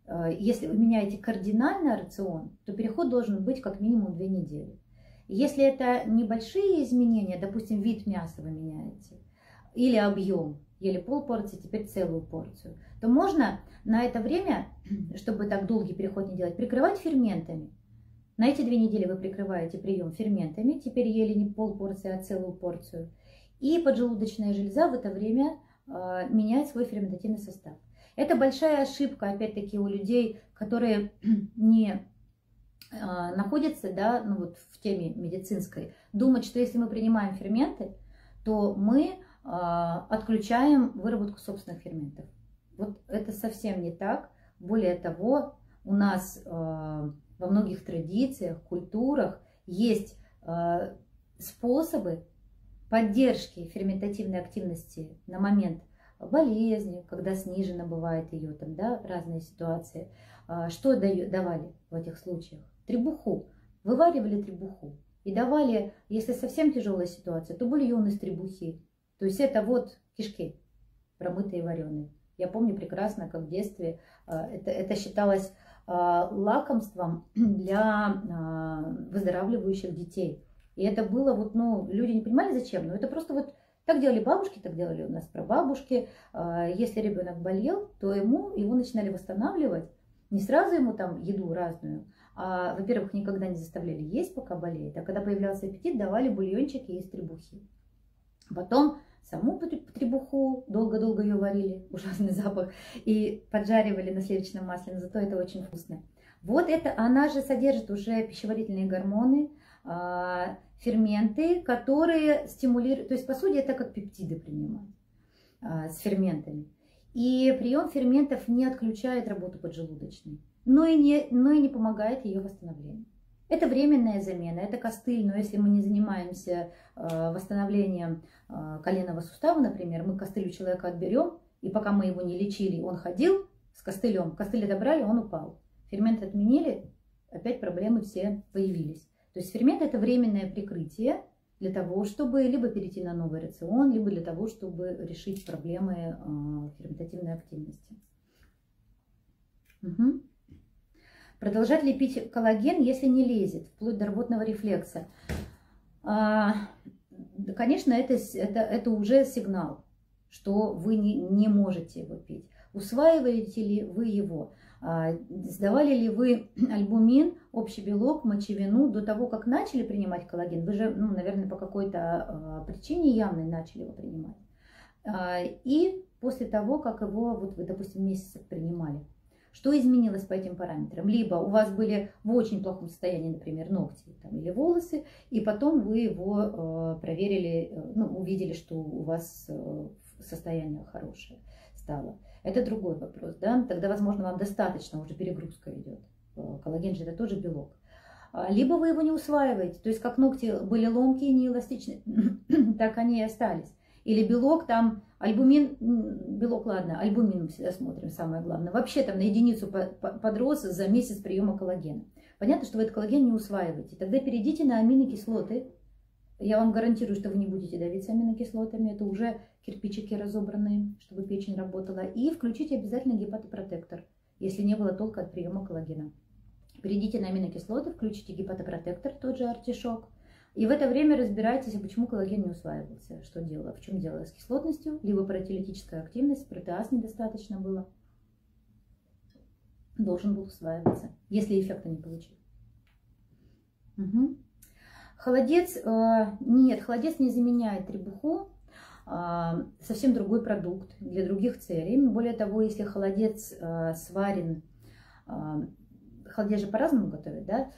Э, если вы меняете кардинально рацион, то переход должен быть как минимум две недели. Если это небольшие изменения, допустим, вид мяса вы меняете, или объем, ели полпорции, теперь целую порцию, то можно на это время, чтобы так долгий переход не делать, прикрывать ферментами. На эти две недели вы прикрываете прием ферментами, теперь ели не полпорции, а целую порцию. И поджелудочная железа в это время э, меняет свой ферментативный состав. Это большая ошибка, опять-таки, у людей, которые не э, находятся, да, ну вот в теме медицинской, думать, что если мы принимаем ферменты, то мы отключаем выработку собственных ферментов. Вот это совсем не так. Более того, у нас во многих традициях, культурах есть способы поддержки ферментативной активности на момент болезни, когда снижена бывает ее, там, да, разные ситуации. Что давали в этих случаях? Требуху. Вываривали требуху. И давали, если совсем тяжелая ситуация, то бульон из требухи. То есть это вот кишки, промытые и вареные. Я помню прекрасно, как в детстве это, это считалось лакомством для выздоравливающих детей. И это было, вот, ну, люди не понимали зачем, но это просто вот так делали бабушки, так делали у нас прабабушки. Если ребенок болел, то ему, его начинали восстанавливать. Не сразу ему там еду разную, а, во-первых, никогда не заставляли есть, пока болеет, а когда появлялся аппетит, давали бульончики из требухи. Потом саму требуху, долго-долго ее варили, ужасный запах, и поджаривали на сливочном масле, но зато это очень вкусно. Вот это, она же содержит уже пищеварительные гормоны, ферменты, которые стимулируют, то есть по сути это как пептиды принимать с ферментами. И прием ферментов не отключает работу поджелудочной, но и не, но и не помогает ее восстановлению. Это временная замена, это костыль, но если мы не занимаемся восстановлением коленного сустава, например, мы костыль у человека отберем, и пока мы его не лечили, он ходил с костылем, костыль отобрали, он упал. Ферменты отменили, опять проблемы все появились. То есть фермент – это временное прикрытие для того, чтобы либо перейти на новый рацион, либо для того, чтобы решить проблемы ферментативной активности. Угу. Продолжать лепить коллаген, если не лезет, вплоть до рвотного рефлекса. А, да, конечно, это, это, это уже сигнал, что вы не, не можете его пить. Усваиваете ли вы его? А, сдавали ли вы альбумин, общий белок, мочевину до того, как начали принимать коллаген? Вы же, ну, наверное, по какой-то а, причине явной начали его принимать. А, и после того, как его, вот, вы, допустим, месяц принимали. Что изменилось по этим параметрам? Либо у вас были в очень плохом состоянии, например, ногти там, или волосы, и потом вы его э, проверили, э, ну, увидели, что у вас э, состояние хорошее стало. Это другой вопрос, да? Тогда, возможно, вам достаточно, уже перегрузка идет. Коллаген же это тоже белок. Либо вы его не усваиваете, то есть как ногти были ломкие, неэластичные, так они и остались. Или белок там, альбумин, белок, ладно, альбумин мы всегда смотрим, самое главное. Вообще там на единицу подрос за месяц приема коллагена. Понятно, что вы этот коллаген не усваиваете. Тогда перейдите на аминокислоты. Я вам гарантирую, что вы не будете давиться аминокислотами. Это уже кирпичики разобранные, чтобы печень работала. И включите обязательно гепатопротектор, если не было толка от приема коллагена. Перейдите на аминокислоты, включите гепатопротектор, тот же артишок. И в это время разбирайтесь, почему коллаген не усваивался, что дело, в чем дело с кислотностью, либо протеолитическая активность, протеаз недостаточно было, должен был усваиваться, если эффекта не получил. Угу. Холодец, э, нет, холодец не заменяет требуху, э, совсем другой продукт для других целей. Более того, если холодец э, сварен, э, холодец же по-разному готовят, да?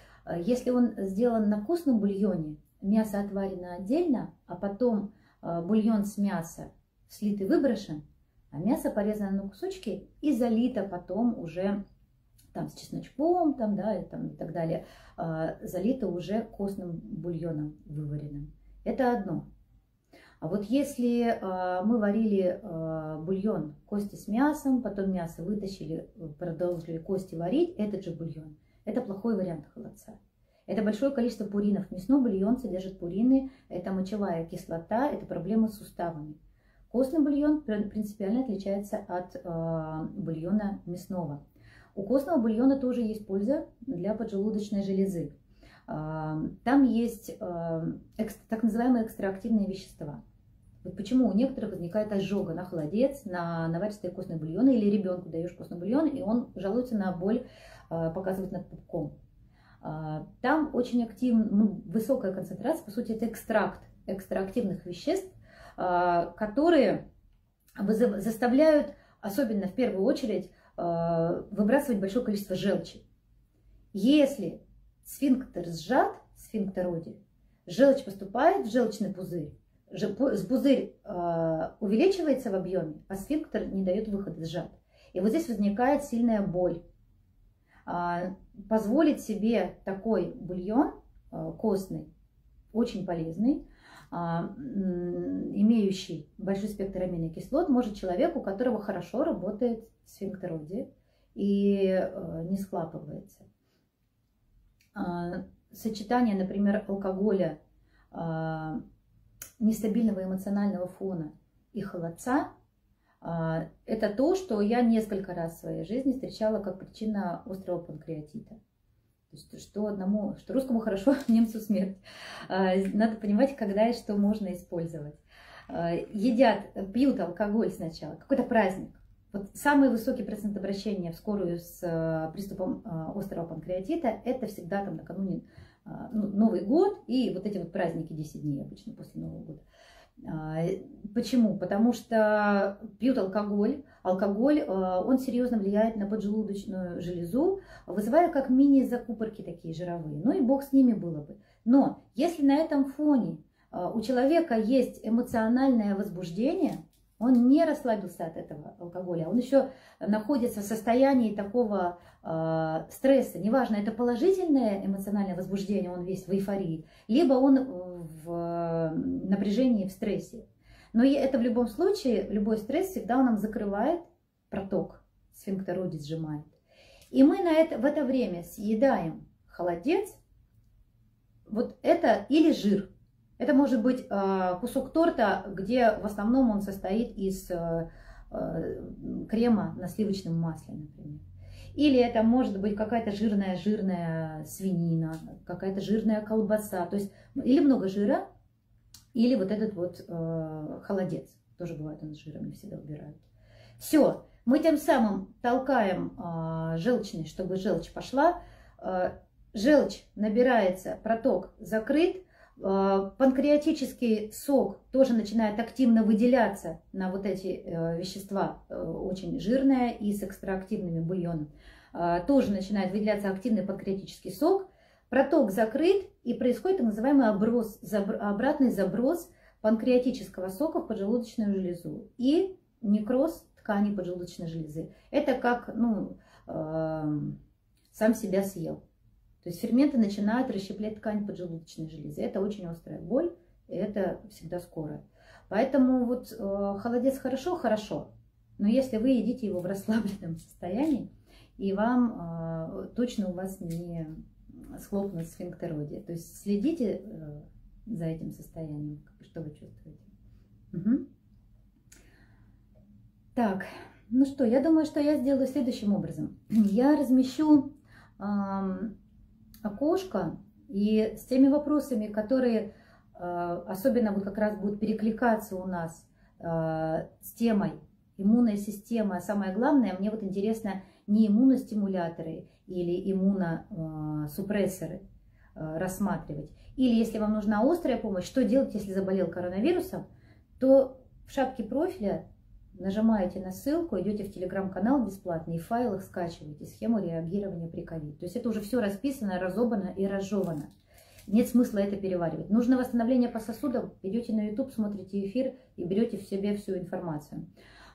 Если он сделан на вкусном бульоне, мясо отварено отдельно, а потом бульон с мяса слит и выброшен, а мясо порезано на кусочки и залито потом уже там с чесночком, там, да, и, там, и так далее, залито уже костным бульоном вываренным. Это одно. А вот если мы варили бульон кости с мясом, потом мясо вытащили, продолжили кости варить, этот же бульон. Это плохой вариант холодца. Это большое количество пуринов. Мясной бульон содержит пурины, это мочевая кислота, это проблемы с суставами. Костный бульон принципиально отличается от э, бульона мясного. У костного бульона тоже есть польза для поджелудочной железы. Э, там есть э, экстра, так называемые экстраактивные вещества. Вот почему у некоторых возникает ожога на холодец, на наваристые костные бульоны, или ребенку даешь костный бульон, и он жалуется на боль, показывает над пупком. Там очень активная, ну, высокая концентрация, по сути, это экстракт экстраактивных веществ, которые заставляют, особенно в первую очередь, выбрасывать большое количество желчи. Если сфинктер сжат, сфинктероде, желчь поступает в желчный пузырь, пузырь увеличивается в объеме, а сфинктер не дает выхода, сжат. И вот здесь возникает сильная боль. Позволить себе такой бульон костный, очень полезный, имеющий большой спектр аминокислот, может человек, у которого хорошо работает сфинктер УДИ и не схлапывается. Сочетание, например, алкоголя, нестабильного эмоционального фона и холодца – это то, что я несколько раз в своей жизни встречала как причина острого панкреатита. То есть, что одному, что русскому хорошо, немцу смерть. Надо понимать, когда и что можно использовать. Едят, пьют алкоголь сначала, какой-то праздник. Вот самый высокий процент обращения в скорую с приступом острого панкреатита – это всегда там накануне Новый год и вот эти вот праздники десять дней обычно после Нового года. Почему? Потому что пьют алкоголь. Алкоголь, он серьезно влияет на поджелудочную железу, вызывая как мини-закупорки такие жировые. Ну и бог с ними было бы. Но если на этом фоне у человека есть эмоциональное возбуждение, он не расслабился от этого алкоголя, он еще находится в состоянии такого э, стресса. Неважно, это положительное эмоциональное возбуждение, он весь в эйфории, либо он в напряжении, в стрессе. Но это в любом случае, любой стресс всегда нам закрывает проток, сфинктер УДИ сжимает. И мы на это, в это время съедаем холодец, вот это или жир. Это может быть кусок торта, где в основном он состоит из крема на сливочном масле, например. Или это может быть какая-то жирная-жирная свинина, какая-то жирная колбаса. То есть или много жира, или вот этот вот холодец. Тоже бывает, он с жиром всегда убирают. Все, мы тем самым толкаем желчный, чтобы желчь пошла. Желчь набирается, проток закрыт. Панкреатический сок тоже начинает активно выделяться на вот эти вещества, очень жирные и с экстраактивными бульоном. Тоже начинает выделяться активный панкреатический сок. Проток закрыт, и происходит так называемый оброс, обратный заброс панкреатического сока в поджелудочную железу и некроз ткани поджелудочной железы. Это как ну, сам себя съел. То есть ферменты начинают расщеплять ткань поджелудочной железы. Это очень острая боль, и это всегда скоро. Поэтому вот э, холодец хорошо, хорошо. Но если вы едите его в расслабленном состоянии, и вам э, точно у вас не схлопнут сфинктер УДИ. То есть следите э, за этим состоянием, что вы чувствуете. Угу. Так, ну что, я думаю, что я сделаю следующим образом. Я размещу... Э, окошко и с теми вопросами, которые э, особенно вот как раз будут перекликаться у нас э, с темой иммунной системы. А самое главное, мне вот интересно не иммуностимуляторы или иммуносупрессоры э, рассматривать. Или если вам нужна острая помощь, что делать, если заболел коронавирусом, то в шапке профиля нажимаете на ссылку, идете в телеграм-канал бесплатный, и в файлах скачиваете схему реагирования при ковид. То есть это уже все расписано, разобрано и разжевано. Нет смысла это переваривать. Нужно восстановление по сосудам, идете на YouTube, смотрите эфир и берете в себе всю информацию.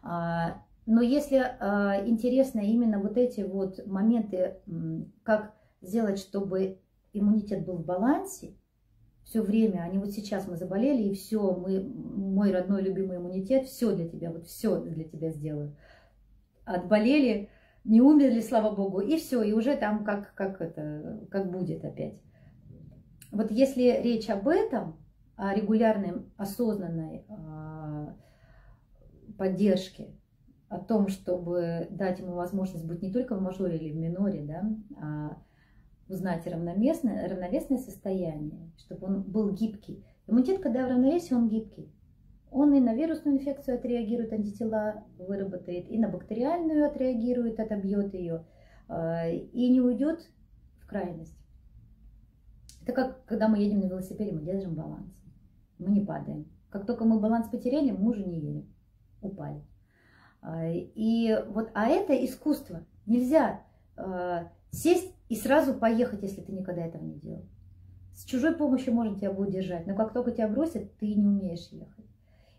Но если интересно именно вот эти вот моменты, как сделать, чтобы иммунитет был в балансе, все время, а не вот сейчас мы заболели, и все, мы, мой родной любимый иммунитет, все для тебя, вот все для тебя сделаю. Отболели, не умерли, слава богу, и все, и уже там как, как, это, как будет опять. Вот если речь об этом, о регулярной, осознанной поддержке, о том, чтобы дать ему возможность быть не только в мажоре или в миноре, да, а узнать равновесное, равновесное состояние, чтобы он был гибкий. Иммунитет, когда в равновесии, он гибкий. Он и на вирусную инфекцию отреагирует, антитела выработает, и на бактериальную отреагирует, отобьет ее, и не уйдет в крайность. Это как когда мы едем на велосипеде, мы держим баланс. Мы не падаем. Как только мы баланс потеряли, мы уже не едем. Упали. И вот, а это искусство. Нельзя сесть и сразу поехать, если ты никогда этого не делал. С чужой помощью можно тебя будет держать, но как только тебя бросят, ты не умеешь ехать.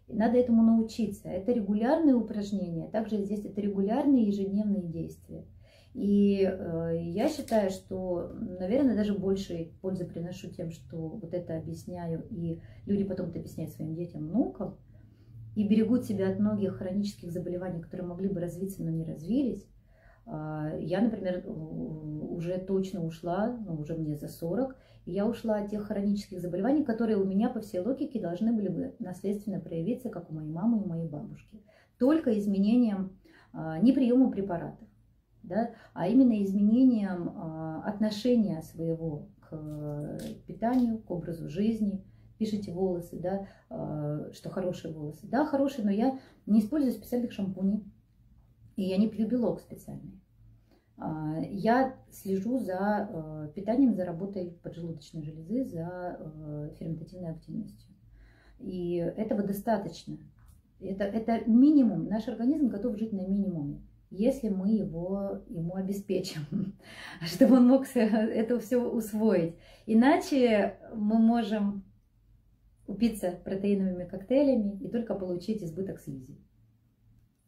И надо этому научиться. Это регулярные упражнения, также здесь это регулярные ежедневные действия. И э, я считаю, что, наверное, даже больше пользы приношу тем, что вот это объясняю, и люди потом это объясняют своим детям, внукам, и берегут себя от многих хронических заболеваний, которые могли бы развиться, но не развились. Э, я, например, уже точно ушла, ну, уже мне за сорок, и я ушла от тех хронических заболеваний, которые у меня по всей логике должны были бы наследственно проявиться, как у моей мамы и моей бабушки, только изменением, э, не приема препаратов. Да, а именно изменением а, отношения своего к питанию, к образу жизни. Пишите волосы, да, а, что хорошие волосы. Да, хорошие, но я не использую специальных шампуней, и я не пью белок специальный. А, я слежу за а, питанием, за работой поджелудочной железы, за а, ферментативной активностью. И этого достаточно. Это, это минимум. Наш организм готов жить на минимуме, если мы его, ему обеспечим, чтобы он мог это все усвоить. Иначе мы можем упиться протеиновыми коктейлями и только получить избыток слизи.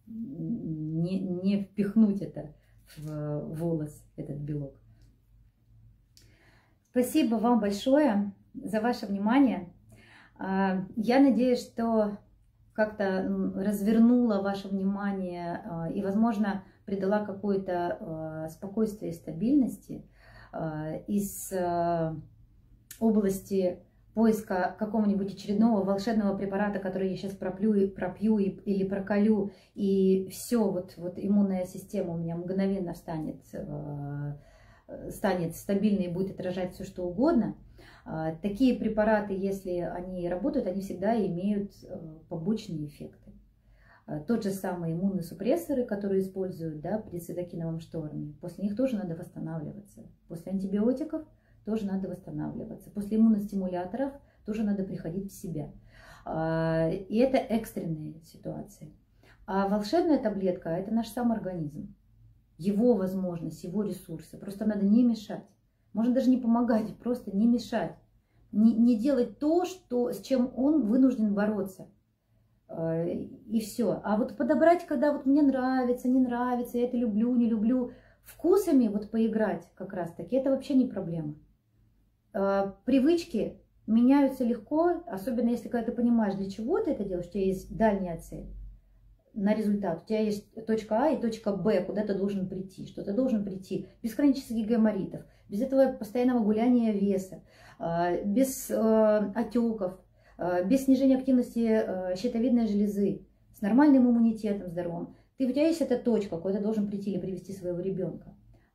Не, не впихнуть это в волос, этот белок. Спасибо вам большое за ваше внимание. Я надеюсь, что как-то развернула ваше внимание и, возможно, придала какое-то спокойствие и стабильности из области поиска какого-нибудь очередного волшебного препарата, который я сейчас проплю, пропью или проколю, и все, вот, вот иммунная система у меня мгновенно станет, станет стабильной и будет отражать все, что угодно. Такие препараты, если они работают, они всегда имеют побочные эффекты. Тот же самый иммунные супрессоры, которые используют, да, при цитокиновом шторме, после них тоже надо восстанавливаться. После антибиотиков тоже надо восстанавливаться. После иммуностимуляторов тоже надо приходить в себя. И это экстренные ситуации. А волшебная таблетка – это наш сам организм, его возможность, его ресурсы. Просто надо не мешать. Можно даже не помогать, просто не мешать, не, не делать то, что, с чем он вынужден бороться. И все. А вот подобрать, когда вот мне нравится, не нравится, я это люблю, не люблю, вкусами вот поиграть как раз-таки, это вообще не проблема. Привычки меняются легко, особенно если когда ты понимаешь, для чего ты это делаешь, у тебя есть дальняя цель на результат. У тебя есть точка А и точка Б, куда ты должен прийти, что ты должен прийти без хронических гайморитов, без этого постоянного гуляния веса, без отеков, без снижения активности щитовидной железы, с нормальным иммунитетом здоровым. Ты, у тебя есть эта точка, куда ты должен прийти или привести своего ребенка.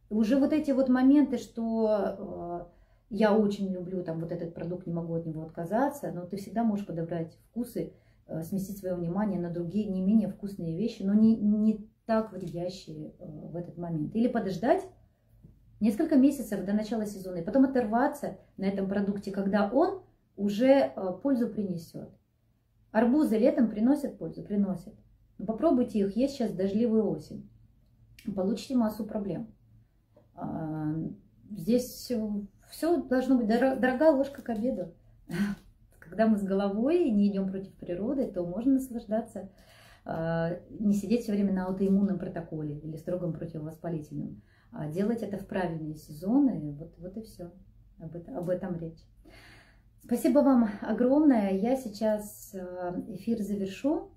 И уже вот эти вот моменты, что я очень люблю там, вот этот продукт, не могу от него отказаться, но ты всегда можешь подобрать вкусы, сместить свое внимание на другие, не менее вкусные вещи, но не, не так вредящие в этот момент. Или подождать несколько месяцев до начала сезона, и потом оторваться на этом продукте, когда он уже пользу принесет. Арбузы летом приносят пользу? Приносят. Но попробуйте их есть сейчас, дождливую осень. Получите массу проблем. Здесь все должно быть. Дорогая ложка к обеду. Когда мы с головой не идем против природы, то можно наслаждаться, не сидеть все время на аутоиммунном протоколе или строгом противовоспалительном, а делать это в правильные сезоны. Вот, вот и все. Об, это, об этом речь. Спасибо вам огромное. Я сейчас эфир завершу.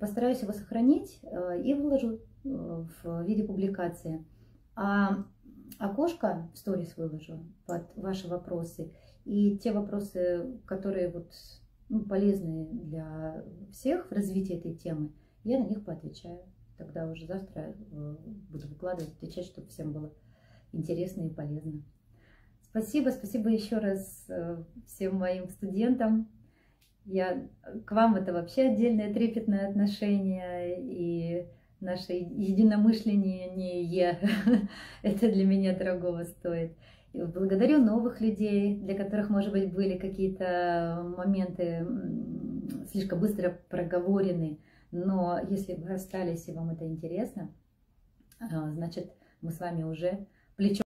Постараюсь его сохранить и выложу в виде публикации. А окошко в сторис выложу под ваши вопросы. И те вопросы, которые вот, ну, полезны для всех в развитии этой темы, я на них поотвечаю. Тогда уже завтра буду выкладывать, отвечать, чтобы всем было интересно и полезно. Спасибо, спасибо еще раз всем моим студентам. Я, к вам это вообще отдельное трепетное отношение, и наше единомышленнее это для меня дорогого стоит. Благодарю новых людей, для которых, может быть, были какие-то моменты слишком быстро проговорены. Но если вы остались и вам это интересно, значит, мы с вами уже плечом.